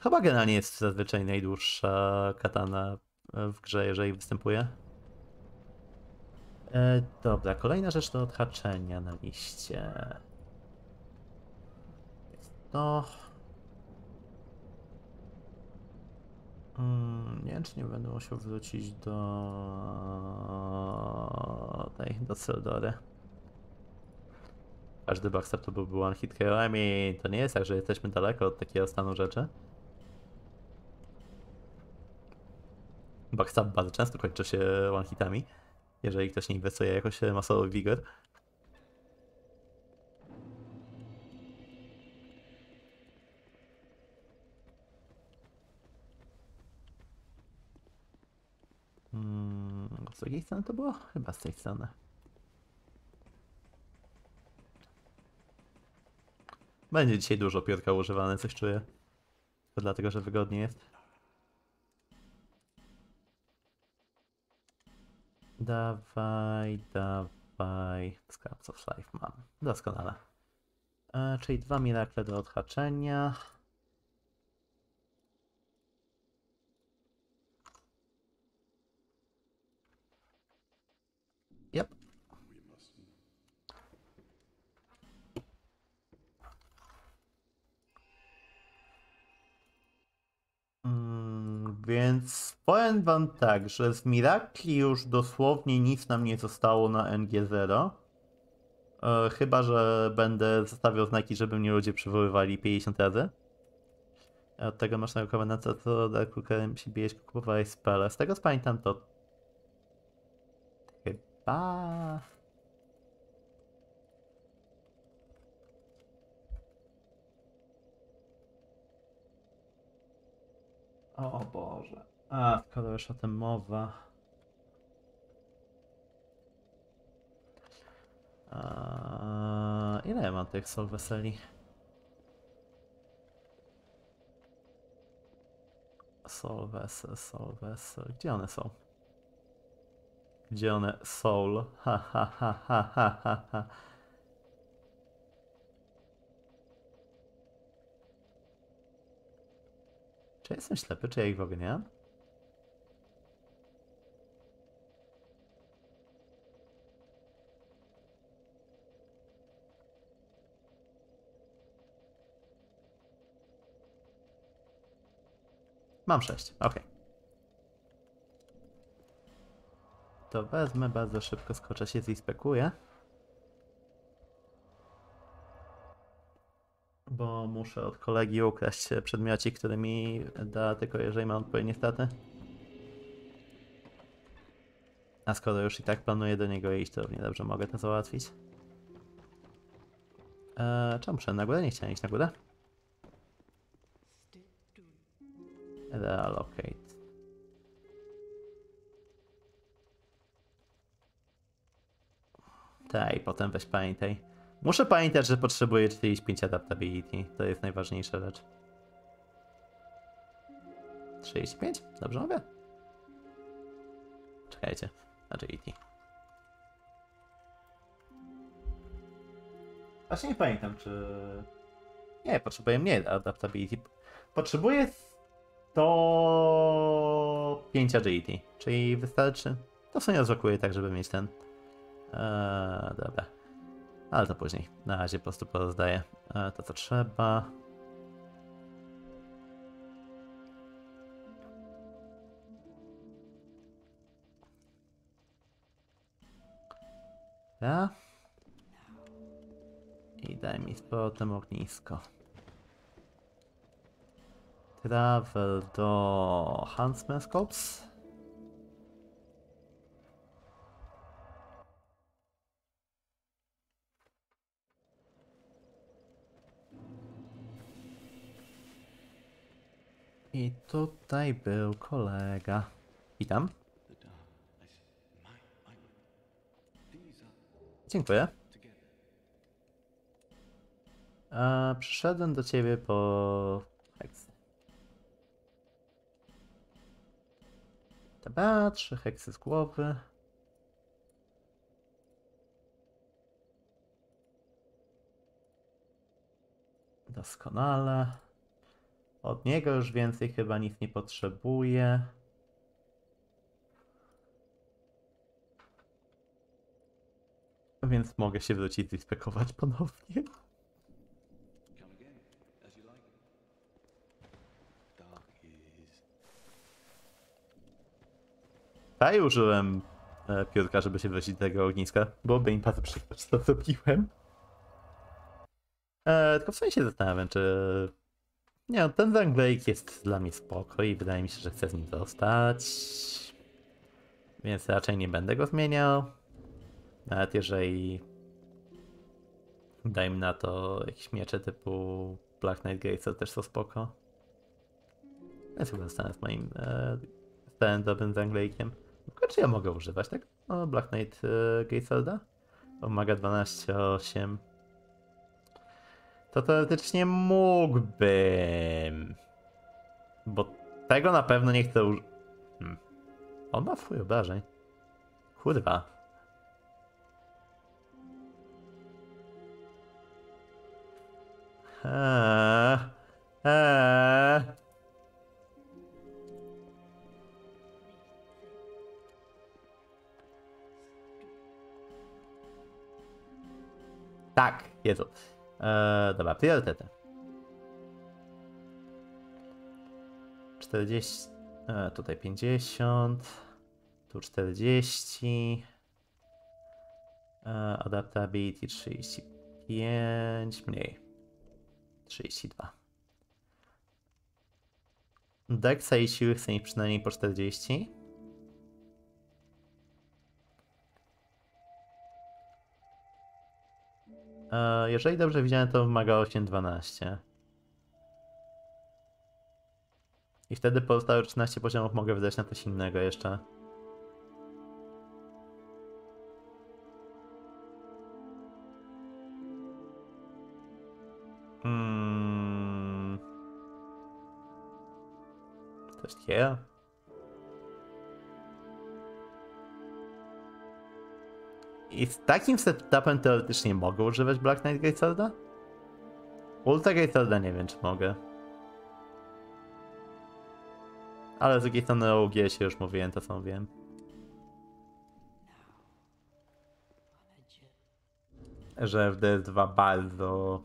Chyba generalnie jest zazwyczaj najdłuższa katana w grze, jeżeli występuje. Dobra, kolejna rzecz do odhaczenia na liście. Jest to... nie wiem, czy nie będę musiał wrócić do... tej, do Seldory. Każdy backstab to byłby one hit KO. I mean, to nie jest tak, że jesteśmy daleko od takiego stanu rzeczy. Backstab bardzo często kończy się one hitami. Jeżeli ktoś nie inwestuje jakoś masowo w wigor. Z jakiej strony to było? Chyba z tej strony. Będzie dzisiaj dużo piórka używane, coś czuję. To dlatego, że wygodnie jest. Dawaj, dawaj. Scraps of Life mam. Doskonale. Czyli 2 mirakle do odhaczenia. Yep. Więc powiem wam tak, że z mirakli już dosłownie nic nam nie zostało na NG0. Chyba, że będę zostawiał znaki, żeby mnie ludzie przywoływali 50 razy. A od tego masz na komentarza, co Dark Rookerem się bijesz, kupowałeś spele. Z tego co pamiętam to... Chyba... O Boże. A, skoro już o tym mowa. Ile ja mam tych sol weseli? Sol wesel. Gdzie one są? Gdzie one są? Ha. Czy jestem ślepy, czy ja ich w ogóle nie mam? Mam 6, ok. To wezmę, bardzo szybko skoczę się, zinspekuję. Bo muszę od kolegi ukraść przedmiocik, który mi da tylko jeżeli mam odpowiednie staty. A skoro już i tak planuję do niego iść, to równie dobrze mogę to załatwić. Czemu muszę na górę? Nie chciałem iść na górę. Relocate. Tak, i potem weź pamiętaj. Muszę pamiętać, że potrzebuję 45 adaptability. To jest najważniejsza rzecz. 35? Dobrze mówię? Czekajcie. Agility. Właśnie nie pamiętam, czy... Nie, potrzebuję mniej adaptability. Potrzebuję 105 agility, czyli wystarczy. To sobie odblokuje tak, żeby mieć ten... dobra. Ale to później. Na razie po prostu porozdaję to, co trzeba. Ja. I daj mi z powrotem ognisko. Travel do Huntsman Scopes. I tutaj był kolega. Witam. Dziękuję. Przyszedłem do ciebie po... heksy. Dobra, 3 heksy z głowy. Doskonale. Od niego już więcej chyba nic nie potrzebuję. Więc mogę się wrócić i spekować ponownie. Ja użyłem piórka, żeby się wrócić do tego ogniska. Byłoby im bardzo przykro, co zrobiłem. Tylko w sumie się zastanawiam, czy... Nie, ten Wranglake jest dla mnie spoko i wydaje mi się, że chcę z nim zostać. Więc raczej nie będę go zmieniał. Nawet jeżeli dajmy na to jakieś miecze typu Black Knight Grace, to też są spoko. Więc chyba zostanę z moim starym dobrym Wranglakiem. Czy ja mogę używać tak? No, Black Knight Gatesolda? Pomaga 12,8. To teoretycznie mógłbym. Bo tego na pewno nie chcę użyć. On ma fuj obrażeń. Kurwa. Tak, Jezu. Dobra, priorytety. 40, tutaj 50, tu 40, adaptability 35, mniej, 32. Dexa i siły chcę mieć przynajmniej po 40. Jeżeli dobrze widziałem, to wymaga 8-12. I wtedy pozostałe 13 poziomów mogę wydać na coś innego jeszcze. Coś takiego? I z takim setupem teoretycznie mogę używać Black Knight Gatesolda? Ultra Gatesolda nie wiem, czy mogę. Ale z drugiej strony o UG się już mówiłem, to co mówiłem. Że w DS2 bardzo...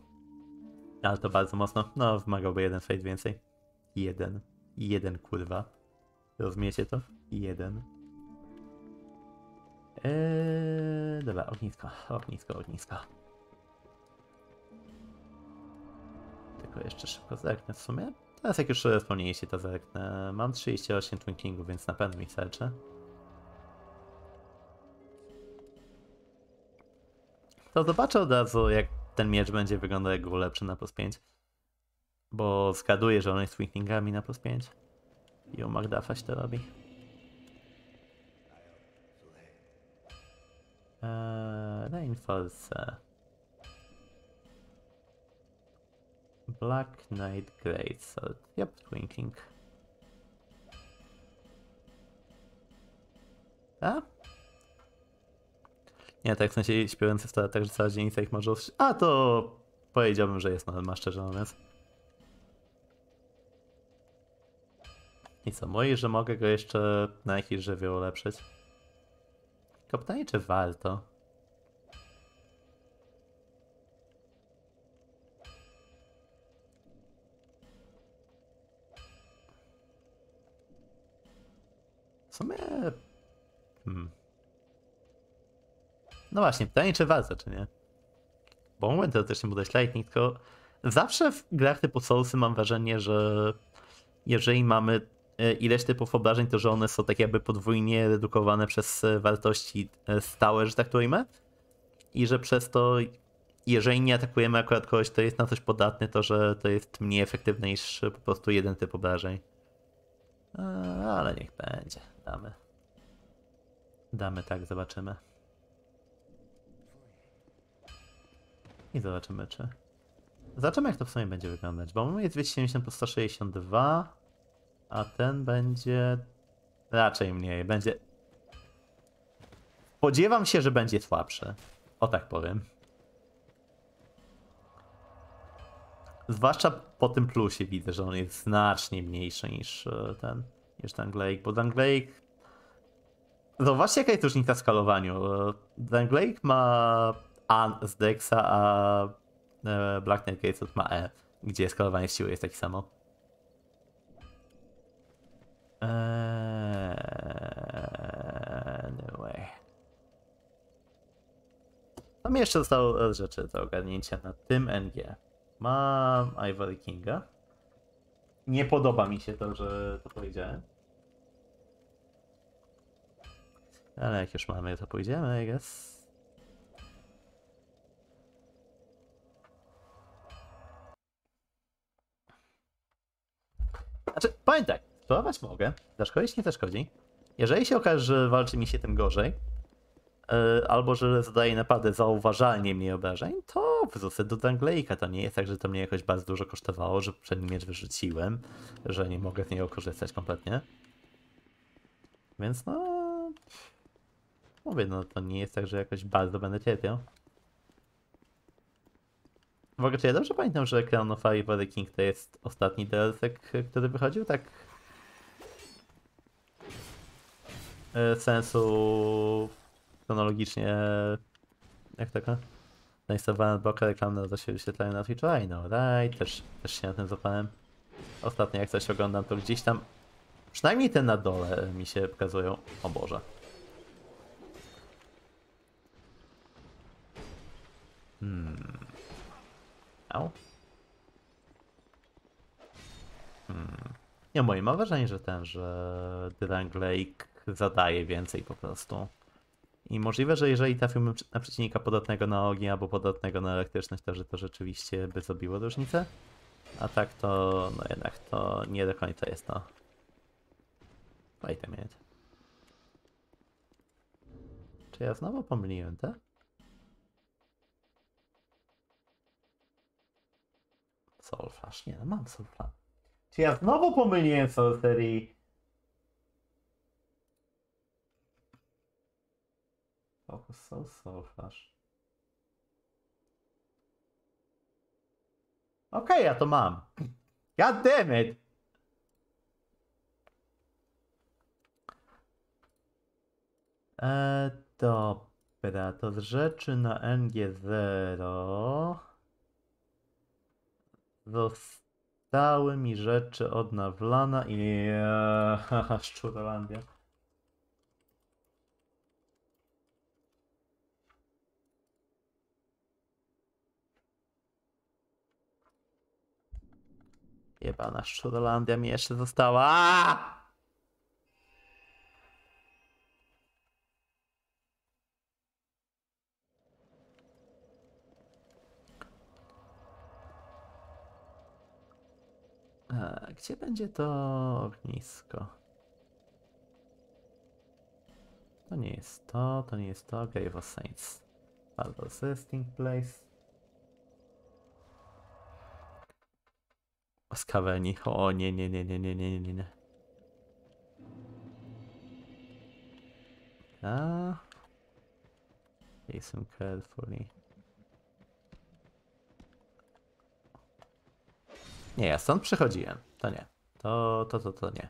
Ale to bardzo mocno. No, wymagałby jeden fade więcej. Jeden. Jeden, kurwa. Rozumiecie to? Jeden. Dobra, ognisko, ognisko, ognisko. Tylko jeszcze szybko zerknę w sumie. Teraz jak już wspomnienie się to zerknę. Mam 38 twinkingów, więc na pewno mi starczy. To zobaczę od razu, jak ten miecz będzie wyglądał, jak go lepszy na plus 5. Bo zgaduję, że on jest twinkingami na plus 5. I o Magdafaś to robi. Reinforce. Black Knight Greatsword. Yep, Twinking. A? Nie, tak w sensie śpiewający w to, także cała dzielnica ich może... A to powiedziałbym, że jest norma, szczerze mówiąc. I co, moi, że mogę go jeszcze na jakiś żywioł ulepszyć? Tylko pytanie, czy warto? W sumie... No właśnie, pytanie, czy warto, czy nie? Bo moment to też nie buduje lightning, tylko... Zawsze w grach typu Soulsy mam wrażenie, że... Jeżeli mamy... ileś typów obrażeń, to że one są tak jakby podwójnie redukowane przez wartości stałe, że tak to ujmę. I że przez to, jeżeli nie atakujemy akurat kogoś, to jest na coś podatny, to że to jest mniej efektywne niż po prostu jeden typ obrażeń. Ale niech będzie. Damy. Damy tak, zobaczymy. I zobaczymy, czy... Zobaczymy, jak to w sumie będzie wyglądać, bo mamy 270 po 162. A ten będzie... Raczej mniej, będzie... Spodziewam się, że będzie słabszy. O tak powiem. Zwłaszcza po tym plusie widzę, że on jest znacznie mniejszy niż ten... niż Danglake, bo Danglake... Zobaczcie, jaka jest różnica w skalowaniu. Danglake ma A z Dexa, a Black Knight Greatsword ma E, gdzie skalowanie siły jest takie samo. No way. Tam jeszcze zostało rzeczy do ogarnięcia na tym NG. Mam Ivory Kinga. Nie podoba mi się to, że to powiedziałem. Ale jak już mamy, to pójdziemy, I guess. Znaczy, pamiętaj. Spróbować mogę, zaszkodzić nie zaszkodzi. Jeżeli się okaże, że walczy mi się tym gorzej, albo że zadaje napady zauważalnie mniej obrażeń, to wrócę do Dangleika. To nie jest tak, że to mnie jakoś bardzo dużo kosztowało, że przedni miecz wyrzuciłem, że nie mogę z niego korzystać kompletnie. Więc no... Mówię, no to nie jest tak, że jakoś bardzo będę cierpiał. W ogóle czy ja dobrze pamiętam, że Crown of Ivory King to jest ostatni DLC, który wychodził? Tak... sensu chronologicznie, jak taka nainstalowana bloka reklamna do siebie wyświetlają na Twitchu, I know, right, też się na tym zapałem. Ostatnio jak coś oglądam, to gdzieś tam, przynajmniej te na dole mi się pokazują, o Boże. Au. Nie, moje mam wrażenie, że ten, że Dranglake zadaje więcej po prostu. I możliwe, że jeżeli trafiłbym na przeciwnika podatnego na ogień albo podatnego na elektryczność, to że to rzeczywiście by zrobiło różnicę. A tak to, no jednak to nie do końca jest to. Wait a minute. Czy ja znowu pomyliłem te? Soul Flash, nie, no mam Soul Flash. Czy ja znowu pomyliłem Sorcery? Focus Soul Flash. Okej, ja to mam. God damn it! Dobra, to z rzeczy na NG0... Dały mi rzeczy od Nawlana i... haha, Szczurolandia. Jebana Szczurolandia mi jeszcze została. Aaaa! A gdzie będzie to ognisko? To nie jest to, to nie jest to. Grave of Saints. Baldur's Resting Place. Skaweni. O nie, nie, nie, nie, nie, nie, nie, nie. A... Jestem carefully. Nie, ja stąd przychodziłem. To nie. To nie.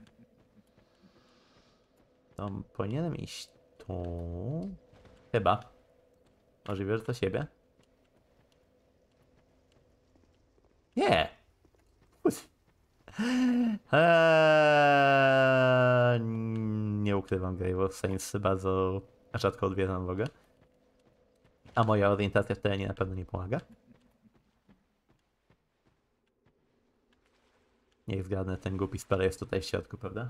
To powinienem iść tu. Chyba. Możliwe, że to siebie. Nie! Nie ukrywam gry, bo w sensie bardzo rzadko odwiedzam w ogóle. A moja orientacja w terenie na pewno nie pomaga. Niech zgadnę, ten głupi spell jest tutaj w środku, prawda?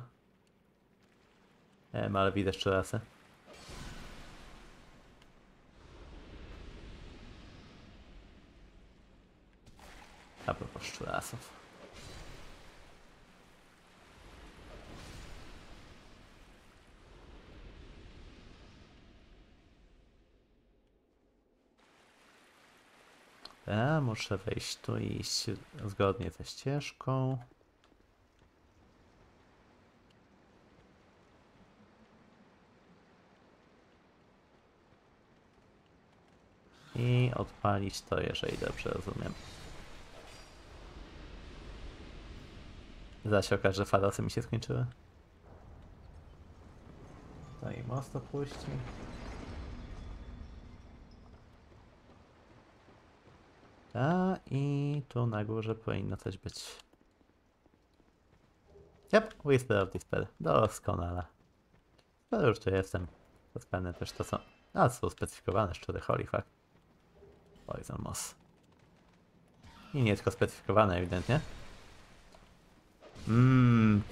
Ale widzę szczurasy. A propos szczurasów. Ja muszę wejść tu i iść zgodnie ze ścieżką. I odpalić to, jeżeli dobrze rozumiem. Zaś okaże, że farasy mi się skończyły. To i most opuści. A i tu na górze powinno coś być. Yep, Whisper of Despair. Doskonale. To już tu jestem. To pewne też to są. A są specyfikowane szczury, holy fuck. Poison Moss. I nie tylko specyfikowane ewidentnie.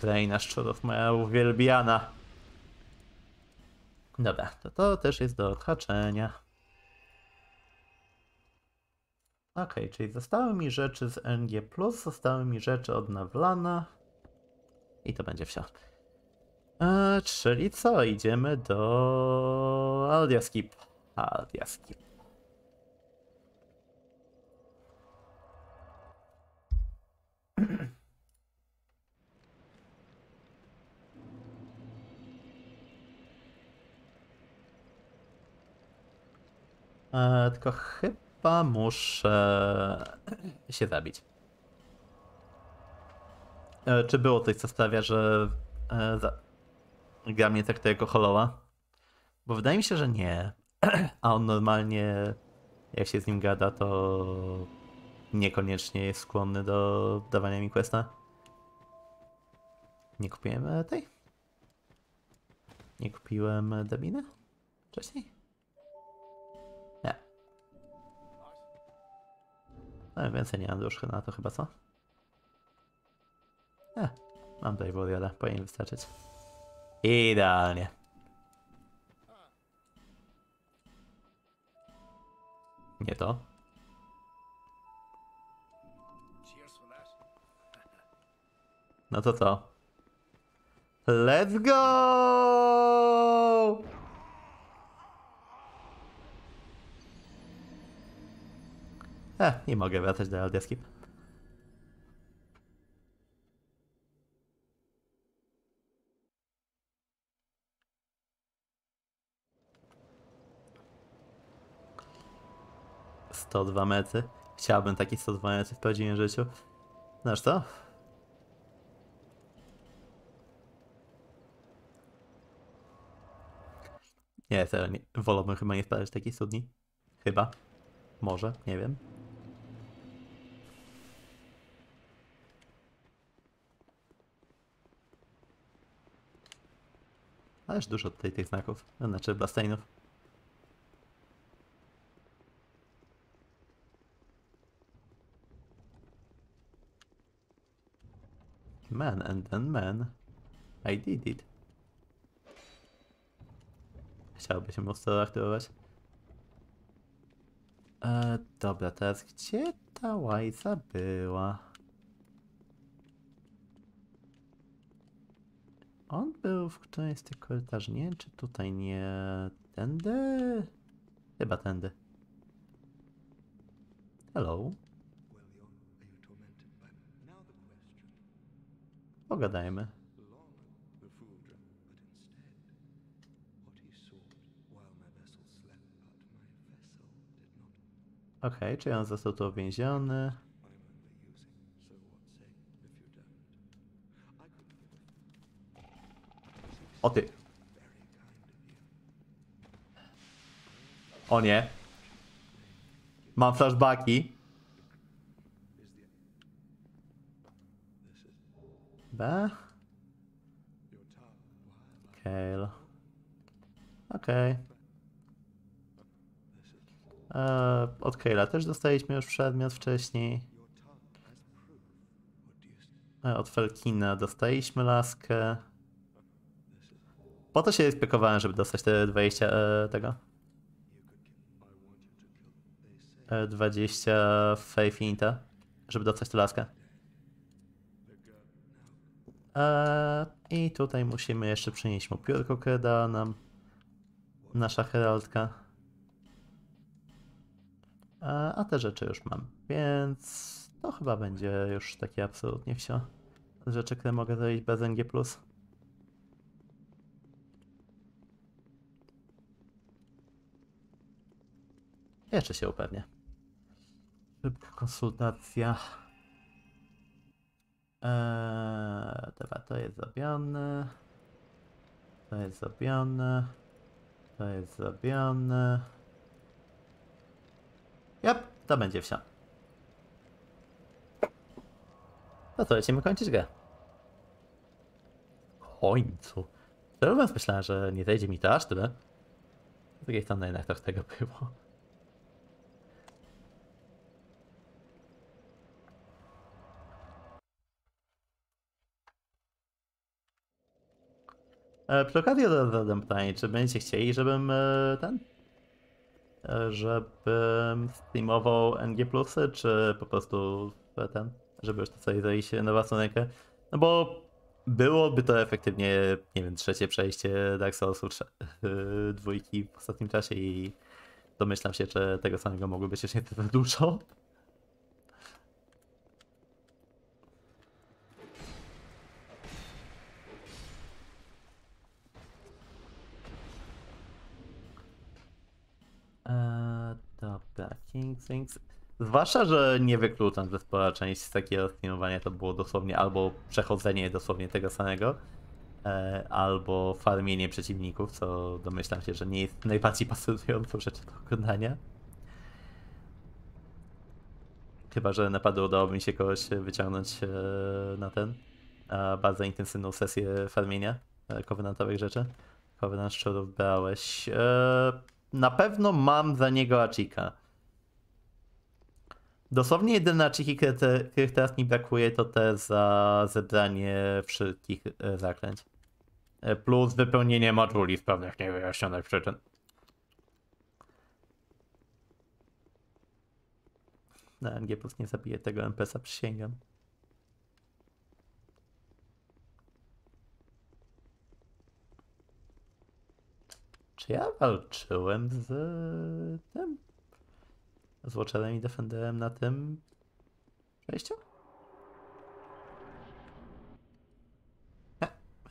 Kraina szczurów moja uwielbiana. Dobra, to też jest do odhaczenia. Okej, czyli zostały mi rzeczy z NG+, zostały mi rzeczy od Nawlana. I to będzie wsio. Czyli co? Idziemy do... Aldiaskip. Aldiaskip. Tylko chyba muszę się zabić. Czy było coś, co sprawia, że gra mnie traktuje jako holoła? Bo wydaje mi się, że nie. A on normalnie, jak się z nim gada, to niekoniecznie jest skłonny do dawania mi questa. Nie kupiłem tej? Nie kupiłem Dabiny wcześniej? No więcej nie mam duszki na to chyba, co? Mam tutaj Warriora, powinien wystarczyć. Idealnie. Nie to. No to co? Let's go! Nie mogę wracać do Aldiaskip. $102 metry. Chciałbym taki 102 metry w prawdziwym życiu. Znasz to? Nie, serio, nie. Wolałbym chyba nie sprawdzać takich studni. Chyba. Może, nie wiem. Ależ dużo tutaj tych znaków, znaczy bastionów. Man and then man. I did it. Chciałoby się mocno aktywować. Dobra, teraz gdzie ta łajza była? On był w którymś z tych korytarzy, nie wiem, czy tutaj nie... Tędy? Chyba tędy. Hello. Pogadajmy. Okej, czyli on został tu uwięziony. O ty! O nie! Mam flashbacki! B? Kale. Okej. Od Kale'a też dostaliśmy już przedmiot wcześniej. Od Felkina dostaliśmy laskę. Po to się spekowałem, żeby dostać te 20 Faith Inta, żeby dostać tę laskę. I tutaj musimy jeszcze przynieść mu piórko, które dała nam nasza heraldka. A te rzeczy już mam, więc to chyba będzie już takie absolutnie wsio. Rzeczy, które mogę zrobić bez NG+. Jeszcze się upewnię. Szybka konsultacja. Dobra, to jest zrobione. To jest zrobione. To jest zrobione. Jop, to będzie wsią. No to lecimy kończyć grę. W końcu. Szczerze mówiąc, myślałem, że nie zejdzie mi to aż tyle. Z drugiej strony jednak trochę tego było. Przy okazji zadam pytanie, czy będziecie chcieli, żebym żebym streamował NG+, czy po prostu żeby już to sobie zrobić na własną rękę. No bo byłoby to efektywnie, nie wiem, trzecie przejście Dark Soulsu 2 w ostatnim czasie i domyślam się, że tego samego mogło być jeszcze nie dużo. Dobra, Kings. Zwłaszcza, że nie wykluczam, że spora część z takiego streamowania to było dosłownie albo przechodzenie dosłownie tego samego, albo farmienie przeciwników, co domyślam się, że nie jest najbardziej pasującą rzeczą do oglądania. Chyba, że naprawdę udałoby mi się kogoś wyciągnąć na bardzo intensywną sesję farmienia covenantowych rzeczy. Covenant szczurów brałeś. Na pewno mam za niego Achika. Dosłownie jedyne Achiki, których teraz mi brakuje, to te za zebranie wszystkich zaklęć. Plus wypełnienie moduli z pewnych niewyjaśnionych przyczyn. Na NG+ nie zabiję tego NPC-a, przysięgam. Czy ja walczyłem z tym? Z Watcherem i Defenderem na tym przejściu?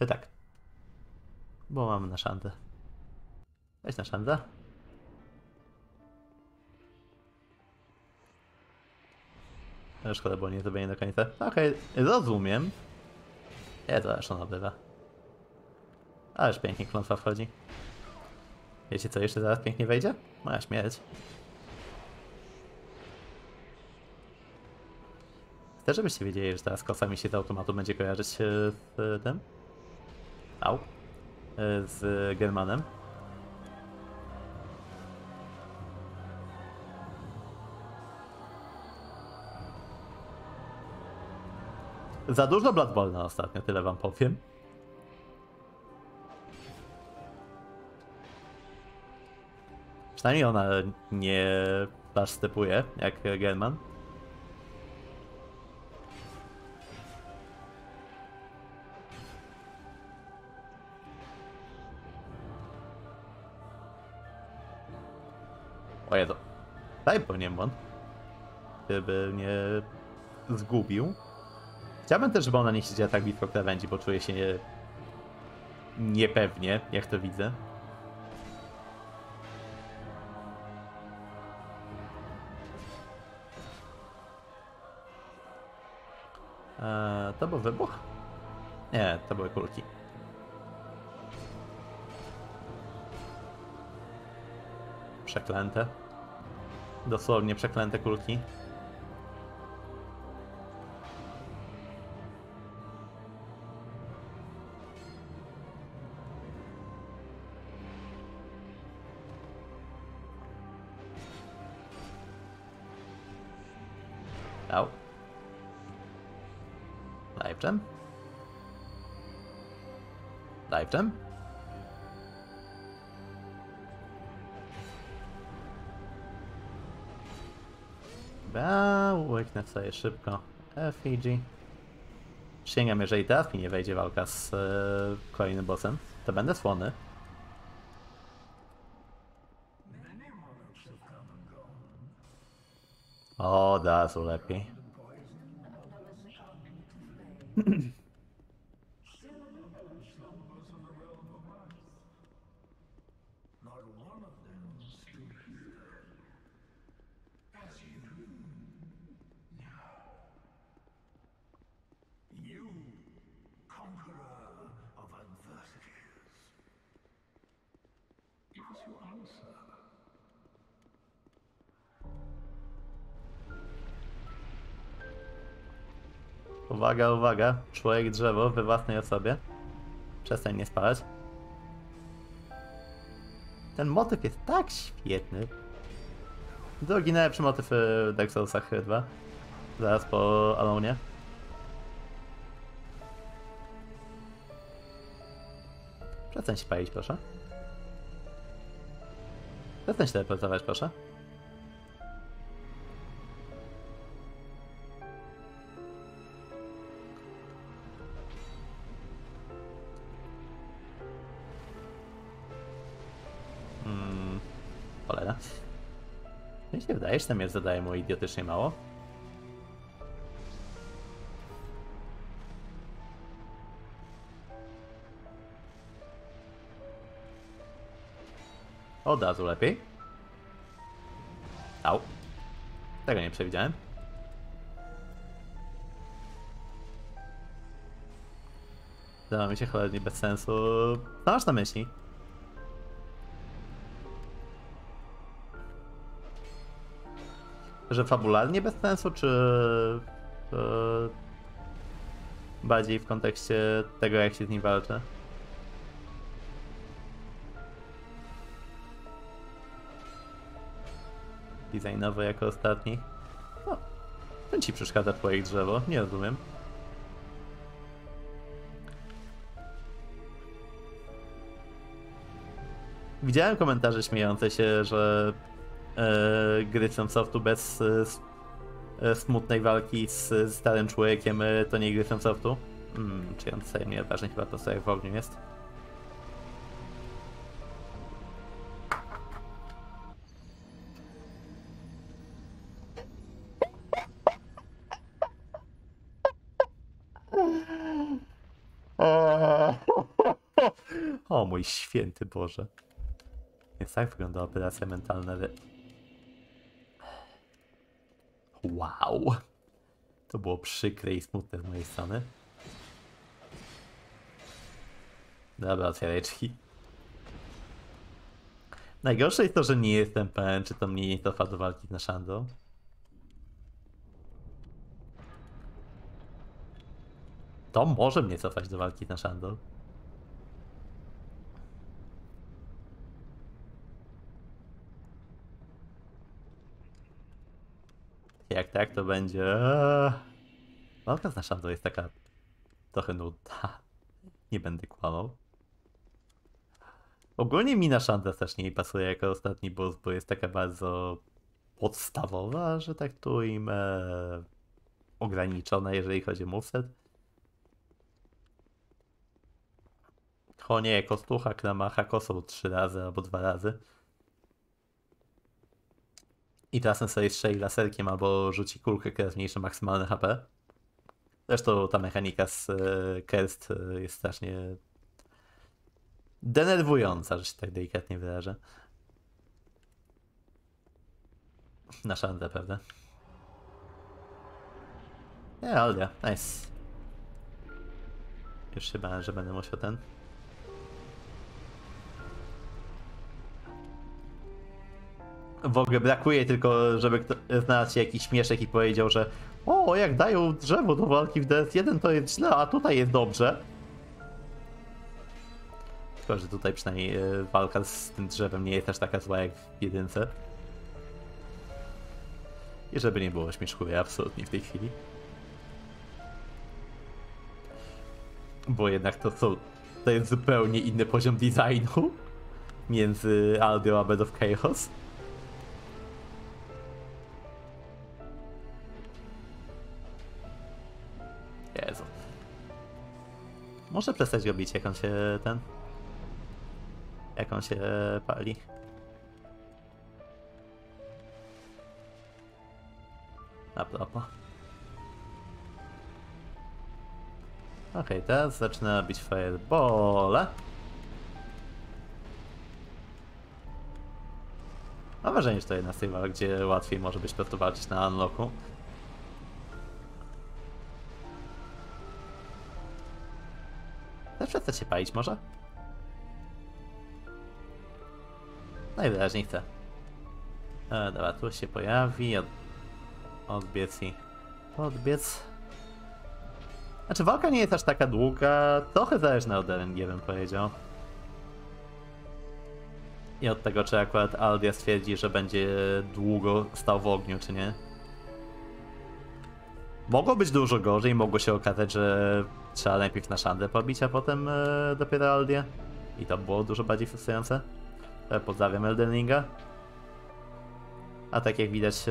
Nie, tak. Bo mamy na szandę. Weź na szandę. Szkoda, bo nie zrobienie do końca. Okej, rozumiem. Ja to aż on obrywa. Ależ pięknie klątwa wchodzi. Wiecie co, jeszcze zaraz pięknie wejdzie? Moja śmierć. Chcę, żebyście wiedzieli, że teraz kosa mi się z automatu będzie kojarzyć z tym. Au. z Germanem. Za dużo Blood Bowl na ostatnio, tyle wam powiem. Przynajmniej ona nie stepuje jak German. O jezu. Daj powinien błąd, żeby nie zgubił. Chciałbym też, żeby ona nie siedziała tak blisko krawędzi, bo czuję się niepewnie, jak to widzę. To był wybuch? Nie, to były kulki. Przeklęte. Dosłownie przeklęte kulki. Au. Lifejam. Lifejam. Łyknę sobie szybko. FEG. Sięgam, jeżeli teraz mi nie wejdzie walka z kolejnym bossem, to będę słony. O, da, są lepiej. Uwaga, uwaga, człowiek drzewo we własnej osobie. Przestań nie spalać. Ten motyw jest tak świetny. Drugi najlepszy motyw w Dark Soulsach 2. Zaraz po Alonie. Przestań się palić, proszę. Przestań się teleportować, proszę. Wydaje się, że mnie zadaje mu idiotycznie mało. Od razu lepiej. Au. Tego nie przewidziałem. Zdawało mi się cholernie bez sensu. Co masz na myśli? Że fabularnie bez sensu, czy bardziej w kontekście tego, jak się z nim walczy? Designowo jako ostatni. No, ten ci przeszkadza twoje drzewo, nie rozumiem. Widziałem komentarze śmiejące się, że gry Softu bez smutnej walki z starym człowiekiem to nie gry Softu. Czy on sobie mnie ważny, chyba to sobie w ogniu jest. O mój święty Boże. Więc tak wygląda operacja mentalna. Wow! To było przykre i smutne z mojej strony. Dobra, otwierajczki. Najgorsze jest to, że nie jestem pewien, czy to mnie nie cofa do walki z Nashandą. To może mnie cofać do walki z Nashandą. Tak to będzie. Walka z naszą to jest taka trochę nudna. Nie będę kłamał. Ogólnie mi na Szandra strasznie nie pasuje jako ostatni boss, bo jest taka bardzo podstawowa, że tak tu im ograniczona, jeżeli chodzi o moveset. O nie, kostucha, klamacha, kosą 3 razy albo 2 razy. I czasem sobie strzeli laserkiem albo rzuci kulkę, która zmniejsza maksymalne HP. Zresztą ta mechanika z Kerst jest strasznie denerwująca, że się tak delikatnie wyrażę. Na szandę, prawda? Oldia, nice. Już się bałem, że będę musiał ten. W ogóle brakuje tylko, żeby znalazł się jakiś śmieszek i powiedział, że o, jak dają drzewo do walki w DS1, to jest źle, a tutaj jest dobrze. Tylko, że tutaj przynajmniej walka z tym drzewem nie jest aż taka zła jak w jedynce. I żeby nie było śmieszkuje absolutnie w tej chwili. Bo jednak to jest zupełnie inny poziom designu między Aldio a Bed of Chaos. Jezu. Może przestać go bić, jak on się ten... Jak on się pali. A propos. Okej, teraz zaczyna bić firebole. Mam wrażenie, że to jedna z tych walk, gdzie łatwiej może być po to walczyć na unlocku. Też przestać się palić może? Najwyraźniej chce. Dobra, tu się pojawi. Odbiec i odbiec. Znaczy walka nie jest aż taka długa, trochę zależna od RNG, bym powiedział. I od tego, czy akurat Aldia stwierdzi, że będzie długo stał w ogniu, czy nie. Mogło być dużo gorzej, mogło się okazać, że trzeba najpierw na Szandrę pobić, a potem dopiero Aldię. I to było dużo bardziej frustrujące. Pozdrawiam Eldenringa. A tak jak widać,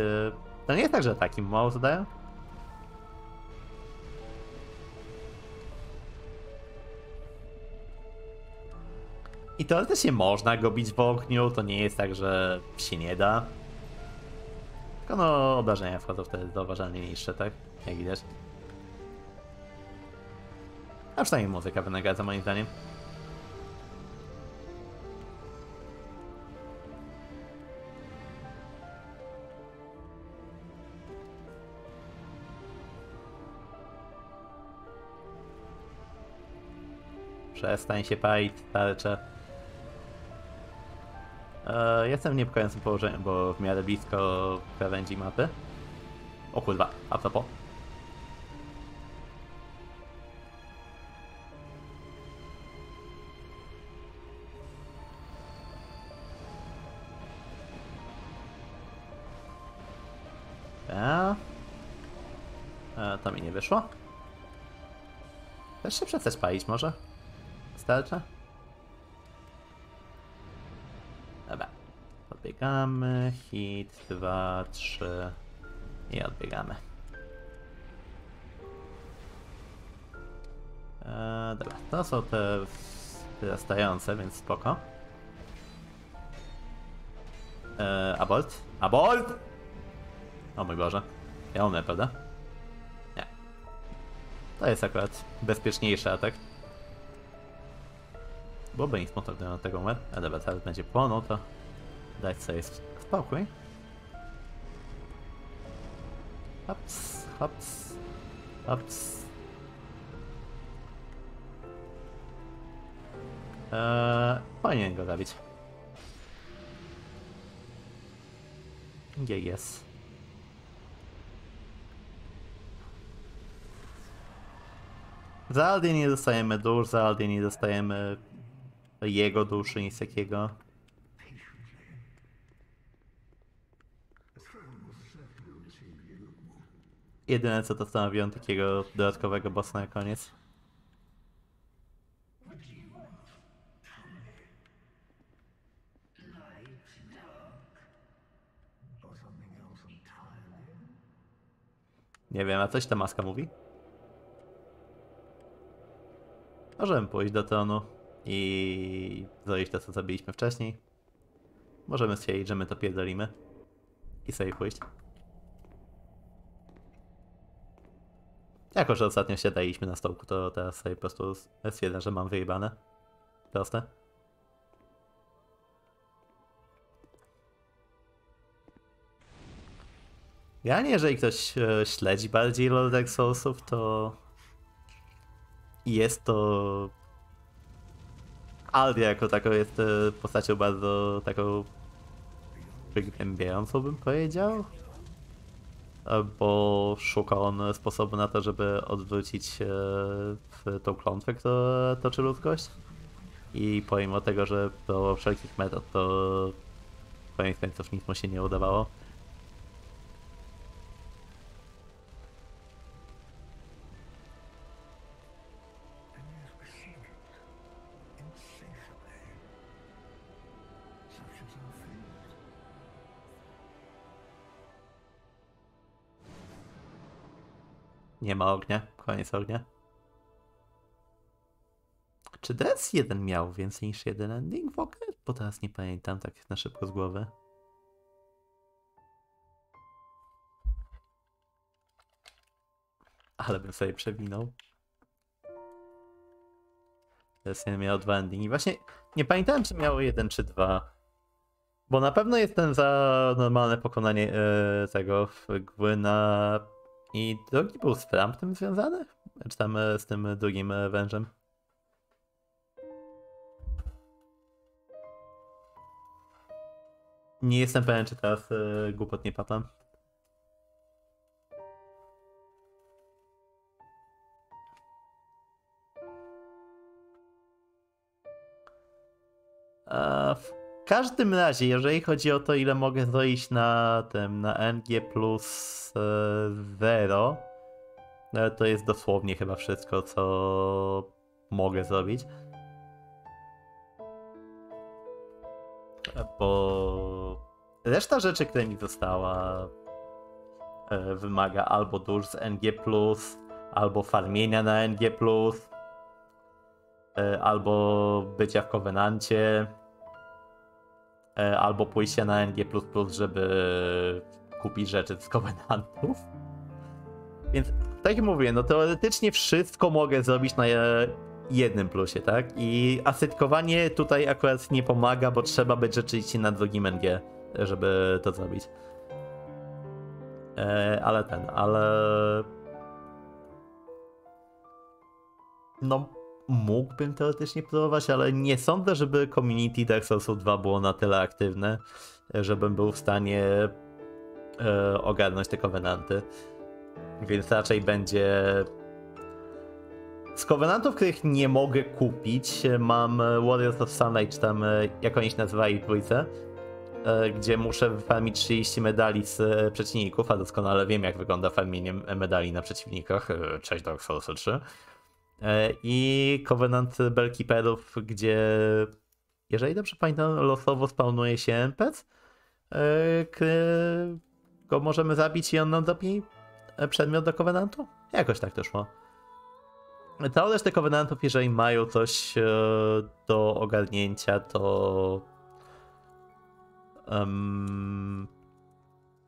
to nie jest tak, że takim mało zadają. I teoretycznie można go bić w ogniu, to nie jest tak, że się nie da. Tylko no obrażenia wchodzą wtedy zauważalnie niższe, tak? Jak widać. A przynajmniej muzyka wynagradza moim zdaniem. Przestań się palić, tarczę. Jestem w niepokojącym położeniu, bo w miarę blisko krawędzi mapy. O kurwa, a propos. To mi nie wyszło. Też się przestać palić może? Starcza? Dobra. Odbiegamy. Hit. 2, 3. I odbiegamy. Dobra. To są te wzrastające, więc spoko. Abort? Abort! O mój Boże. Ja umrę, prawda? Nie. To jest akurat bezpieczniejszy atak. Bo by nic motor na tego umarł. A dobra, teraz będzie płonął, to dać sobie spokój. Hops, hops, hops. Powinien go zabić. Gdzie jest? Za Aldię nie dostajemy dusz, za Aldię nie dostajemy jego duszy, nic takiego. Jedyne co to stanowiłem takiego dodatkowego bossa na koniec. Nie wiem, a coś ta maska mówi? Możemy pójść do tronu i zrobić to, co zabiliśmy wcześniej. Możemy stwierdzić, że my to pierdolimy i sobie pójść. Jako że ostatnio się daliśmy na stołku, to teraz sobie po prostu stwierdzam, że mam wyjebane. Proste. Generalnie, jeżeli ktoś śledzi bardziej Lord of Soulsów, to jest to... Aldia jako taką jest postacią bardzo taką wygnębiającą, bym powiedział. Bo szuka on sposobu na to, żeby odwrócić tą klątwę, która toczy ludzkość. I pomimo tego, że było wszelkich metod, to koniec końców nic mu się nie udawało. Nie ma ognia. Koniec ognia. Czy DS1 miał więcej niż jeden ending w ogóle? Bo teraz nie pamiętam tak na szybko z głowy. Ale bym sobie przewinął. DS1 miał dwa endingi. Właśnie nie pamiętałem, czy miało jeden czy dwa. Bo na pewno jestem za normalne pokonanie tego Gwyna. I drugi był z Framptem związany? Czy tam z tym drugim wężem? Nie jestem pewien, czy teraz głupot nie papam. W każdym razie, jeżeli chodzi o to, ile mogę zrobić na tym, na NG plus 0, to jest dosłownie chyba wszystko, co mogę zrobić. Bo reszta rzeczy, które mi została, wymaga albo dusz z NG plus, albo farmienia na NG plus, albo bycia w Covenancie. Albo pójście na NG++, żeby kupić rzeczy z Covenantów. Więc tak jak mówię, no teoretycznie wszystko mogę zrobić na jednym plusie, tak? I asytkowanie tutaj akurat nie pomaga, bo trzeba być rzeczywiście na drugim NG, żeby to zrobić. No... Mógłbym teoretycznie próbować, ale nie sądzę, żeby community Dark Souls 2 było na tyle aktywne, żebym był w stanie ogarnąć te Covenanty. Więc raczej będzie... Z Covenantów, których nie mogę kupić, mam Warriors of Sunlight, czy tam jak oni się nazywali, dwójce, gdzie muszę wyfarmić 30 medali z przeciwników, a doskonale wiem, jak wygląda farmienie medali na przeciwnikach. Cześć Dark Souls 3. I Covenant Bellkeeperów, gdzie, jeżeli dobrze pamiętam, losowo spawnuje się NPC, go możemy zabić i on nam dopi przedmiot do Covenantu. Jakoś tak to szło. Całą resztę Covenantów, jeżeli mają coś do ogarnięcia, to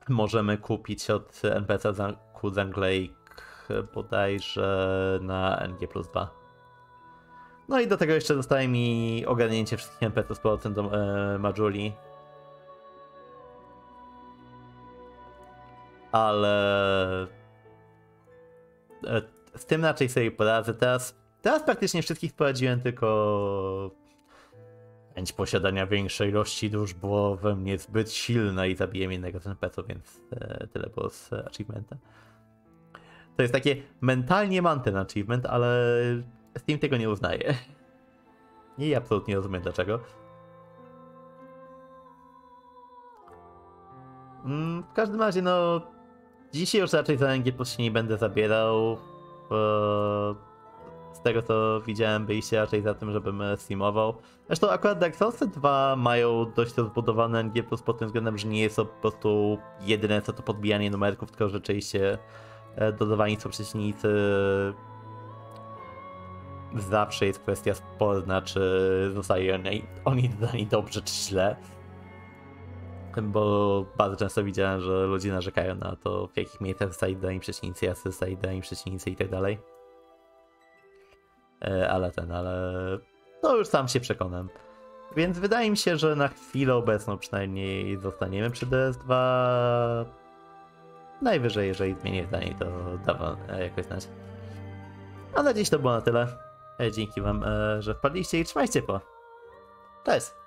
możemy kupić od NPC ku Zanglei bodajże na NG plus 2. No i do tego jeszcze zostaje mi ogarnięcie wszystkich NPC z powrotem do Majuli. Ale... z tym raczej sobie poradzę. Teraz praktycznie wszystkich poradziłem, tylko... Chęć posiadania większej ilości dusz było we mnie zbyt silna i zabiłem jednego z NPC, więc tyle było z achievementem. To jest takie, mentalnie mam ten achievement, ale Steam tego nie uznaje. I absolutnie rozumiem dlaczego. W każdym razie, no... Dzisiaj już raczej za NG Plus się nie będę zabierał, bo z tego co widziałem byliście raczej za tym, żebym steamował. Zresztą akurat Dark Souls 2 mają dość rozbudowane NG Plus pod tym względem, że nie jest to po prostu jedyne co to podbijanie numerków, tylko rzeczywiście dodawani są przeciwnicy. Zawsze jest kwestia sporna, czy zostali oni dodani dobrze czy źle. Bo bardzo często widziałem, że ludzie narzekają na to, w jakich miejscach zostali dodani przeciwnicy, jacy zostali dodani przeciwnicy i tak dalej. Ale no już sam się przekonam. Więc wydaje mi się, że na chwilę obecną przynajmniej zostaniemy przy DS2. Najwyżej, jeżeli zmienię zdanie, to dawam jakoś znać. A na dziś to było na tyle. Dzięki wam, że wpadliście i trzymajcie po. Cześć!